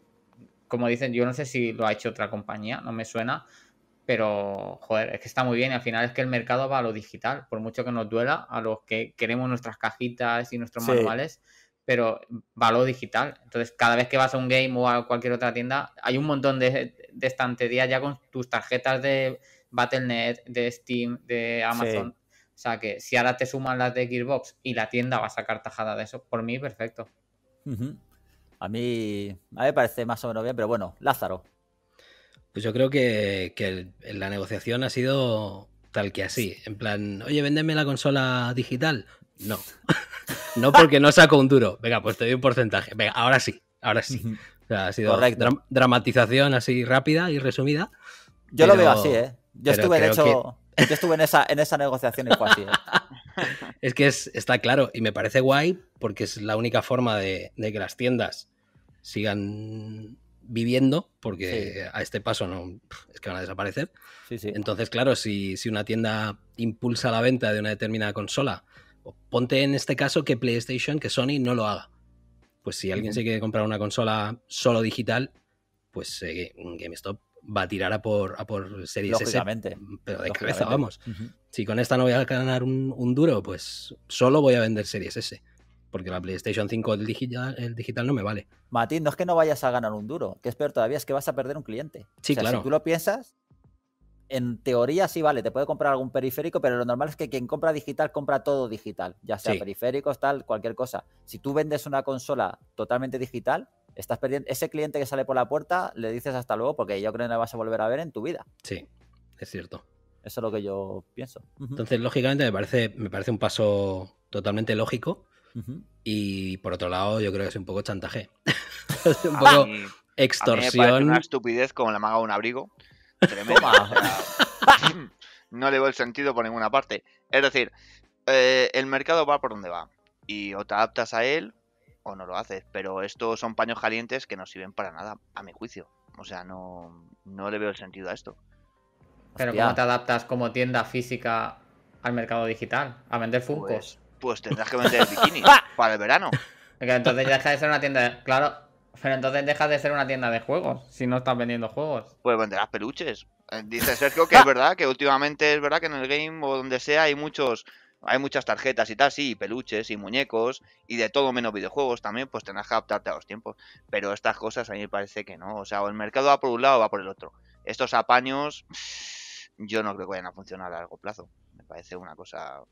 como dicen, yo no sé si lo ha hecho otra compañía, no me suena, pero, joder, es que está muy bien y al final es que el mercado va a lo digital, por mucho que nos duela a los que queremos nuestras cajitas y nuestros manuales, pero va a lo digital. Entonces, cada vez que vas a un game o a cualquier otra tienda, hay un montón de estanterías ya con tus tarjetas de Battle.net, de Steam, de Amazon. O sea que si ahora te suman las de Gearbox y la tienda va a sacar tajada de eso, por mí, perfecto. A mí me parece más o menos bien, pero bueno, Lázaro. Pues yo creo que la negociación ha sido tal que así. En plan, oye, véndeme la consola digital. No. No, porque no saco un duro. Venga, pues te doy un porcentaje. Venga, ahora sí, ahora sí. O sea, ha sido dramatización así rápida y resumida. Yo pero, lo veo así, ¿eh? Yo estuve, de hecho, que... yo estuve en esa negociación y fue así. Es que está claro y me parece guay porque es la única forma de que las tiendas sigan viviendo, porque sí, a este paso no es que van a desaparecer. Sí, sí. Entonces, claro, si una tienda impulsa la venta de una determinada consola, ponte en este caso que PlayStation, que Sony no lo haga. Pues si alguien se quiere comprar una consola solo digital, pues GameStop va a tirar a por Series S, pero de cabeza, vamos. Uh-huh. Si con esta no voy a ganar un duro, pues solo voy a vender Series S. Porque la PlayStation 5, el digital no me vale. Matín, no es que no vayas a ganar un duro, que es peor todavía, es que vas a perder un cliente. Sí, o sea, claro. Si tú lo piensas, en teoría sí, vale, te puede comprar algún periférico, pero lo normal es que quien compra digital, compra todo digital. Ya sea sí, periféricos, tal, cualquier cosa. Si tú vendes una consola totalmente digital, estás perdiendo... Ese cliente que sale por la puerta, le dices hasta luego, porque yo creo que no vas a volver a ver en tu vida. Sí, es cierto. Eso es lo que yo pienso. Entonces, lógicamente, me parece un paso totalmente lógico. Uh-huh. Y por otro lado, yo creo que es un poco chantaje. Es un poco extorsión. A mí me parece una estupidez como la maga de un abrigo. Tremenda. No le veo el sentido por ninguna parte. Es decir, el mercado va por donde va. Y o te adaptas a él o no lo haces. Pero estos son paños calientes que no sirven para nada, a mi juicio. O sea, no le veo el sentido a esto. Pero hostia, ¿cómo te adaptas como tienda física al mercado digital? ¿A vender Funkos? Pues tendrás que vender el bikini para el verano. Entonces deja de ser una tienda de... Claro, pero entonces deja de ser una tienda de juegos si no estás vendiendo juegos. Pues venderás peluches. Dice Sergio que es verdad, que últimamente es verdad que en el game o donde sea hay muchas tarjetas y tal, sí, y peluches y muñecos y de todo menos videojuegos también, pues tendrás que adaptarte a los tiempos. Pero estas cosas a mí me parece que no. O sea, o el mercado va por un lado o va por el otro. Estos apaños yo no creo que vayan a funcionar a largo plazo. Me parece una cosa...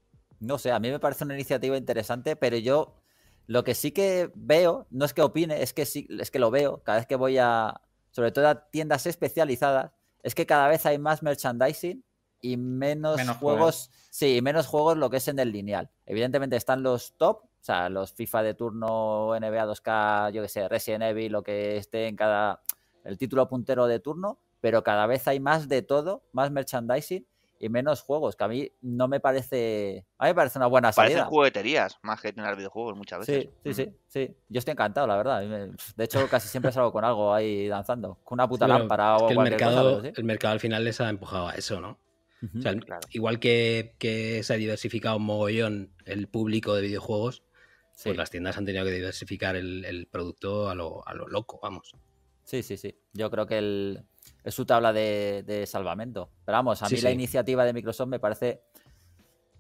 No sé, a mí me parece una iniciativa interesante, pero yo lo que sí que veo, no es que opine, es que sí, es que lo veo cada vez que voy a, sobre todo a tiendas especializadas, es que cada vez hay más merchandising y menos juegos, sí, menos juegos lo que es en el lineal. Evidentemente están los top, o sea, los FIFA de turno, NBA 2K, yo que sé, Resident Evil, lo que esté en cada, el título puntero de turno, pero cada vez hay más de todo, más merchandising y menos juegos, que a mí no me parece... A mí me parece una buena salida. Parecen jugueterías, más que tener videojuegos muchas veces. Sí, sí, sí. Yo estoy encantado, la verdad. De hecho, casi siempre salgo con algo ahí danzando. Con una puta lámpara o cualquier cosa, ¿sí? El mercado al final les ha empujado a eso, ¿no? Uh-huh. O sea, claro. Igual que se ha diversificado un mogollón el público de videojuegos, sí, pues las tiendas han tenido que diversificar el producto a lo loco, vamos. Sí, sí, sí. Yo creo que es su tabla de salvamento. Pero vamos, a mí la iniciativa de Microsoft me parece...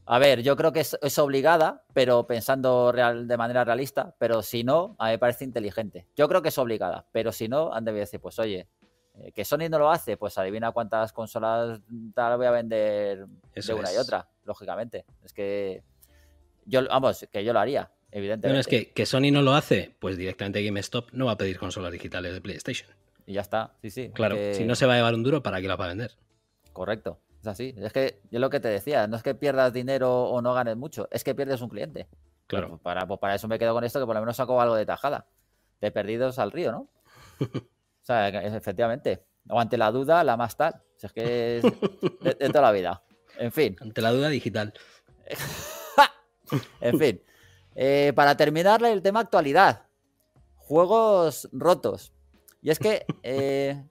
A ver, yo creo que es obligada, pero pensando de manera realista, pero si no, a mí me parece inteligente. Yo creo que es obligada, pero si no, han debido decir, pues oye, que Sony no lo hace, pues adivina cuántas consolas tal voy a vender eso de una y otra, lógicamente. Es que yo, vamos, que yo lo haría, evidentemente. Bueno, es que Sony no lo hace, pues directamente GameStop no va a pedir consolas digitales de PlayStation. Y ya está, sí, sí. Claro, porque... si no se va a llevar un duro, ¿para qué la va a vender? Correcto, es así. Es que yo lo que te decía, no es que pierdas dinero o no ganes mucho, es que pierdes un cliente. Claro. Pues para eso me quedo con esto, que por lo menos saco algo de tajada. De perdidos al río, ¿no? O sea, efectivamente. O ante la duda, la más tal. O sea, es que es de toda la vida. En fin. Ante la duda digital. En fin. Para terminar el tema actualidad. Juegos rotos. Y es que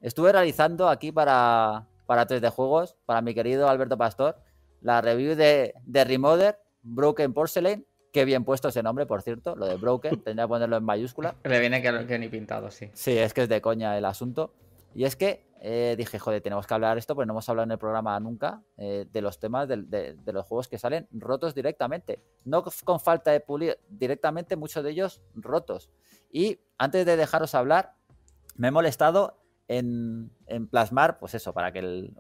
estuve realizando aquí para 3D Juegos, para mi querido Alberto Pastor, la review de Remothered: Broken Porcelain. Qué bien puesto ese nombre, por cierto, lo de Broken. Tendría que ponerlo en mayúscula. Le viene que ni pintado, sí. Sí, es que es de coña el asunto. Y es que dije, joder, tenemos que hablar esto, porque no hemos hablado en el programa nunca de los temas de los juegos que salen rotos directamente. No con falta de pulir, directamente muchos de ellos rotos. Y antes de dejaros hablar... Me he molestado en plasmar, pues eso, para que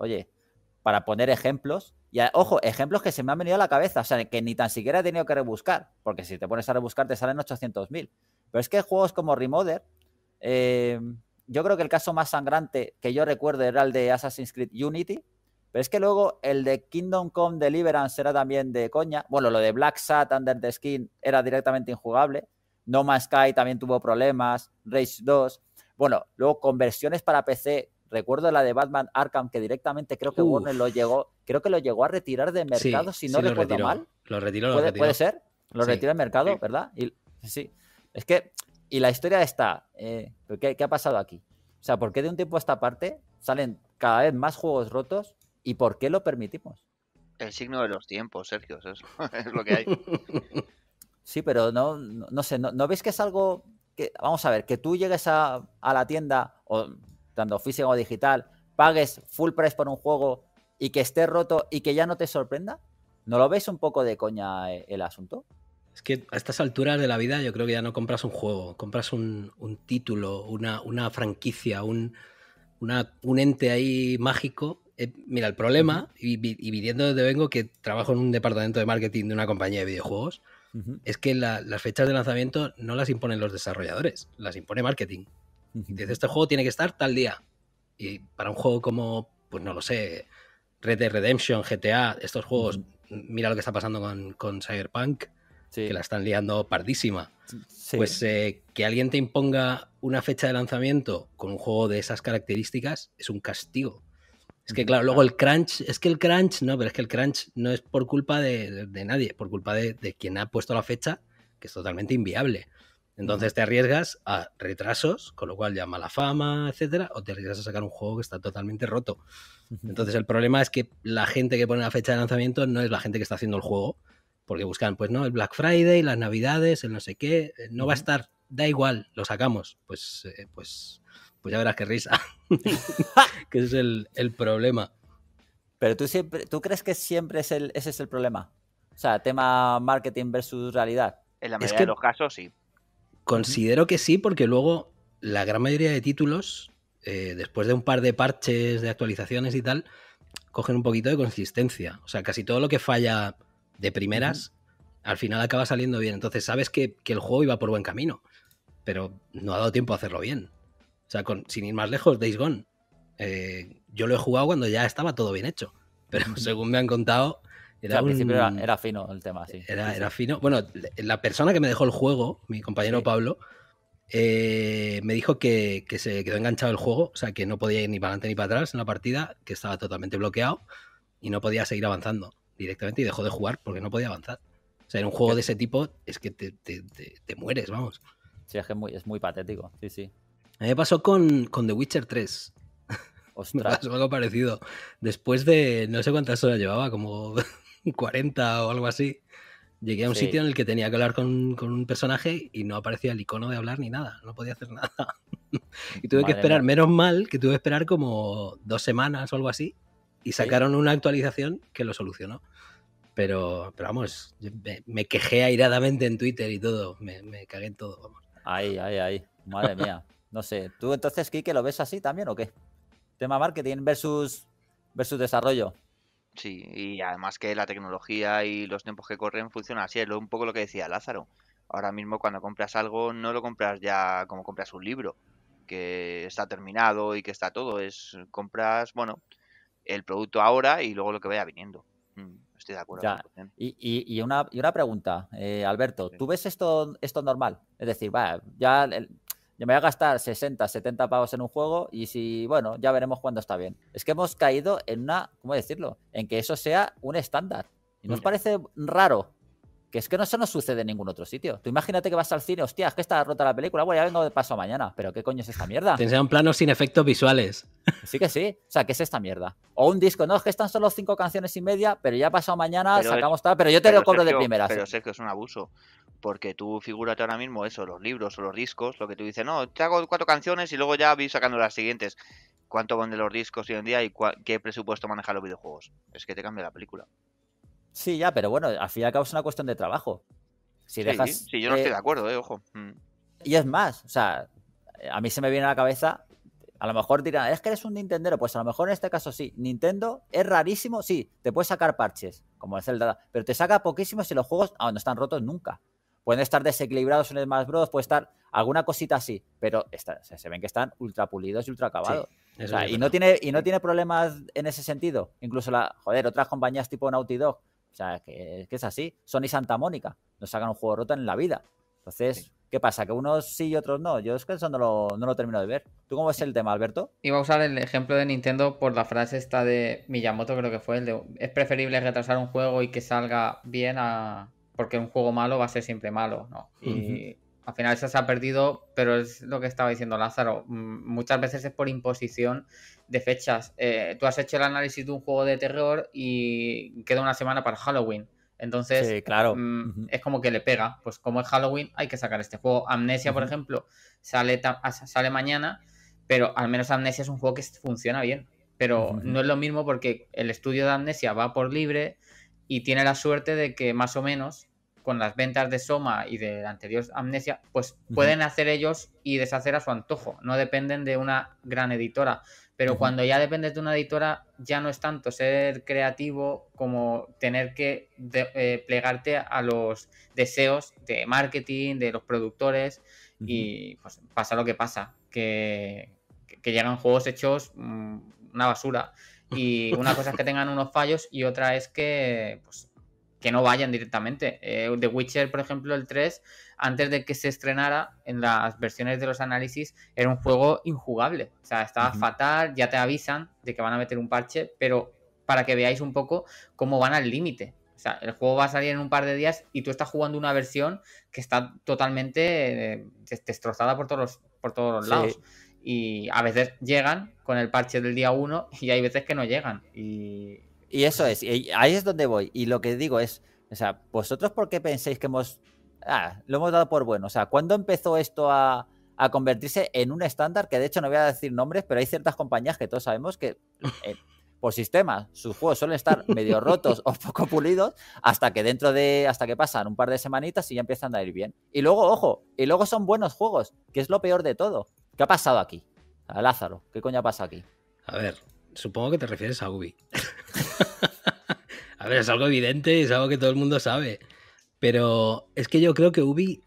para poner ejemplos. Y ojo, ejemplos que se me han venido a la cabeza, o sea, que ni tan siquiera he tenido que rebuscar, porque si te pones a rebuscar te salen 800.000. Pero es que juegos como Remothered, yo creo que el caso más sangrante que yo recuerdo era el de Assassin's Creed Unity, Pero es que luego el de Kingdom Come Deliverance era también de coña. Bueno, lo de Black Sat Under the Skin era directamente injugable. No Man's Sky también tuvo problemas. Rage 2. Bueno, luego conversiones para PC. Recuerdo la de Batman Arkham, que directamente creo que Warner lo llegó, creo que lo llegó a retirar de mercado, sí, si no sí, recuerdo mal. Lo retiró, lo retiró. ¿Puede ser? Lo retiró del mercado, sí. ¿Verdad? Y, sí. Es que, y la historia está, ¿qué ha pasado aquí? O sea, ¿por qué de un tiempo a esta parte salen cada vez más juegos rotos y por qué lo permitimos? El signo de los tiempos, Sergio, eso es lo que hay. Sí, pero no sé, ¿no ves que es algo que, vamos a ver, que tú llegues a la tienda, o tanto físico o digital, pagues full price por un juego y que esté roto y que ya no te sorprenda? ¿No lo veis un poco de coña el asunto? Es que a estas alturas de la vida yo creo que ya no compras un juego, compras un título, una franquicia, un ente ahí mágico. Mira, el problema, y viniendo desde vengo que trabajo en un departamento de marketing de una compañía de videojuegos, es que las fechas de lanzamiento no las imponen los desarrolladores, las impone marketing. Dice, este juego tiene que estar tal día. Y para un juego como, pues no lo sé, Red Dead Redemption, GTA, estos juegos, mira lo que está pasando con Cyberpunk, sí, que la están liando pardísima. Sí. Pues que alguien te imponga una fecha de lanzamiento con un juego de esas características es un castigo. Es que claro, luego el crunch, el crunch no es por culpa de nadie, por culpa de quien ha puesto la fecha, que es totalmente inviable. Entonces te arriesgas a retrasos, con lo cual ya mala fama, etcétera, o te arriesgas a sacar un juego que está totalmente roto. Entonces el problema es que la gente que pone la fecha de lanzamiento no es la gente que está haciendo el juego, porque buscan, pues no, el Black Friday, las Navidades, el no sé qué, no va a estar, da igual, lo sacamos. Pues ya verás qué risa, que ese es el problema. Pero ¿tú crees que siempre ese es el problema? O sea, tema marketing versus realidad. En la mayoría de los casos, sí. Considero que sí, porque luego la gran mayoría de títulos, después de un par de parches, de actualizaciones y tal, cogen un poquito de consistencia. O sea, casi todo lo que falla de primeras, al final acaba saliendo bien. Entonces sabes que el juego iba por buen camino, pero no ha dado tiempo a hacerlo bien. O sea, sin ir más lejos, Days Gone. Yo lo he jugado cuando ya estaba todo bien hecho, pero según me han contado... al principio era fino el tema, sí. Era fino. Bueno, la persona que me dejó el juego, mi compañero Pablo, me dijo que se quedó enganchado el juego, o sea, que no podía ir ni para adelante ni para atrás en la partida, que estaba totalmente bloqueado y no podía seguir avanzando directamente y dejó de jugar porque no podía avanzar. O sea, en un juego de ese tipo es que te mueres, vamos. Sí, es que es muy patético, sí, sí. A mí me pasó con The Witcher 3. Ostras. Me pasó algo parecido. Después de no sé cuántas horas llevaba, como... 40 o algo así, llegué a un sitio en el que tenía que hablar con un personaje y no aparecía el icono de hablar ni nada, no podía hacer nada. Y tuve que esperar, menos mal que tuve que esperar como 2 semanas o algo así y sacaron una actualización que lo solucionó. Pero vamos, me quejé airadamente en Twitter y todo, me cagué en todo. Vamos. Ay, madre mía. No sé, ¿tú entonces, Quique, lo ves así también o qué? Tema marketing versus desarrollo. Sí, y además que la tecnología y los tiempos que corren funcionan así, es un poco lo que decía Lázaro. Ahora mismo cuando compras algo no lo compras ya como compras un libro, que está terminado y que está todo, compras, bueno, el producto ahora y luego lo que vaya viniendo. Estoy de acuerdo. Ya. Y una pregunta, Alberto, ¿tú ves esto normal? Es decir, vaya, ya me voy a gastar 60, 70 pavos en un juego y si, bueno, ya veremos cuándo está bien. Es que hemos caído en una, ¿cómo decirlo? En que eso sea un estándar. Y nos parece raro, que es que no se nos sucede en ningún otro sitio. Tú imagínate que vas al cine, hostia, es que está rota la película, bueno, ya vengo de paso mañana, pero ¿qué coño es esta mierda? Te enseñan planos sin efectos visuales. Sí que sí, o sea, ¿qué es esta mierda? O un disco, no, es que están solo 5 canciones y media, pero ya pasado mañana pero sacamos tal, pero yo te lo cobro de primera. Pero Sergio, es un abuso. Porque tú figúrate ahora mismo eso, los libros o los discos, lo que tú dices, no, te hago 4 canciones y luego ya voy sacando las siguientes. ¿Cuánto van de los discos hoy en día y qué presupuesto manejan los videojuegos? Es que te cambia la película. Sí, ya, pero bueno, al fin y al cabo es una cuestión de trabajo. Si dejas, sí, yo no estoy de acuerdo, ojo. Y es más, o sea, a mí se me viene a la cabeza, a lo mejor dirán, es que eres un Nintendero, pues a lo mejor en este caso sí. Nintendo es rarísimo, sí, te puede sacar parches, como es el Zelda, pero te saca poquísimo si los juegos no están rotos nunca. Pueden estar desequilibrados en el Smash Bros, puede estar alguna cosita así, pero se ven que están ultra pulidos y ultra acabados. Sí. O sea, y no tiene problemas en ese sentido. Incluso otras compañías tipo Naughty Dog. O sea, que es así. Sony Santa Mónica. No sacan un juego roto en la vida. Entonces, ¿qué pasa? Que unos sí y otros no. Yo es que eso no lo termino de ver. ¿Tú cómo ves el tema, Alberto? Iba a usar el ejemplo de Nintendo por la frase esta de Miyamoto, creo que fue, el de es preferible retrasar un juego y que salga bien porque un juego malo va a ser siempre malo, ¿no? Y al final eso se ha perdido, pero es lo que estaba diciendo Lázaro. Muchas veces es por imposición de fechas. Tú has hecho el análisis de un juego de terror y queda una semana para Halloween. Entonces, sí, claro. Es como que le pega. Pues como es Halloween, hay que sacar este juego. Amnesia, por ejemplo, sale mañana, pero al menos Amnesia es un juego que funciona bien. Pero no es lo mismo porque el estudio de Amnesia va por libre y tiene la suerte de que más o menos con las ventas de Soma y de la anterior Amnesia, pues pueden hacer ellos y deshacer a su antojo. No dependen de una gran editora. Pero cuando ya dependes de una editora, ya no es tanto ser creativo como tener que plegarte a los deseos de marketing, de los productores, y pues pasa lo que pasa, que llegan juegos hechos una basura. Y una cosa es que tengan unos fallos y otra es que no vayan directamente. The Witcher, por ejemplo, el 3, antes de que se estrenara en las versiones de los análisis, era un juego injugable. O sea, estaba fatal, ya te avisan de que van a meter un parche, pero para que veáis un poco cómo van al límite. O sea, el juego va a salir en un par de días y tú estás jugando una versión que está totalmente destrozada por todos los lados. Y a veces llegan con el parche del día 1 y hay veces que no llegan. Y eso es, y ahí es donde voy. Y lo que digo es, o sea, ¿vosotros por qué pensáis que lo hemos dado por bueno? O sea, ¿cuándo empezó esto a convertirse en un estándar? Que de hecho no voy a decir nombres, pero hay ciertas compañías que todos sabemos que por sistemas sus juegos suelen estar medio rotos o poco pulidos hasta que pasan un par de semanitas y ya empiezan a ir bien. Y luego, ojo, son buenos juegos, que es lo peor de todo. ¿Qué ha pasado aquí? Lázaro, ¿qué coño ha pasado aquí? A ver, supongo que te refieres a Ubi. A ver, es algo evidente, es algo que todo el mundo sabe, pero es que yo creo que Ubi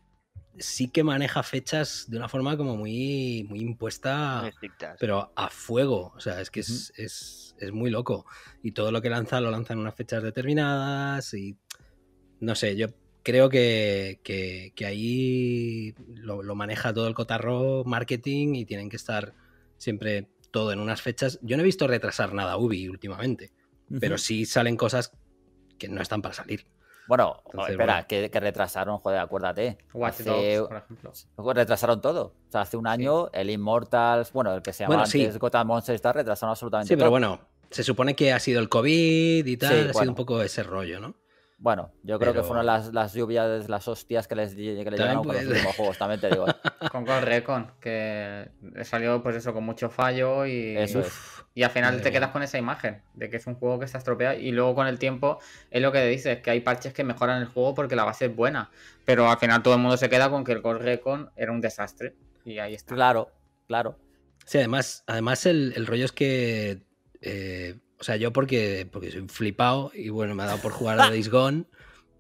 sí que maneja fechas de una forma como muy, muy impuesta, muy estrictas, pero a fuego. O sea, es que es muy loco, y todo lo que lanza lo lanzan en unas fechas determinadas y no sé, yo creo que ahí lo maneja todo el cotarro marketing y tienen que estar siempre todo en unas fechas. Yo no he visto retrasar nada Ubi últimamente, pero sí salen cosas que no están para salir. Bueno, entonces, espera, bueno. Que retrasaron, joder, acuérdate. Watch Dogs, por ejemplo. Retrasaron todo. O sea, hace un año el Immortals, bueno, el que se llama Gotham Monster Star, retrasaron absolutamente todo. Sí, pero bueno, se supone que ha sido el COVID y tal, sido un poco ese rollo, ¿no? Bueno, yo creo que fueron las lluvias, las hostias que le llegaron con los últimos juegos, también te digo. Con Ghost Recon, que salió pues eso, con mucho fallo y, y al final te quedas con esa imagen de que es un juego que se ha estropeado, y luego con el tiempo es lo que dices, que hay parches que mejoran el juego porque la base es buena, pero al final todo el mundo se queda con que el Ghost Recon era un desastre y ahí está. Claro, claro. Sí, además el rollo es que... o sea, yo porque soy flipado y bueno, me ha dado por jugar a Days Gone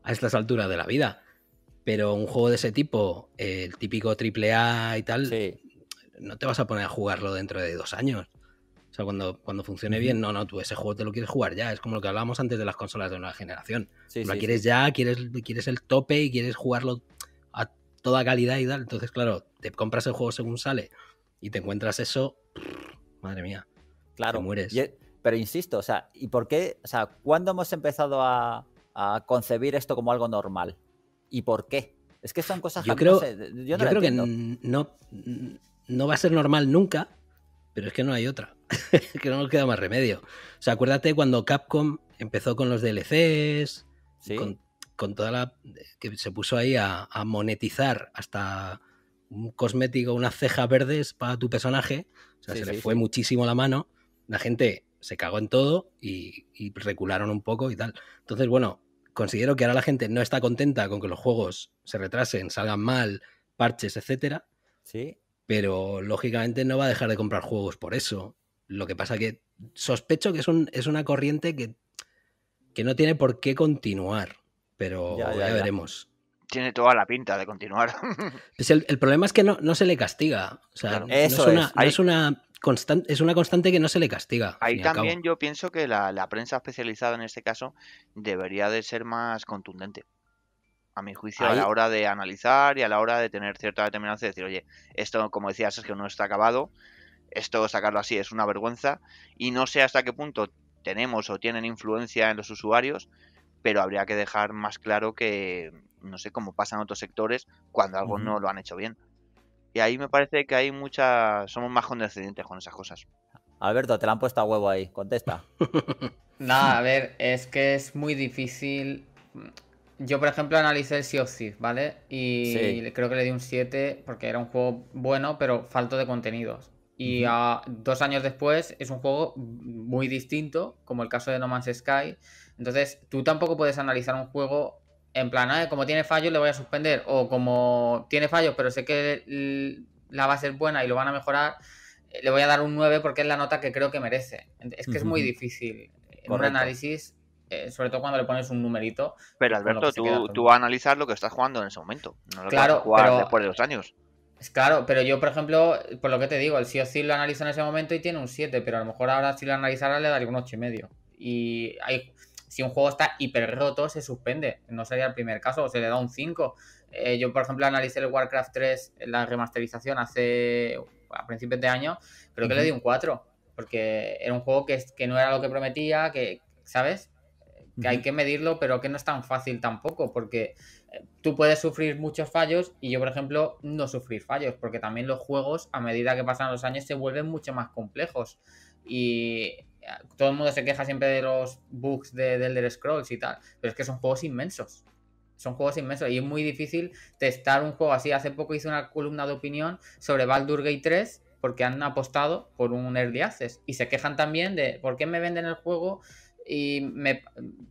a estas alturas de la vida. Pero un juego de ese tipo, el típico AAA y tal, no te vas a poner a jugarlo dentro de 2 años. O sea, cuando funcione bien, no, tú ese juego te lo quieres jugar ya. Es como lo que hablábamos antes de las consolas de nueva generación. Quieres el tope y quieres jugarlo a toda calidad y tal. Entonces, claro, te compras el juego según sale y te encuentras eso, madre mía, claro, te mueres. Pero insisto, o sea, ¿y por qué? O sea, ¿cuándo hemos empezado a concebir esto como algo normal? ¿Y por qué? Es que son cosas que yo creo que no va a ser normal nunca, pero es que no hay otra. Es que no nos queda más remedio. O sea, acuérdate cuando Capcom empezó con los DLCs, con toda la... que se puso ahí a monetizar hasta un cosmético, unas cejas verdes para tu personaje. O sea, se le fue muchísimo la mano. La gente se cagó en todo y recularon un poco y tal. Entonces, bueno, considero que ahora la gente no está contenta con que los juegos se retrasen, salgan mal, parches, etcétera. Sí. Pero, lógicamente, no va a dejar de comprar juegos por eso. Lo que pasa que sospecho que es una corriente que no tiene por qué continuar. Pero ya veremos. Tiene toda la pinta de continuar. Pues el problema es que no se le castiga. O sea, claro, no es una es una constante que no se le castiga. Ahí también yo pienso que la prensa especializada en este caso debería de ser más contundente, a mi juicio, a la hora de analizar y a la hora de tener cierta determinación de decir, oye, esto, como decías, Sergio, no está acabado, esto sacarlo así es una vergüenza, y no sé hasta qué punto tenemos o tienen influencia en los usuarios, pero habría que dejar más claro que, no sé, cómo pasa en otros sectores cuando algo no lo han hecho bien. Y ahí me parece que hay muchas... Somos más condescendientes con esas cosas. Alberto, te la han puesto a huevo ahí, contesta. Nada, a ver, es que es muy difícil... Yo, por ejemplo, analicé el Sea of Thieves, ¿vale? Y sí, creo que le di un 7 porque era un juego bueno, pero falto de contenidos. Y dos años después es un juego muy distinto, como el caso de No Man's Sky. Entonces, tú tampoco puedes analizar un juego en plan, como tiene fallos le voy a suspender. O como tiene fallos, pero sé que la base es buena y lo van a mejorar, le voy a dar un 9 porque es la nota que creo que merece. Es que es muy difícil un análisis... sobre todo cuando le pones un numerito. Pero Alberto, tú vas a analizar lo que estás jugando en ese momento, no lo que vas a jugar después de 2 años. Claro, pero yo, por ejemplo, por lo que te digo, el sí o sí lo analizo en ese momento y tiene un 7, pero a lo mejor ahora si lo analizara le daría un 8,5. Y si un juego está hiper roto, se suspende. No sería el primer caso, o se le da un 5. Yo, por ejemplo, analicé el Warcraft 3, la remasterización, a principios de año, creo que le di un 4, porque era un juego que no era lo que prometía, que, ¿sabes? Que hay que medirlo, pero que no es tan fácil tampoco, porque tú puedes sufrir muchos fallos y yo, por ejemplo, no sufrir fallos, porque también los juegos, a medida que pasan los años, se vuelven mucho más complejos. Y todo el mundo se queja siempre de los bugs de Elder Scrolls y tal, pero es que son juegos inmensos. Son juegos inmensos y es muy difícil testar un juego así. Hace poco hice una columna de opinión sobre Baldur's Gate 3 porque han apostado por un Early Access y se quejan también de por qué me venden el juego... y me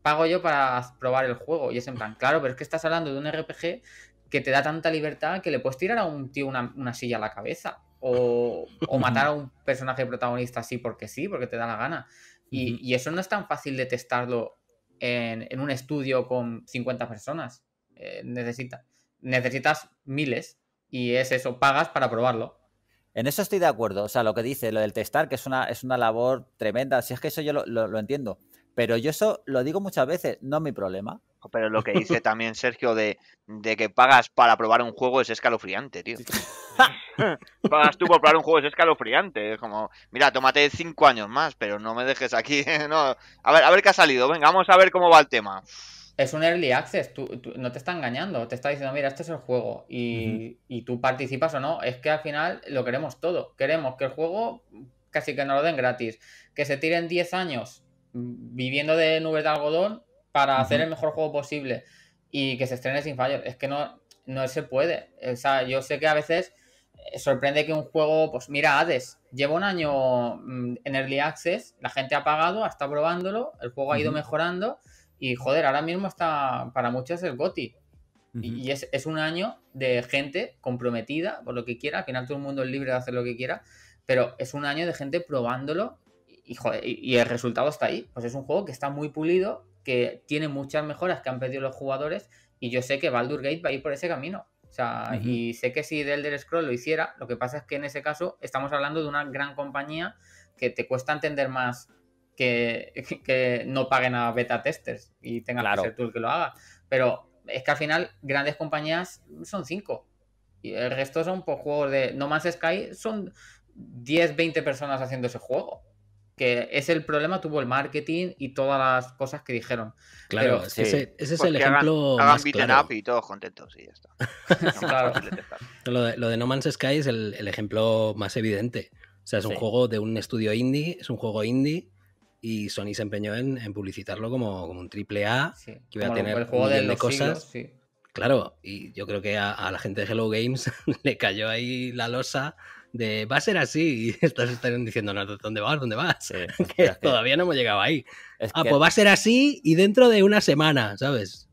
pago yo para probar el juego. Y es en plan, claro, pero es que estás hablando de un RPG que te da tanta libertad que le puedes tirar a un tío una silla a la cabeza o matar a un personaje protagonista sí, porque te da la gana. Y eso no es tan fácil de testarlo en un estudio con 50 personas. Necesitas miles y es eso, pagas para probarlo. En eso estoy de acuerdo. O sea, lo que dice, lo del testar, que es una labor tremenda. Si es que eso yo lo entiendo. Pero yo eso lo digo muchas veces, no es mi problema. Pero lo que dice también Sergio de que pagas para probar un juego es escalofriante, tío. Pagas tú por probar un juego es escalofriante. Es como, mira, tómate 5 años más, pero no me dejes aquí. No. A ver qué ha salido. Venga, vamos a ver cómo va el tema. Es un early access, tú no te está engañando, te está diciendo, mira, este es el juego y tú participas o no. Es que al final lo queremos todo, queremos que el juego casi que nos lo den gratis, que se tiren 10 años viviendo de nubes de algodón para hacer el mejor juego posible y que se estrene sin fallos. Es que no se puede. O sea, yo sé que a veces sorprende que un juego, pues mira, Hades, lleva un año en early access, la gente ha pagado, ha estado probándolo, el juego ha ido mejorando. Y, joder, ahora mismo está para muchos el GOTY. Y es un año de gente comprometida por lo que quiera. Al final todo el mundo es libre de hacer lo que quiera. Pero es un año de gente probándolo y el resultado está ahí. Pues es un juego que está muy pulido, que tiene muchas mejoras que han pedido los jugadores. Y yo sé que Baldur's Gate va a ir por ese camino. O sea, y sé que si The Elder Scrolls lo hiciera, lo que pasa es que en ese caso estamos hablando de una gran compañía que te cuesta entender más... Que no paguen a beta testers y tengas que ser tú el que lo haga. Pero es que al final grandes compañías son 5 y el resto son por juegos de No Man's Sky, son 10, 20 personas haciendo ese juego, que es el problema, tuvo el marketing y todas las cosas que dijeron. Claro, pero, sí. ese es el ejemplo. Hagan beaten up y todos contentos y ya está. No, claro. Lo de No Man's Sky es el ejemplo más evidente. O sea, es un juego de un estudio indie, es un juego indie. Y Sony se empeñó en publicitarlo como un triple A, que iba a tener el juego de cosas. Siglos, claro, y yo creo que a la gente de Hello Games le cayó ahí la losa de va a ser así. Y estos están diciendo, no, ¿dónde vas? Sí, que todavía no hemos llegado ahí. Pues va a ser así y dentro de una semana, ¿sabes?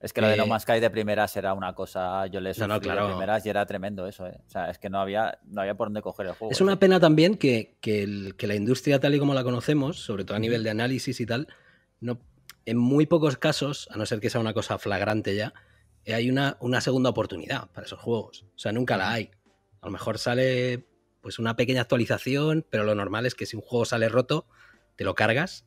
Es que lo de No Man's Sky de primeras era una cosa... Yo le sufrí de primeras y era tremendo eso. O sea, es que no había por dónde coger el juego. Es una pena también que la industria tal y como la conocemos, sobre todo a nivel de análisis y tal, no, en muy pocos casos, a no ser que sea una cosa flagrante ya, hay una segunda oportunidad para esos juegos. O sea, nunca la hay. A lo mejor sale pues una pequeña actualización, pero lo normal es que si un juego sale roto, te lo cargas,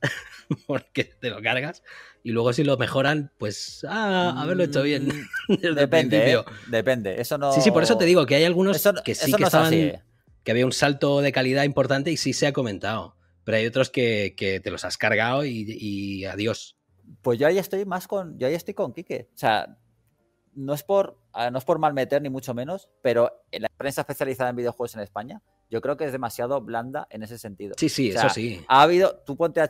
porque te lo cargas, y luego si lo mejoran, pues haberlo hecho bien desde depende, el principio. Depende, eso no... Sí, por eso te digo que hay algunos eso, que sí que no estaban... Es que había un salto de calidad importante y sí se ha comentado, pero hay otros que te los has cargado y adiós. Pues yo ahí estoy más con... Yo ahí estoy con Quique, o sea... No es por mal meter, ni mucho menos, pero la prensa especializada en videojuegos en España, yo creo que es demasiado blanda en ese sentido. Sí, o sea, eso sí. Ha habido, tú ponte a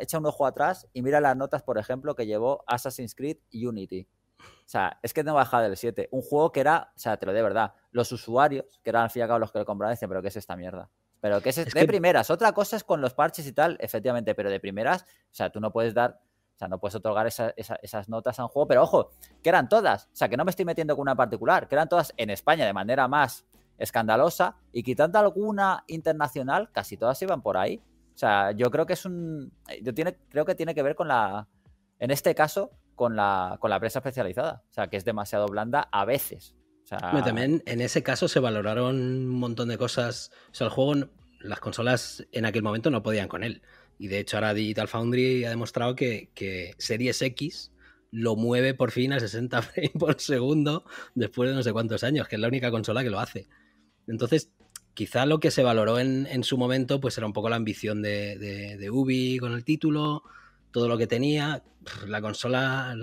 echa un ojo atrás y mira las notas, por ejemplo, que llevó Assassin's Creed Unity. O sea, es que no bajaba del 7. Un juego que era, o sea, te lo de verdad, los usuarios, que eran al fin y al cabo los que lo compraban, decían, pero ¿qué es esta mierda? Pero ¿qué es de primeras? Otra cosa es con los parches y tal, efectivamente, pero de primeras, o sea, tú no puedes dar... O sea, no puedes otorgar esas notas a un juego, pero ojo, que eran todas, o sea, que no me estoy metiendo con una en particular, que eran todas en España de manera más escandalosa y quitando alguna internacional, casi todas iban por ahí. O sea, yo creo que tiene que ver con la, en este caso, con la prensa especializada, o sea, que es demasiado blanda a veces. O sea, pero también en ese caso se valoraron un montón de cosas, o sea, el juego, las consolas en aquel momento no podían con él. Y de hecho ahora Digital Foundry ha demostrado que Series X lo mueve por fin a 60 frames por segundo después de no sé cuántos años, que es la única consola que lo hace. Entonces, quizá lo que se valoró en su momento pues era un poco la ambición de Ubi con el título, todo lo que tenía. Las consolas,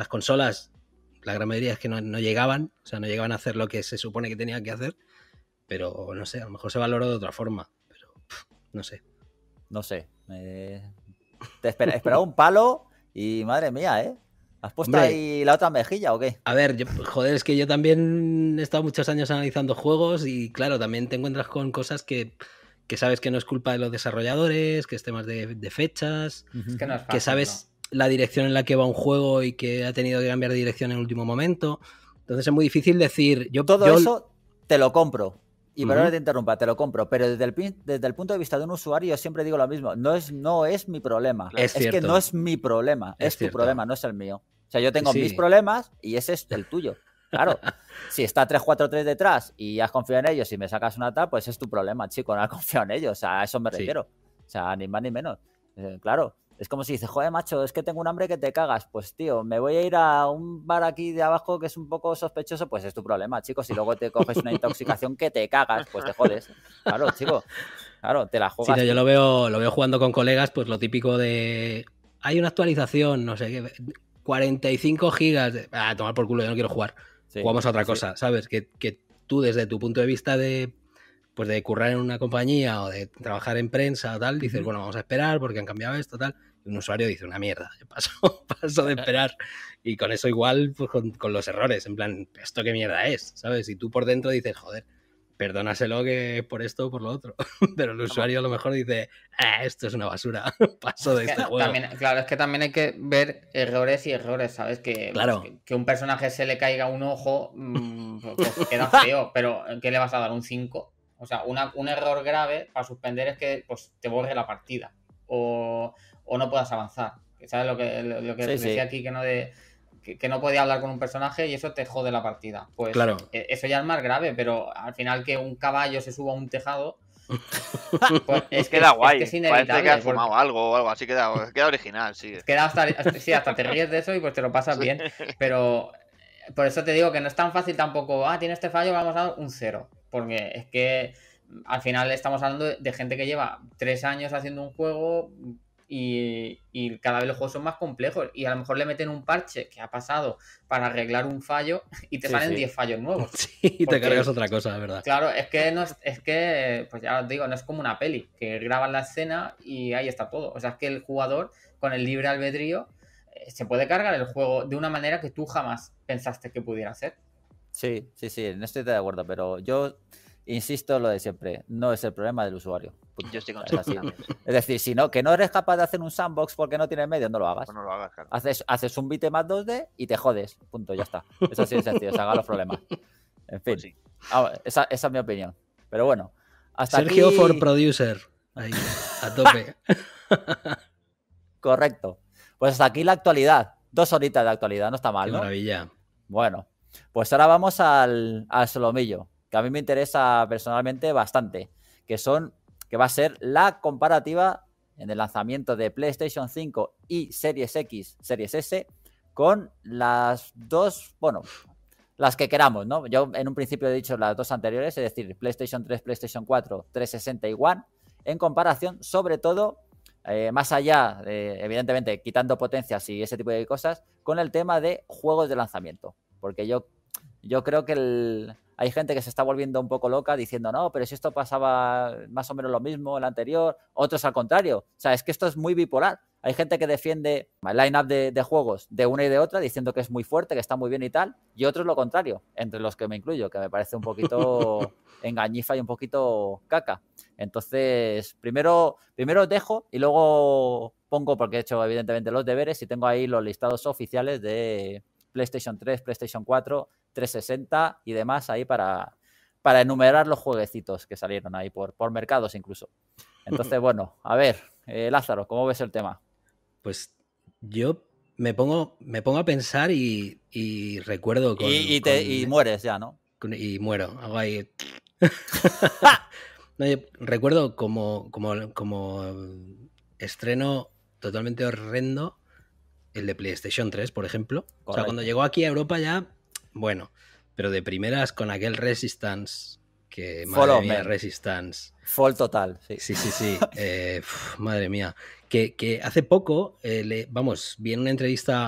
la gran mayoría es que no llegaban, o sea, no llegaban a hacer lo que se supone que tenían que hacer, pero no sé, a lo mejor se valoró de otra forma, pero no sé. No sé. Te esperaba un palo y madre mía, ¿eh? ¿Has puesto ahí la otra mejilla o qué? A ver, es que yo también he estado muchos años analizando juegos y claro, también te encuentras con cosas que sabes que no es culpa de los desarrolladores, que es temas de fechas, es que no es fácil, que sabes la dirección en la que va un juego y que ha tenido que cambiar de dirección en el último momento. Entonces es muy difícil decir... Todo eso te lo compro. Y perdón que te interrumpa, te lo compro, pero desde el punto de vista de un usuario yo siempre digo lo mismo, no es mi problema, es que no es mi problema, es tu problema, no es el mío. O sea, yo tengo mis problemas y ese es el tuyo. Claro, si está 343 detrás y has confiado en ellos y me sacas una tab, pues es tu problema, chico, no has confiado en ellos, o sea, a eso me refiero. O sea, ni más ni menos. Claro, es como si dices, joder, macho, es que tengo un hambre que te cagas. Pues, tío, me voy a ir a un bar aquí de abajo que es un poco sospechoso. Pues es tu problema, chicos. Si luego te coges una intoxicación que te cagas, pues te jodes. Claro, chico. Claro, te la juegas. Sí, no, yo lo veo jugando con colegas, pues lo típico de... Hay una actualización, no sé qué, 45 gigas. Tomar por culo, yo no quiero jugar. Sí, jugamos a otra cosa, ¿sabes? Que tú, desde tu punto de vista de currar en una compañía o de trabajar en prensa o tal, dices, bueno, vamos a esperar porque han cambiado esto, tal. Y un usuario dice, una mierda, yo paso de esperar. Y con eso igual, pues con los errores, en plan, ¿esto qué mierda es? ¿Sabes? Y tú por dentro dices, joder, perdónaselo que por esto o por lo otro. Pero el usuario a lo mejor dice, esto es una basura, paso de este juego. También, claro, es que también hay que ver errores y errores, ¿sabes? Que un personaje se le caiga un ojo, pues queda feo, pero ¿qué le vas a dar? ¿Un 5? O sea, un error grave para suspender es que pues, te borre la partida o no puedas avanzar. ¿Sabes lo que decía aquí? Que no podía hablar con un personaje y eso te jode la partida. Pues claro. Eso ya es más grave, pero al final que un caballo se suba a un tejado... Pues es que da guay. Es que es parece que has fumado porque... algo así, queda original. Sí. Queda hasta te ríes de eso y pues te lo pasas bien. Pero por eso te digo que no es tan fácil tampoco. Tiene este fallo, vamos a dar un 0. Porque es que al final estamos hablando de gente que lleva 3 años haciendo un juego y cada vez los juegos son más complejos. Y a lo mejor le meten un parche que ha pasado para arreglar un fallo y te salen 10 fallos nuevos. Sí, y te cargas otra cosa, la verdad. Claro, es que, pues ya os digo, no es como una peli, que graban la escena y ahí está todo. O sea, es que el jugador, con el libre albedrío, se puede cargar el juego de una manera que tú jamás pensaste que pudiera hacer. Sí, no estoy de acuerdo, pero yo insisto lo de siempre, no es el problema del usuario. Yo estoy con es decir, si no, que no eres capaz de hacer un sandbox porque no tienes medios, no lo hagas. Claro. Haces un beat más 2D y te jodes, punto, ya está. Eso sí es sencillo, se hagan los problemas. En fin, pues sí. Esa es mi opinión. Pero bueno, hasta Sergio aquí... for producer, ahí, a tope. Correcto. Pues hasta aquí la actualidad, 2 horitas de actualidad, no está mal, ¿no? Qué maravilla. Bueno. Pues ahora vamos al solomillo, que a mí me interesa personalmente bastante, que va a ser la comparativa en el lanzamiento de PlayStation 5 y Series X, Series S, con las dos, bueno, las que queramos, ¿no? Yo en un principio he dicho las dos anteriores, es decir, PlayStation 3, PlayStation 4, 360 y One, en comparación, sobre todo, más allá, evidentemente, quitando potencias y ese tipo de cosas, con el tema de juegos de lanzamiento. Porque yo creo que hay gente que se está volviendo un poco loca diciendo, no, pero si esto pasaba más o menos lo mismo el anterior, otros al contrario. O sea, es que esto es muy bipolar. Hay gente que defiende el line-up de juegos de una y de otra diciendo que es muy fuerte, que está muy bien y tal, y otros lo contrario, entre los que me incluyo, que me parece un poquito engañifa y un poquito caca. Entonces, primero os dejo y luego pongo, porque he hecho evidentemente los deberes y tengo ahí los listados oficiales de PlayStation 3, PlayStation 4, 360 y demás ahí para enumerar los jueguecitos que salieron ahí por mercados incluso. Entonces, bueno, a ver, Lázaro, ¿cómo ves el tema? Pues yo me pongo a pensar y recuerdo con... Y mueres ya, ¿no? Y muero, hago ahí... No, yo recuerdo como estreno totalmente horrendo el de PlayStation 3, por ejemplo. Correcto. O sea, cuando llegó aquí a Europa ya, bueno, pero de primeras con aquel Resistance... Que madre mía, Resistance. Fall total, sí. Sí, sí, sí. Madre mía. Que hace poco, vi en una entrevista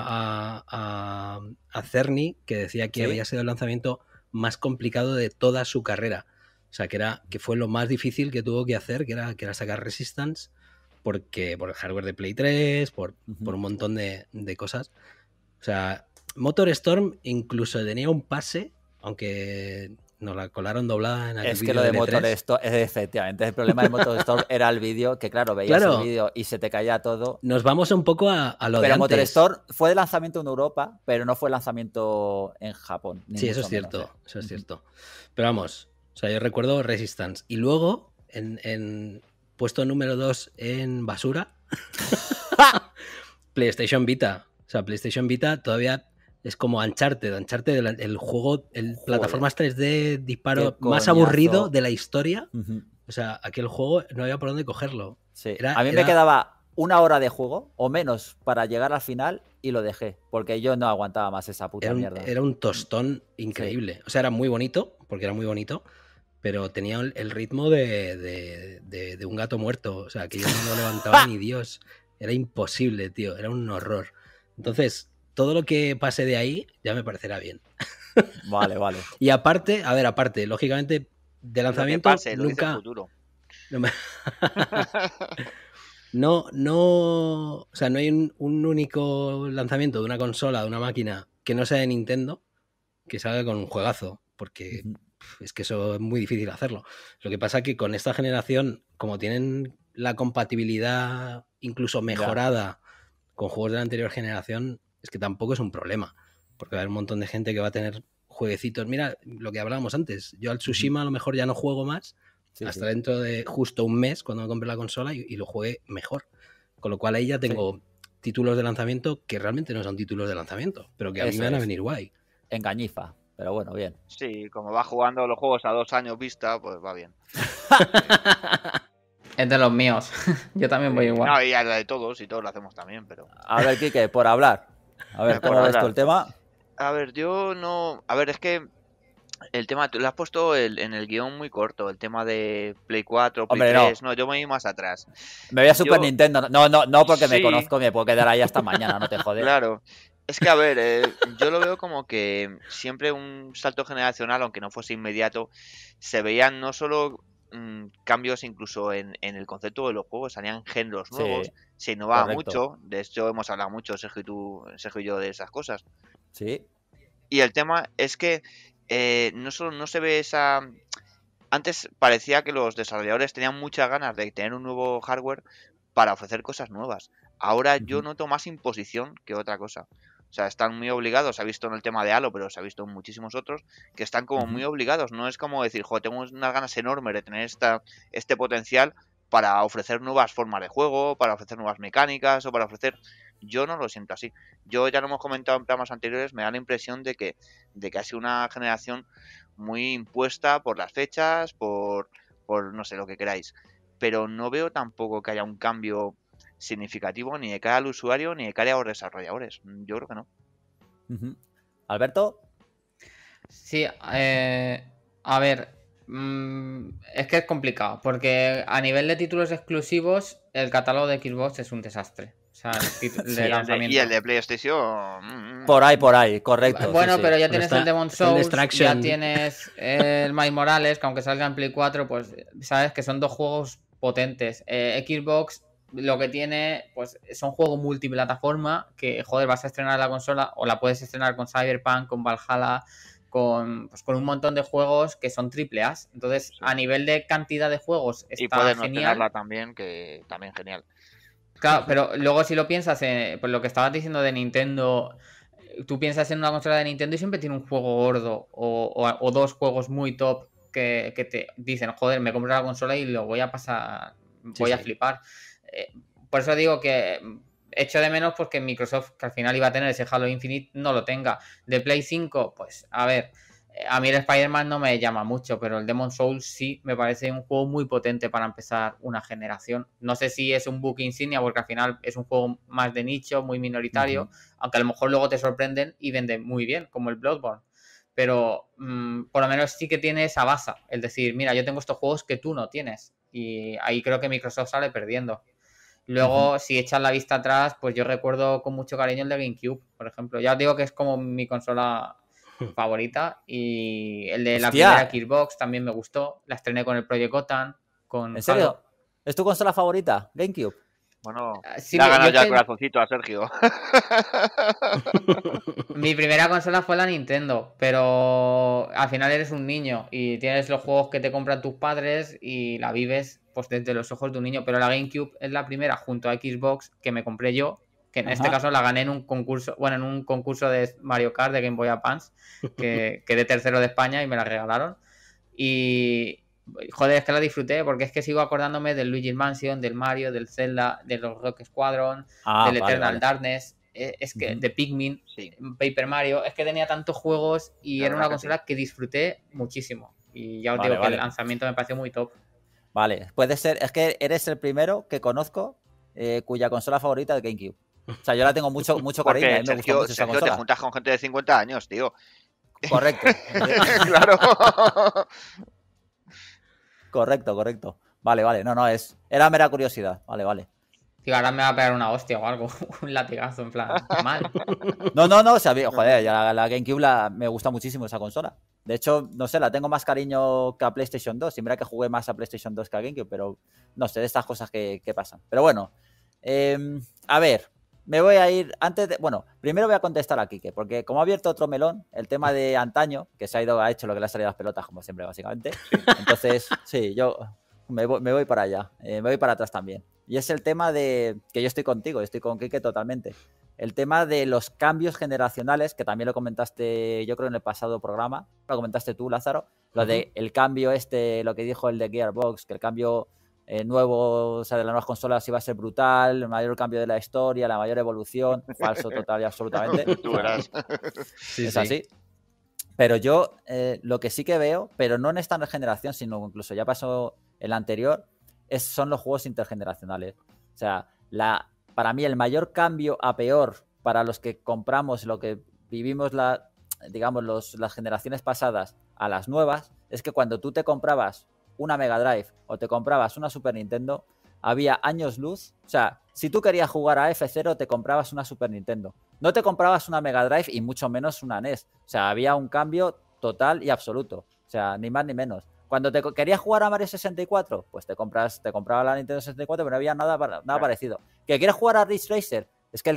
a Cerny que decía que había sido el lanzamiento más complicado de toda su carrera. O sea, que fue lo más difícil que tuvo que hacer, que era sacar Resistance, porque por el hardware de Play 3, por un montón de cosas. O sea, Motor Storm incluso tenía un pase, aunque... Nos la colaron doblada en aquel vídeo. Es que lo de Motor Storm, efectivamente, el problema de Motor Storm era el vídeo, que claro, veías el vídeo y se te caía todo. Nos vamos un poco a lo de antes. Pero Motor Storm fue de lanzamiento en Europa, pero no fue lanzamiento en Japón. Sí, eso es cierto, eso es cierto. Pero vamos, o sea, yo recuerdo Resistance. Y luego, en puesto número 2 en basura, PlayStation Vita. O sea, PlayStation Vita todavía... Es como Uncharted, el juego, el plataformas 3D disparo más aburrido de la historia. O sea, aquel juego no había por dónde cogerlo. Sí. A mí me quedaba una hora de juego o menos para llegar al final y lo dejé, porque yo no aguantaba más esa puta mierda. Era un tostón increíble. Sí. O sea, era muy bonito, pero tenía el ritmo de un gato muerto. O sea, que yo no lo levantaba ni Dios. Era imposible, tío. Era un horror. Entonces... Todo lo que pase de ahí ya me parecerá bien. Vale, vale. Y aparte, lógicamente, de lanzamiento nunca... O sea, no hay un único lanzamiento de una consola, de una máquina, que no sea de Nintendo, que salga con un juegazo, porque es que eso es muy difícil hacerlo. Lo que pasa es que con esta generación, como tienen la compatibilidad incluso mejorada con juegos de la anterior generación... Es que tampoco es un problema, porque va a haber un montón de gente que va a tener jueguecitos. Mira, lo que hablábamos antes, yo al Tsushima a lo mejor ya no juego más hasta dentro de justo un mes cuando me compré la consola y lo juegue mejor. Con lo cual ahí ya tengo títulos de lanzamiento que realmente no son títulos de lanzamiento, pero que a mí me van a venir guay. Engañifa, pero bueno, bien. Sí, como va jugando los juegos a 2 años vista, pues va bien. Es de los míos. Yo también voy igual. No, y la de todos, y todos lo hacemos también, pero... A ver, Quique, por hablar... A ver, ¿cómo ves tú el tema? A ver, yo no... A ver, es que el tema... Lo has puesto en el guión muy corto, el tema de Play 4, Play 3... No, yo me voy más atrás. Me voy a Super Nintendo. No, porque me conozco, me puedo quedar ahí hasta mañana, no te jodes. Claro. Es que, a ver, yo lo veo como que siempre un salto generacional, aunque no fuese inmediato, se veían no solo... cambios incluso en el concepto de los juegos, salían géneros nuevos, se innovaba mucho, de hecho hemos hablado mucho Sergio y yo de esas cosas. Sí. Y el tema es que no solo no se ve esa... Antes parecía que los desarrolladores tenían muchas ganas de tener un nuevo hardware para ofrecer cosas nuevas. Ahora yo noto más imposición que otra cosa. O sea, están muy obligados, se ha visto en el tema de Halo, pero se ha visto en muchísimos otros, que están como muy obligados. No es como decir, joder, tengo unas ganas enormes de tener este potencial para ofrecer nuevas formas de juego, para ofrecer nuevas mecánicas o para ofrecer... Yo no lo siento así. Yo ya lo hemos comentado en programas anteriores, me da la impresión de que ha sido una generación muy impuesta por las fechas, por por no sé, lo que queráis. Pero no veo tampoco que haya un cambio significativo ni de cara al usuario ni de cara a los desarrolladores. Yo creo que no. Uh-huh. ¿Alberto? Sí, a ver, es que es complicado, porque a nivel de títulos exclusivos, el catálogo de Xbox es un desastre. O sea, y el de PlayStation... Por ahí, correcto. Bueno, sí, pero ya tienes el Demon Souls, ya tienes el Miles Morales, que aunque salga en Play 4, pues sabes que son dos juegos potentes. Xbox lo que tiene, pues son juegos multiplataforma que, joder, vas a estrenar la consola o la puedes estrenar con Cyberpunk, con Valhalla, con un montón de juegos que son triple A. Entonces, sí, a nivel de cantidad de juegos está y puedes genial. Y puedes estrenarla también, que también genial. Claro, pero luego si lo piensas, pues lo que estabas diciendo de Nintendo, tú piensas en una consola de Nintendo y siempre tiene un juego gordo o dos juegos muy top que te dicen, joder, me compro la consola y lo voy a pasar, voy a flipar. Por eso digo que echo de menos porque Microsoft, que al final iba a tener ese Halo Infinite, no lo tenga. De Play 5, pues a ver, a mí el Spider-Man no me llama mucho, pero el Demon's Souls sí me parece un juego muy potente para empezar una generación. No sé si es un book insignia, porque al final es un juego más de nicho, muy minoritario, aunque a lo mejor luego te sorprenden y venden muy bien, como el Bloodborne. Pero por lo menos sí que tiene esa base, el decir, mira, yo tengo estos juegos que tú no tienes. Y ahí creo que Microsoft sale perdiendo. Luego, si echas la vista atrás, pues yo recuerdo con mucho cariño el de GameCube, por ejemplo. Ya os digo que es como mi consola favorita. Y el de la primera Xbox también me gustó. La estrené con el Project Gotham. ¿En serio? Halo. ¿Es tu consola favorita? GameCube. Bueno, sí, la ganó ya el corazoncito a Sergio. Mi primera consola fue la Nintendo, pero al final eres un niño y tienes los juegos que te compran tus padres y la vives pues desde los ojos de un niño. Pero la GameCube es la primera junto a Xbox que me compré yo, que en este caso la gané en un concurso, bueno, en un concurso de Mario Kart de Game Boy Advance, que quedé tercero de España y me la regalaron. Y... joder, es que la disfruté, porque es que sigo acordándome del Luigi's Mansion, del Mario, del Zelda, de los Rock Squadron, del Eternal Darkness, es que de Pikmin, Paper Mario, es que tenía tantos juegos y era una consola que disfruté muchísimo. Y ya os digo que el lanzamiento me pareció muy top. Vale, puede ser, es que eres el primero que conozco cuya consola favorita es GameCube. O sea, yo la tengo mucho cariño. Porque, Sergio, te juntas con gente de 50 años, tío. Correcto. Claro. Correcto. Vale. No, era mera curiosidad. Vale. Tío, ahora me va a pegar una hostia o algo. Un latigazo, en plan, mal. No. O sea, joder, la GameCube me gusta muchísimo esa consola. De hecho, no sé, la tengo más cariño que a PlayStation 2. Y mira que jugué más a PlayStation 2 que a GameCube, pero no sé, de estas cosas que pasan. Pero bueno, a ver, me voy a ir antes de... Bueno, primero voy a contestar a Quique, porque como ha abierto otro melón, el tema de antaño, que se ha hecho lo que le ha salido a las pelotas, como siempre, básicamente. Entonces, sí, yo me voy para allá, me voy para atrás también. Y es el tema de... que yo estoy contigo, estoy con Quique totalmente. El tema de los cambios generacionales, que también lo comentaste, yo creo, en el pasado programa, lo comentaste tú, Lázaro, lo de el cambio lo que dijo el de Gearbox, que el cambio... nuevo, o sea, de las nuevas consolas iba a ser brutal, el mayor cambio de la historia, la mayor evolución, falso total y absolutamente. Tú verás. Es así. Pero yo lo que sí que veo, pero no en esta generación, sino incluso ya pasó el anterior, son los juegos intergeneracionales. O sea, para mí el mayor cambio a peor para los que compramos, lo que vivimos, digamos, las generaciones pasadas a las nuevas, es que cuando tú te comprabas una Mega Drive o te comprabas una Super Nintendo, había años luz. O sea, si tú querías jugar a F-Zero, te comprabas una Super Nintendo. No te comprabas una Mega Drive y mucho menos una NES. O sea, había un cambio total y absoluto. O sea, ni más ni menos. Cuando te querías jugar a Mario 64, pues te comprabas la Nintendo 64, pero no había nada parecido. ¿Que quieres jugar a Ridge Racer? Es que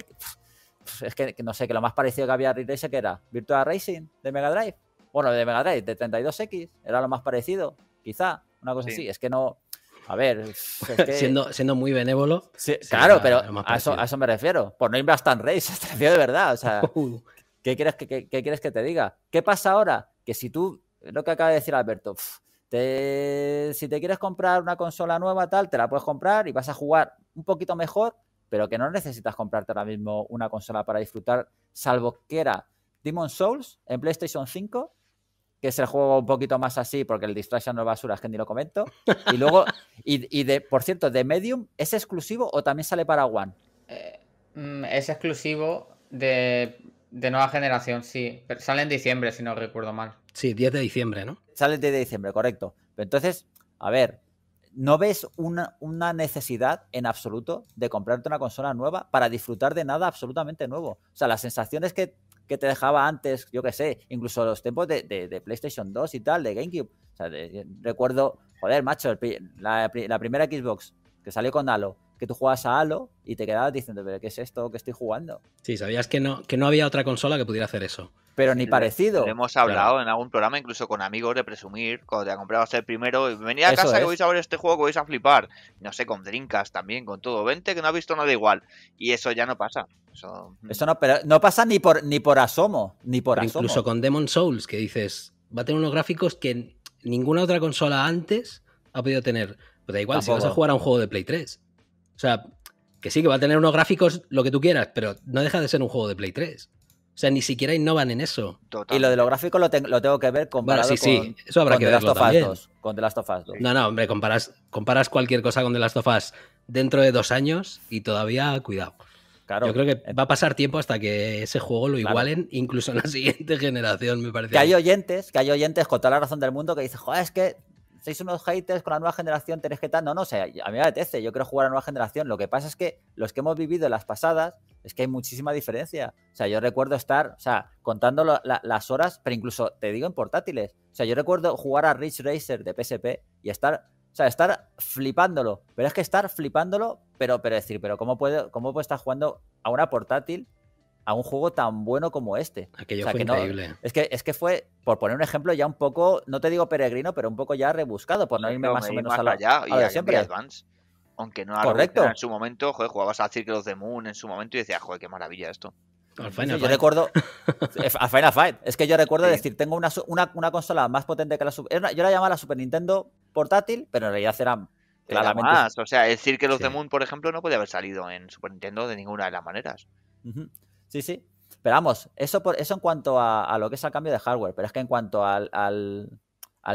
no sé, que lo más parecido que había a Ridge Racer, que era Virtua Racing de Mega Drive. Bueno, de Mega Drive, de 32X, era lo más parecido, quizá. Una cosa así, es que no... A ver... Es que... siendo muy benévolo... Sí, claro, pero a eso me refiero. Por no irme a Stan Race, te refiero de verdad. O sea, ¿qué quieres que te diga? ¿Qué pasa ahora? Que si tú... Lo que acaba de decir Alberto. Si te quieres comprar una consola nueva, tal, te la puedes comprar y vas a jugar un poquito mejor, pero que no necesitas comprarte ahora mismo una consola para disfrutar, salvo que era Demon's Souls en PlayStation 5 que es el juego un poquito más así, porque el Distraction no es basura, es que ni lo comento. Y luego, por cierto, ¿de Medium es exclusivo o también sale para One? Es exclusivo de nueva generación, sí. Pero sale en diciembre, si no recuerdo mal. Sí, 10 de diciembre, ¿no? Sale el 10 de diciembre, correcto. Pero entonces, a ver, ¿no ves una necesidad en absoluto de comprarte una consola nueva para disfrutar de nada absolutamente nuevo? O sea, las sensaciones que te dejaba antes, yo qué sé, incluso los tiempos de PlayStation 2 y tal, de GameCube. O sea, recuerdo, joder, macho, la primera Xbox que salió con Halo, que tú jugabas a Halo y te quedabas diciendo, pero ¿qué es esto que estoy jugando? Sí, sabías que no había otra consola que pudiera hacer eso. Pero ni parecido. Lo hemos hablado en algún programa, incluso con amigos, de presumir, cuando te comprabas el primero, venid a casa que vais a ver este juego, que vais a flipar. No sé, con Dreamcast también, con todo. Vente, que no has visto nada igual. Y eso ya no pasa. Eso no, pero no pasa ni por asomo. Ni por asomo. Incluso con Demon's Souls, que dices, va a tener unos gráficos que ninguna otra consola antes ha podido tener. Pues da igual, tampoco. Si vas a jugar a un juego de Play 3. O sea, que sí, que va a tener unos gráficos, lo que tú quieras, pero no deja de ser un juego de Play 3. O sea, ni siquiera innovan en eso. Totalmente. Y lo de los gráficos lo tengo que ver comparado con eso habrá que verlo también. Con The Last of Us 2. No, hombre, comparas cualquier cosa con The Last of Us dentro de 2 años y todavía, cuidado. Claro. Yo creo que va a pasar tiempo hasta que ese juego lo igualen, incluso en la siguiente generación, me parece. Que hay oyentes con toda la razón del mundo que dicen, joder, es que sois unos haters con la nueva generación, tenéis que tal. No, o sea, a mí me apetece, yo quiero jugar a la nueva generación. Lo que pasa es que los que hemos vivido las pasadas, es que hay muchísima diferencia. O sea, yo recuerdo estar, o sea, contando las horas, pero incluso, te digo, en portátiles. O sea, yo recuerdo jugar a Ridge Racer de PSP y estar flipándolo. Pero es que estar flipándolo, pero ¿cómo puedo estar jugando a una portátil a un juego tan bueno como este? Aquello, o sea, fue increíble. No, es que fue, por poner un ejemplo ya un poco, no te digo peregrino, pero un poco ya rebuscado, por no irme más o menos a siempre. Advance. Aunque no era en su momento, joder, jugabas a Circle of the Moon en su momento y decías, joder, qué maravilla esto. Yo recuerdo a Final Fight. Es que yo recuerdo decir, tengo una consola más potente que la Super... Yo la llamaba la Super Nintendo portátil, pero en realidad eran claramente... Más. O sea, el Circle of the Moon, por ejemplo, no podía haber salido en Super Nintendo de ninguna de las maneras. Uh-huh. Sí, sí. Pero vamos, eso en cuanto a lo que es el cambio de hardware. Pero es que en cuanto al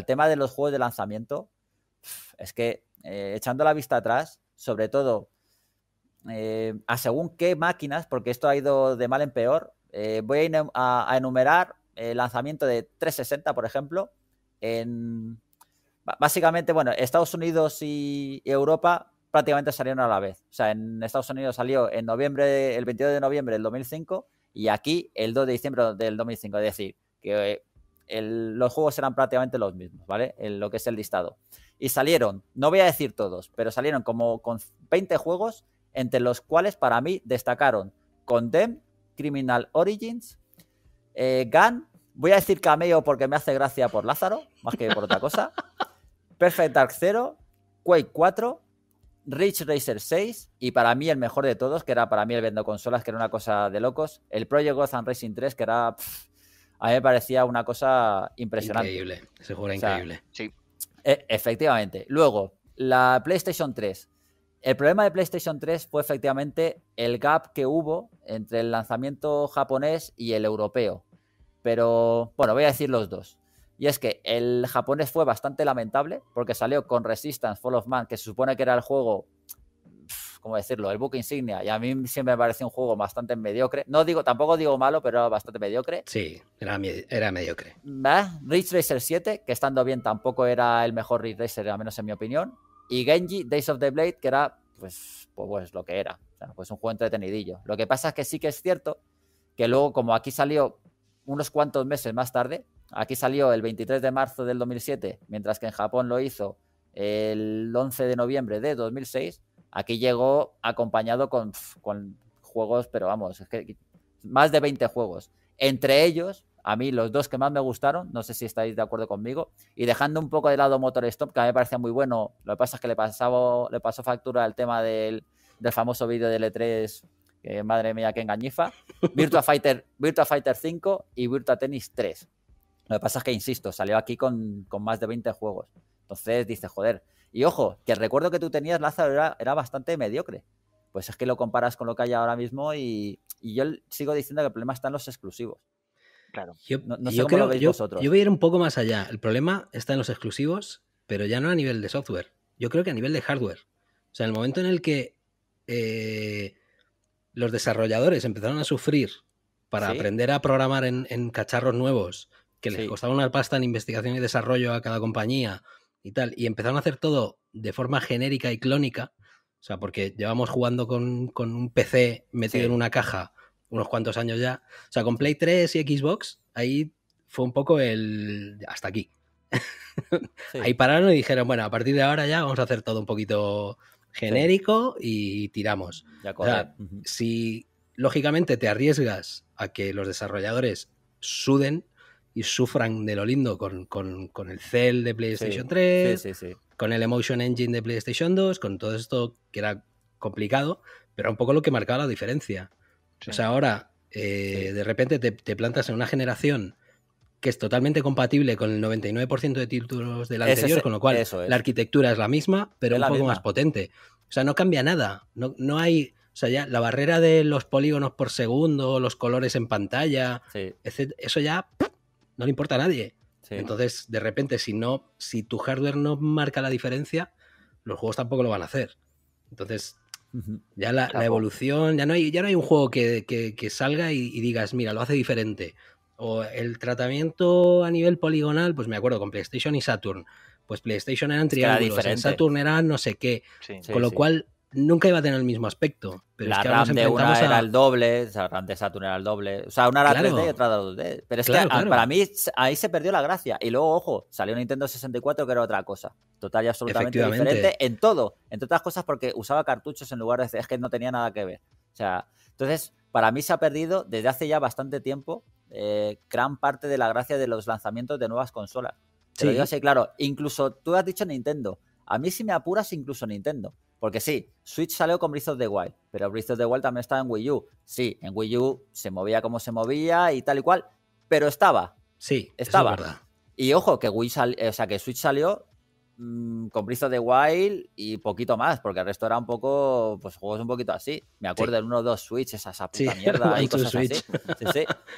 tema de los juegos de lanzamiento, es que... echando la vista atrás, sobre todo a según qué máquinas, porque esto ha ido de mal en peor, voy a enumerar el lanzamiento de 360, por ejemplo, básicamente, bueno, Estados Unidos y Europa prácticamente salieron a la vez. O sea, en Estados Unidos salió en noviembre, el 22 de noviembre del 2005 y aquí el 2 de diciembre del 2005, es decir, que los juegos eran prácticamente los mismos, ¿vale? En lo que es el listado. Y salieron, no voy a decir todos, pero salieron como con 20 juegos, entre los cuales para mí destacaron Condemn, Criminal Origins, Gun, voy a decir Cameo porque me hace gracia por Lázaro, más que por otra cosa, Perfect Dark Zero, Quake 4, Ridge Racer 6 y para mí el mejor de todos, que era para mí el vendo consolas, que era una cosa de locos, el Project Gotham Racing 3, que era, a mí me parecía una cosa impresionante. Increíble, ese juego era increíble. Sí. Efectivamente. Luego, la PlayStation 3. El problema de PlayStation 3 fue efectivamente el gap que hubo entre el lanzamiento japonés y el europeo. Pero, bueno, voy a decir los dos. Y es que el japonés fue bastante lamentable porque salió con Resistance, Fall of Man, que se supone que era el juego, ¿cómo decirlo?, el book insignia. Y a mí siempre me pareció un juego bastante mediocre. No digo, tampoco digo malo, pero era bastante mediocre. Sí, era mediocre. Ridge Racer 7, que estando bien tampoco era el mejor Ridge Racer, al menos en mi opinión. Y Genji, Days of the Blade, que era, pues lo que era. O sea, pues un juego entretenidillo. Lo que pasa es que sí que es cierto que luego, como aquí salió unos cuantos meses más tarde, aquí salió el 23 de marzo del 2007, mientras que en Japón lo hizo el 11 de noviembre de 2006, aquí llegó acompañado con juegos, pero vamos, es que más de 20 juegos. Entre ellos, a mí los dos que más me gustaron, no sé si estáis de acuerdo conmigo, y dejando un poco de lado Motor Stop, que a mí me parecía muy bueno, lo que pasa es que le pasó factura al tema del famoso vídeo del E3, que madre mía, qué engañifa, Virtua Fighter 5 y Virtua Tennis 3. Lo que pasa es que, insisto, salió aquí con más de 20 juegos. Entonces dices, joder. Y ojo, que el recuerdo que tú tenías, Lázaro, era bastante mediocre. Pues es que lo comparas con lo que hay ahora mismo y yo sigo diciendo que el problema está en los exclusivos. Claro. Yo voy a ir un poco más allá. El problema está en los exclusivos, pero ya no a nivel de software. Yo creo que a nivel de hardware. O sea, en el momento en el que los desarrolladores empezaron a sufrir para aprender a programar en cacharros nuevos, que les costaba una pasta en investigación y desarrollo a cada compañía y tal, y empezaron a hacer todo de forma genérica y clónica, o sea, porque llevamos jugando con un PC metido en una caja unos cuantos años ya, o sea, con Play 3 y Xbox, ahí fue un poco el... hasta aquí. Sí. Ahí pararon y dijeron, bueno, a partir de ahora ya vamos a hacer todo un poquito genérico y tiramos. O sea, si lógicamente te arriesgas a que los desarrolladores suden y sufran de lo lindo con el Cell de PlayStation 3, con el Emotion Engine de PlayStation 2, con todo esto que era complicado, pero era un poco lo que marcaba la diferencia. Sí. O sea, ahora de repente te plantas en una generación que es totalmente compatible con el 99% de títulos del anterior, con lo cual la arquitectura es la misma, pero un poco más potente. O sea, no cambia nada. No hay... O sea, ya la barrera de los polígonos por segundo, los colores en pantalla, etcétera, eso ya no le importa a nadie. Sí. Entonces, de repente, si tu hardware no marca la diferencia, los juegos tampoco lo van a hacer. Entonces, ya la evolución... Ya no hay un juego que salga y digas, mira, lo hace diferente. O el tratamiento a nivel poligonal, pues me acuerdo con PlayStation y Saturn. Pues PlayStation eran triángulos, en Saturn eran no sé qué. Con lo cual nunca iba a tener el mismo aspecto. Pero la es que RAM de una era el doble, la RAM de Saturn era el doble. O sea, una era 3D y otra era 2D. Pero es que para mí ahí se perdió la gracia. Y luego, ojo, salió Nintendo 64 que era otra cosa. Total y absolutamente diferente en todo. Entre otras cosas porque usaba cartuchos en lugar de... Es que no tenía nada que ver. O sea, entonces, para mí se ha perdido desde hace ya bastante tiempo gran parte de la gracia de los lanzamientos de nuevas consolas. Te lo digo así, claro. Incluso tú has dicho Nintendo. A mí si me apuras incluso Nintendo. Porque sí, Switch salió con Breath of the Wild, pero Breath of the Wild también estaba en Wii U. Sí, en Wii U se movía como se movía y tal y cual, pero estaba. Sí, estaba. Eso es verdad. Y ojo, que Switch salió con Breath of the Wild y poquito más, porque el resto era un poco, pues juegos un poquito así. Me acuerdo del 1-2 Switch, esa puta mierda y cosas así. Sí. O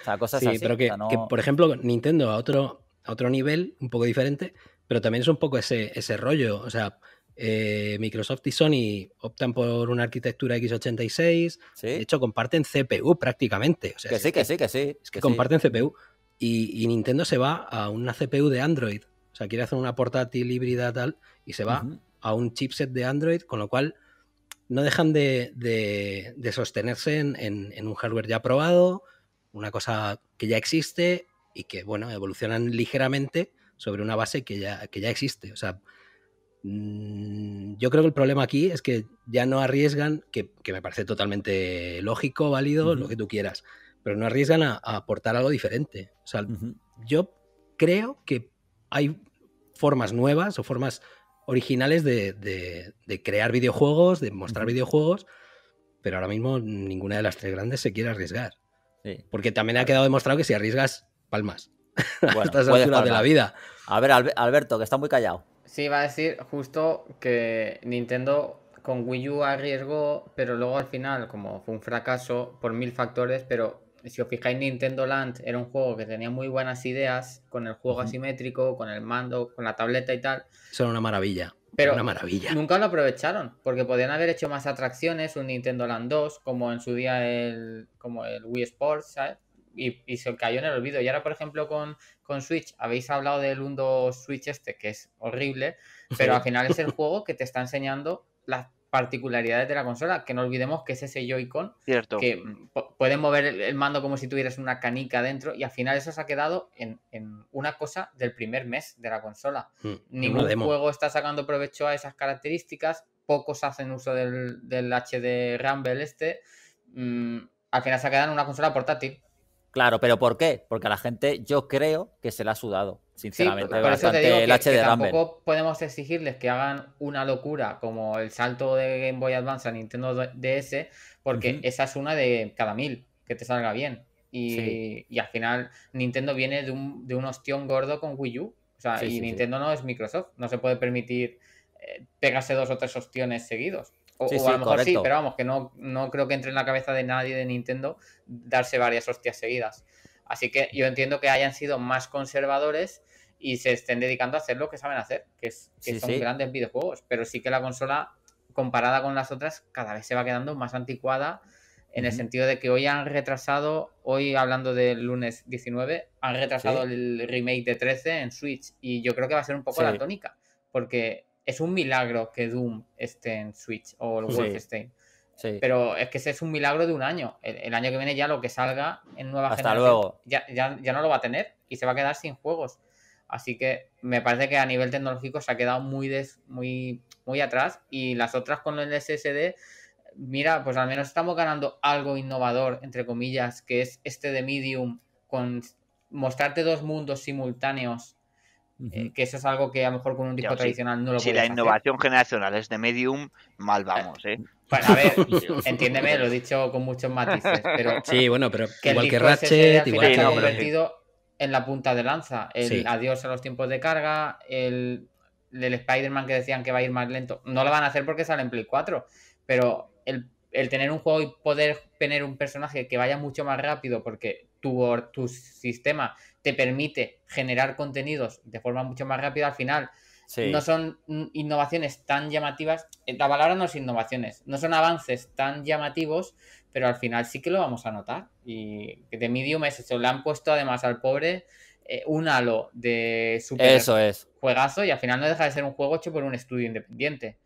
sea, cosas así. Sí, pero que, o sea, no... que, por ejemplo, Nintendo a otro nivel, un poco diferente, pero también es un poco ese rollo. O sea, Microsoft y Sony optan por una arquitectura x86. ¿Sí? De hecho, comparten CPU prácticamente. O sea, que comparten CPU. Y Nintendo se va a una CPU de Android. O sea, quiere hacer una portátil híbrida tal y se va a un chipset de Android, con lo cual no dejan de sostenerse en un hardware ya probado, una cosa que ya existe y que, bueno, evolucionan ligeramente sobre una base que ya existe. O sea, yo creo que el problema aquí es que ya no arriesgan, que me parece totalmente lógico, válido, lo que tú quieras, pero no arriesgan a aportar algo diferente. O sea, yo creo que hay formas nuevas o formas originales de crear videojuegos, de mostrar videojuegos, pero ahora mismo ninguna de las tres grandes se quiere arriesgar. Sí. Porque también ha quedado demostrado que si arriesgas, palmas. Bueno, a estas alturas de la vida. A ver, Alberto, que está muy callado. Sí, iba a decir justo que Nintendo con Wii U arriesgó, pero luego al final, como fue un fracaso por mil factores, pero... Si os fijáis, Nintendo Land era un juego que tenía muy buenas ideas con el juego asimétrico, con el mando, con la tableta y tal. Eso era una maravilla. Pero una maravilla. Nunca lo aprovecharon, porque podían haber hecho más atracciones, un Nintendo Land 2, como en su día como el Wii Sports, ¿sabes? Y se cayó en el olvido. Y ahora, por ejemplo, con Switch, habéis hablado del 1-2 Switch este, que es horrible, pero al final es el juego que te está enseñando las particularidades de la consola, que no olvidemos que es ese Joy-Con, cierto, que puede mover el mando como si tuvieras una canica dentro, y al final eso se ha quedado en una cosa del primer mes de la consola. Ningún juego está sacando provecho a esas características, pocos hacen uso del HD Rumble este, al final se ha quedado en una consola portátil. Claro, pero ¿por qué? Porque a la gente yo creo que se la ha sudado, sinceramente. Sí, por eso te digo que tampoco podemos exigirles que hagan una locura como el salto de Game Boy Advance a Nintendo DS, porque esa es una de cada mil que te salga bien. Y al final Nintendo viene de un ostión gordo con Wii U. O sea, Nintendo no es Microsoft. No se puede permitir pegarse 2 o 3 ostiones seguidos. O a lo mejor correcto. Sí, pero vamos, que no creo que entre en la cabeza de nadie de Nintendo darse varias hostias seguidas. Así que yo entiendo que hayan sido más conservadores y se estén dedicando a hacer lo que saben hacer, que son grandes videojuegos. Pero sí que la consola, comparada con las otras, cada vez se va quedando más anticuada en el sentido de que hoy han retrasado, hoy hablando del lunes 19, han retrasado el remake de 13 en Switch. Y yo creo que va a ser un poco la tónica, porque es un milagro que Doom esté en Switch o el Wolfenstein. Sí. Pero es que ese es un milagro de un año. El año que viene ya lo que salga en nueva generación ya no lo va a tener y se va a quedar sin juegos. Así que me parece que a nivel tecnológico se ha quedado muy atrás, y las otras con el SSD, mira, pues al menos estamos ganando algo innovador, entre comillas, que es este de Medium, con mostrarte dos mundos simultáneos. Que eso es algo que a lo mejor con un disco tradicional no lo puedes hacer. Si la innovación generacional es de Medium, mal vamos, ¿eh? Bueno, a ver, entiéndeme, lo he dicho con muchos matices, pero... Sí, bueno, pero que igual que Ratchet... Igual se ha convertido en la punta de lanza. El adiós a los tiempos de carga, el Spider-Man que decían que va a ir más lento. No lo van a hacer porque sale en Play 4, pero el tener un juego y poder tener un personaje que vaya mucho más rápido porque tu sistema te permite generar contenidos de forma mucho más rápida, al final... Sí. No son innovaciones tan llamativas, la palabra no es innovaciones, no son avances tan llamativos, pero al final sí que lo vamos a notar. Y de Medium es eso, le han puesto además al pobre un halo de super juegazo, y al final no deja de ser un juego hecho por un estudio independiente.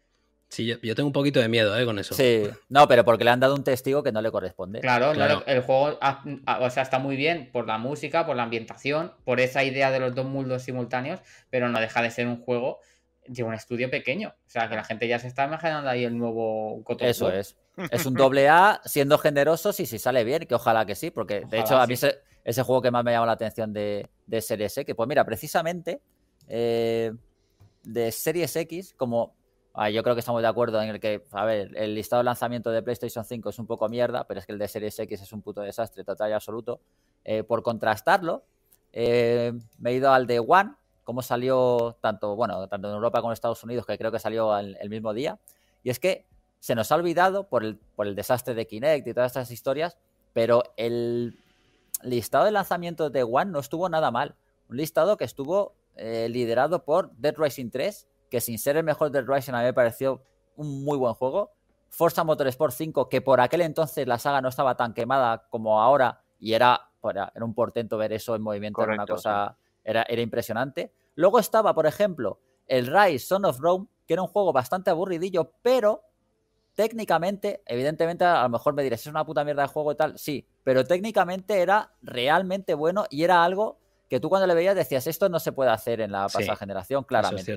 Sí, yo tengo un poquito de miedo con eso. Sí, no, pero porque le han dado un testigo que no le corresponde. Claro. El juego está muy bien por la música, por la ambientación, por esa idea de los dos mundos simultáneos, pero no deja de ser un juego de un estudio pequeño. O sea, que la gente ya se está imaginando ahí el nuevo Cotton. Eso es. Es un AA siendo generosos, y si sale bien, que ojalá que sí, porque ojalá, de hecho a mí ese juego que más me llamó la atención de Series X, que pues mira, precisamente de Series X, como... Yo creo que estamos de acuerdo en el que, a ver, el listado de lanzamiento de PlayStation 5 es un poco mierda, pero es que el de Series X es un puto desastre total y absoluto. Por contrastarlo, me he ido al de One, como salió tanto en Europa como en Estados Unidos, que creo que salió el mismo día. Y es que se nos ha olvidado por el desastre de Kinect y todas estas historias, pero el listado de lanzamiento de One no estuvo nada mal. Un listado que estuvo liderado por Dead Rising 3, que sin ser el mejor del Rising a mí me pareció un muy buen juego. Forza Motorsport 5, que por aquel entonces la saga no estaba tan quemada como ahora, y era un portento ver eso en movimiento. Correcto, era una cosa, era impresionante. Luego estaba, por ejemplo, el Rise Son of Rome, que era un juego bastante aburridillo, pero técnicamente, evidentemente, a lo mejor me dirás, es una puta mierda de juego y tal, sí, pero técnicamente era realmente bueno, y era algo que tú cuando le veías decías, esto no se puede hacer en la pasada generación, claramente.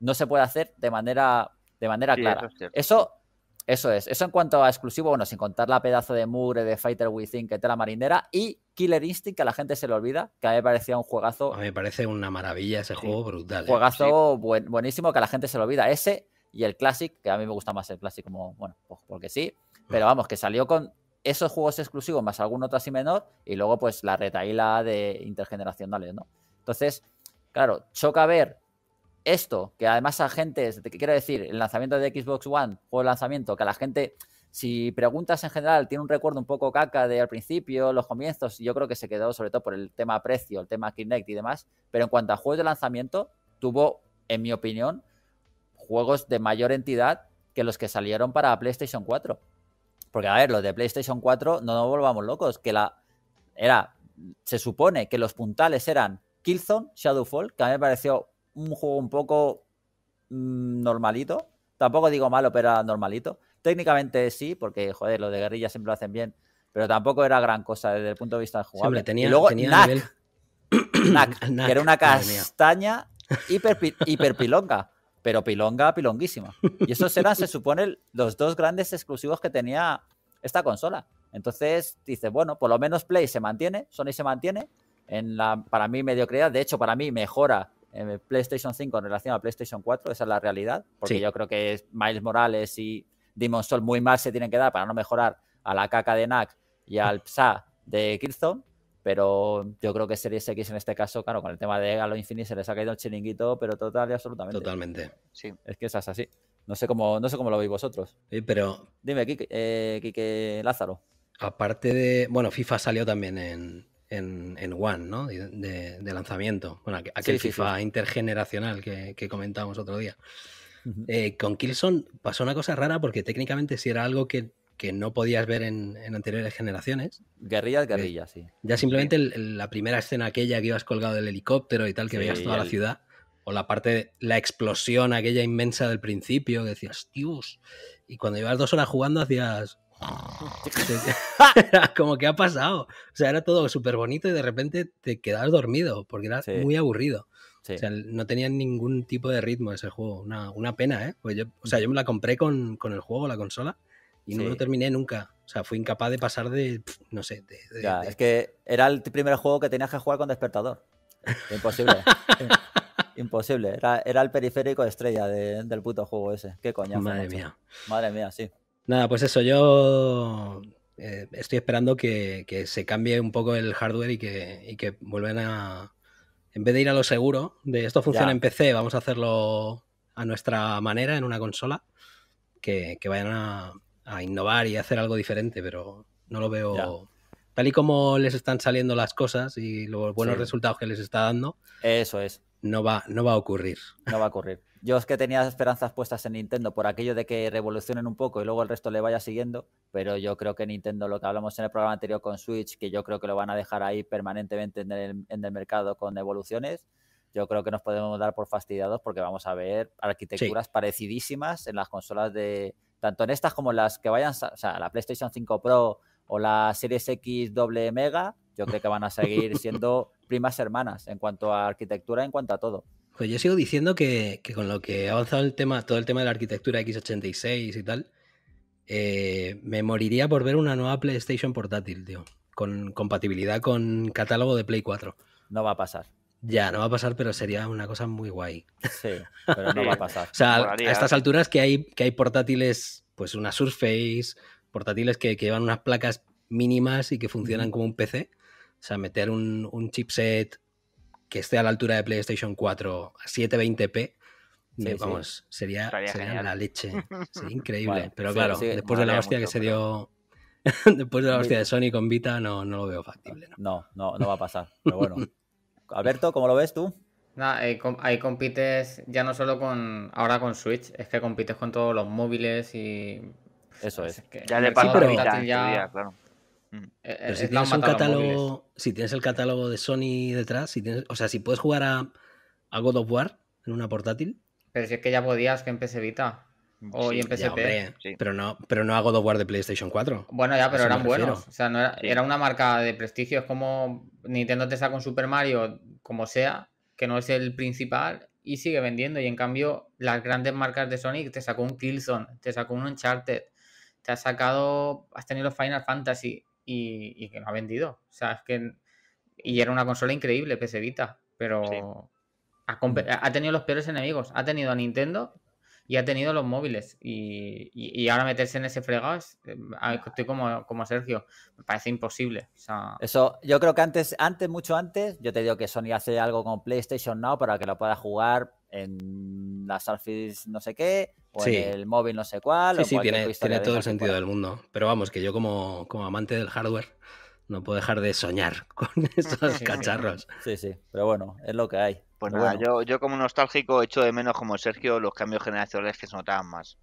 No se puede hacer de manera clara. Eso es. Eso en cuanto a exclusivo, bueno, sin contar la pedazo de mugre de Fighter Within, que te la marinera, y Killer Instinct, que a la gente se le olvida, que a mí me parecía un juegazo. A mí me parece una maravilla ese juego, brutal. Juegazo buenísimo, que a la gente se le olvida. Ese y el Classic, que a mí me gusta más el Classic, como, bueno, pues porque sí. Pero vamos, que salió con esos juegos exclusivos más algún otro así menor, y luego pues la retaíla de intergeneracionales, ¿no? Entonces, claro, choca ver esto, que además a gente, quiero decir, el lanzamiento de Xbox One, juego de lanzamiento, que a la gente, si preguntas en general, tiene un recuerdo un poco caca de al principio, los comienzos, yo creo que se quedó sobre todo por el tema precio, el tema Kinect y demás, pero en cuanto a juegos de lanzamiento, tuvo, en mi opinión, juegos de mayor entidad que los que salieron para PlayStation 4. Porque, a ver, los de PlayStation 4, no nos volvamos locos, que se supone que los puntales eran Killzone, Shadowfall, que a mí me pareció un juego un poco normalito. Tampoco digo malo, pero era normalito. Técnicamente sí, porque, joder, los de guerrilla siempre lo hacen bien. Pero tampoco era gran cosa desde el punto de vista del jugable. Y luego Knack, que era una castaña hiperpilonga. Pero pilonguísima. Y esos eran, se supone, los dos grandes exclusivos que tenía esta consola. Entonces, dices, bueno, por lo menos Play se mantiene, Sony se mantiene. Para mí, mediocridad. De hecho, para mí, mejora PlayStation 5 en relación a PlayStation 4, esa es la realidad, porque yo creo que Miles Morales y Demon's Souls muy mal se tienen que dar para no mejorar a la caca de Knack y al psa de Killzone, pero yo creo que Series X en este caso, claro, con el tema de Halo Infinite se les ha caído el chiringuito, pero total y absolutamente. Totalmente. Sí. Es que esas así. No sé cómo lo veis vosotros. Sí, pero... Dime, Quique, Lázaro. Aparte de... Bueno, FIFA salió también en en One, ¿no? De lanzamiento. Bueno, aquel FIFA intergeneracional que comentábamos otro día. Uh-huh. Con Killzone pasó una cosa rara porque técnicamente sí era algo que no podías ver en anteriores generaciones. Guerrilla, sí. Ya simplemente la primera escena aquella que ibas colgado del helicóptero y tal, que veías toda la ciudad, o la parte, la explosión aquella inmensa del principio, que decías, Dios, y cuando llevas 2 horas jugando hacías... Era como que ha pasado. O sea, era todo súper bonito y de repente te quedabas dormido porque era muy aburrido. Sí. O sea, no tenía ningún tipo de ritmo ese juego. Una pena, ¿eh? Pues yo me la compré con el juego, la consola, y no lo terminé nunca. O sea, fui incapaz de pasar de... No sé. Es que era el primer juego que tenías que jugar con despertador. Imposible. Imposible. Era el periférico estrella del puto juego ese. Qué coñazo. Madre mía. Madre mía, sí. Nada, pues eso, yo estoy esperando que se cambie un poco el hardware y que vuelvan a... En vez de ir a lo seguro, de esto funciona en PC, vamos a hacerlo a nuestra manera, en una consola, que vayan a innovar y a hacer algo diferente, pero no lo veo... Ya. Tal y como les están saliendo las cosas y los buenos resultados que les está dando... Eso es. No va a ocurrir. No va a ocurrir. Yo es que tenía esperanzas puestas en Nintendo por aquello de que revolucionen un poco y luego el resto le vaya siguiendo, pero yo creo que Nintendo, lo que hablamos en el programa anterior con Switch, que yo creo que lo van a dejar ahí permanentemente en el mercado con evoluciones, yo creo que nos podemos dar por fastidiados porque vamos a ver arquitecturas parecidísimas en las consolas de... Tanto en estas como en las que vayan, o sea, la PlayStation 5 Pro o la Series X doble mega, yo creo que van a seguir siendo primas hermanas en cuanto a arquitectura, en cuanto a todo. Pues yo sigo diciendo que con lo que ha avanzado el tema, todo el tema de la arquitectura x86 y tal, me moriría por ver una nueva PlayStation portátil, tío, con compatibilidad con catálogo de Play 4. No va a pasar. Ya, no va a pasar, pero sería una cosa muy guay. Sí, pero no va a pasar. O sea, a estas alturas que hay portátiles, pues una Surface, portátiles que llevan unas placas mínimas y que funcionan como un PC. O sea, meter un chipset que esté a la altura de PlayStation 4 a 720p, sería la leche. Sí, increíble. Vale, pero claro, después de la hostia que se dio... después de la hostia de Sony con Vita, no lo veo factible. No va a pasar, pero bueno. Alberto, ¿cómo lo ves tú? Nah, ahí compites ya no solo ahora con Switch, es que compites con todos los móviles y... Eso es. Ya le pasó la Vita, ya... claro. Pero si tienes un catálogo, si tienes el catálogo de Sony detrás, si puedes jugar a God of War en una portátil. Pero si es que ya podías que en PS Vita y en PSP. Ya, hombre, pero no a God of War de PlayStation 4. Bueno, ya, pero eran buenos. O sea, no era, era una marca de prestigio. Es como Nintendo te saca un Super Mario, como sea, que no es el principal, y sigue vendiendo. Y en cambio, las grandes marcas de Sony te sacó un Killzone, te sacó un Uncharted, te ha sacado, has tenido Final Fantasy. Y que no ha vendido. O sea, es que... Y era una consola increíble, PS Vita, pero ha tenido los peores enemigos. Ha tenido a Nintendo y ha tenido los móviles. Y ahora meterse en ese fregado, estoy como Sergio. Me parece imposible. O sea... Eso, yo creo que mucho antes, yo te digo que Sony hace algo con PlayStation Now para que lo puedas jugar en la Surface no sé qué, o en el móvil no sé cuál. Sí, tiene todo el sentido del mundo. Pero vamos, que yo como amante del hardware no puedo dejar de soñar con esos cacharros. Sí, sí, pero bueno, es lo que hay. Pues nada, bueno. yo como nostálgico echo de menos, como Sergio, los cambios generacionales que se notaban más.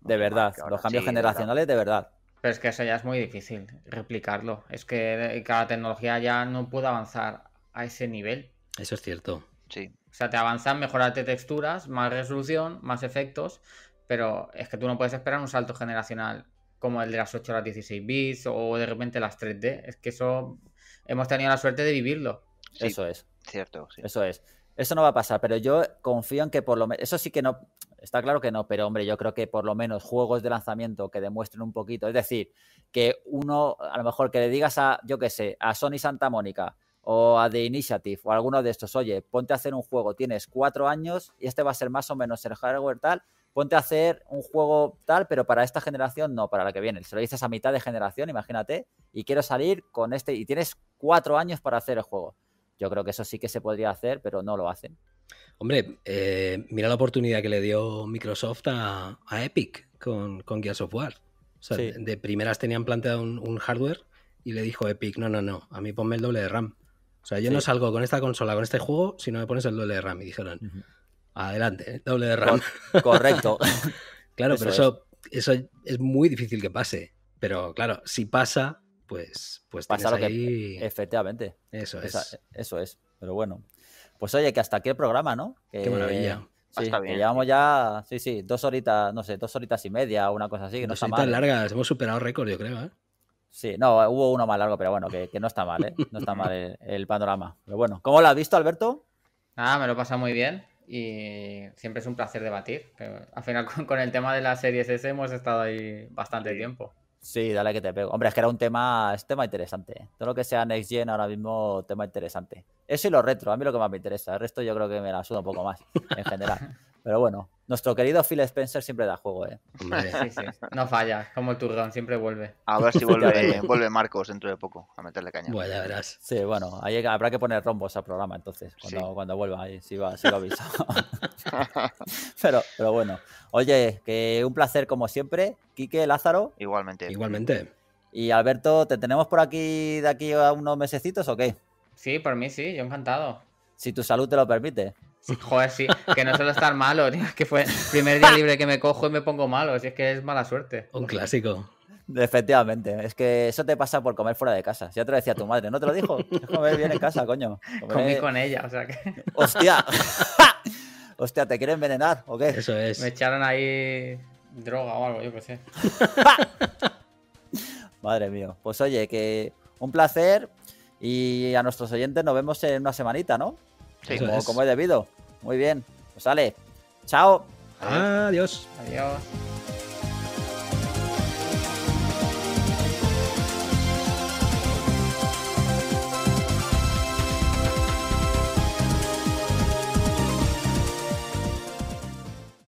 De verdad, los cambios generacionales de verdad. Pero es que eso ya es muy difícil, replicarlo. Es que cada tecnología ya no puede avanzar a ese nivel. Eso es cierto. Sí. O sea, te avanzan, mejorarte texturas, más resolución, más efectos, pero es que tú no puedes esperar un salto generacional como el de las 8 a las 16 bits o de repente las 3D. Es que eso hemos tenido la suerte de vivirlo. Sí, eso es. Cierto, sí. Eso es. Eso no va a pasar, pero yo confío en que por lo menos... Eso sí que no... Está claro que no, pero hombre, yo creo que por lo menos juegos de lanzamiento que demuestren un poquito. Es decir, que uno, a lo mejor que le digas a, yo qué sé, a Sony Santa Mónica... o a The Initiative, o alguno de estos, oye, ponte a hacer un juego, tienes 4 años y este va a ser más o menos el hardware tal, ponte a hacer un juego tal, pero para esta generación no, para la que viene. Se lo dices a mitad de generación, imagínate, y quiero salir con este, y tienes 4 años para hacer el juego. Yo creo que eso sí que se podría hacer, pero no lo hacen. Hombre, mira la oportunidad que le dio Microsoft a Epic con Gears of War. O sea, de primeras tenían planteado un hardware Y le dijo Epic, no, no, no, a mí ponme el doble de RAM. O sea, yo no salgo con esta consola, con este juego, si no me pones el doble de RAM. Y dijeron, adelante, ¿eh? Doble de RAM. Correcto. Claro, eso pero eso es muy difícil que pase. Pero claro, si pasa, pues pasa lo ahí... que... Efectivamente. Eso es. Pero bueno. Pues oye, que hasta aquí el programa, ¿no? Que... Qué maravilla. Sí, está bien. Llevamos ya, sí, 2 horitas, no sé, 2 horitas y media o una cosa así. Que no está mal. Largas, hemos superado récord, yo creo, ¿eh? Sí, no, hubo uno más largo, pero bueno, que no está mal, ¿eh? No está mal el panorama. Pero bueno, ¿cómo lo has visto, Alberto? Ah, me lo he pasado muy bien y siempre es un placer debatir. Pero al final con el tema de las series S hemos estado ahí bastante tiempo. Sí, dale que te pego. Hombre, es que era un tema interesante. Todo lo que sea Next Gen ahora mismo, tema interesante. Eso y lo retro, a mí lo que más me interesa. El resto yo creo que me la suda un poco más, en general. Pero bueno, nuestro querido Phil Spencer siempre da juego, ¿eh? Sí. No falla, como el turrón, siempre vuelve. A ver si vuelve Marcos dentro de poco a meterle caña. Bueno, ya verás. Sí, bueno, ahí habrá que poner rombos al programa entonces, cuando vuelva, ahí sí lo aviso. pero bueno, oye, que un placer como siempre. Quique, Lázaro. Igualmente. Y Alberto, ¿te tenemos por aquí de aquí a unos mesecitos o qué? Sí, por mí sí, yo encantado. Si tu salud te lo permite. Joder, sí, que no suelo estar malo, tío. Que fue el primer día libre que me cojo y me pongo malo, si es que es mala suerte. Un clásico. Efectivamente, es que eso te pasa por comer fuera de casa. Ya te lo decía tu madre, ¿no te lo dijo? Es comer bien en casa, coño. Comí con ella, o sea que... ¡Hostia! ¡Hostia! ¿Te quieren envenenar o qué? Eso es. Me echaron ahí droga o algo, yo qué sé. Madre mía. Pues oye, que un placer y a nuestros oyentes nos vemos en una semanita, ¿no? Sí, como he debido. Muy bien. Pues sale. Chao. Adiós.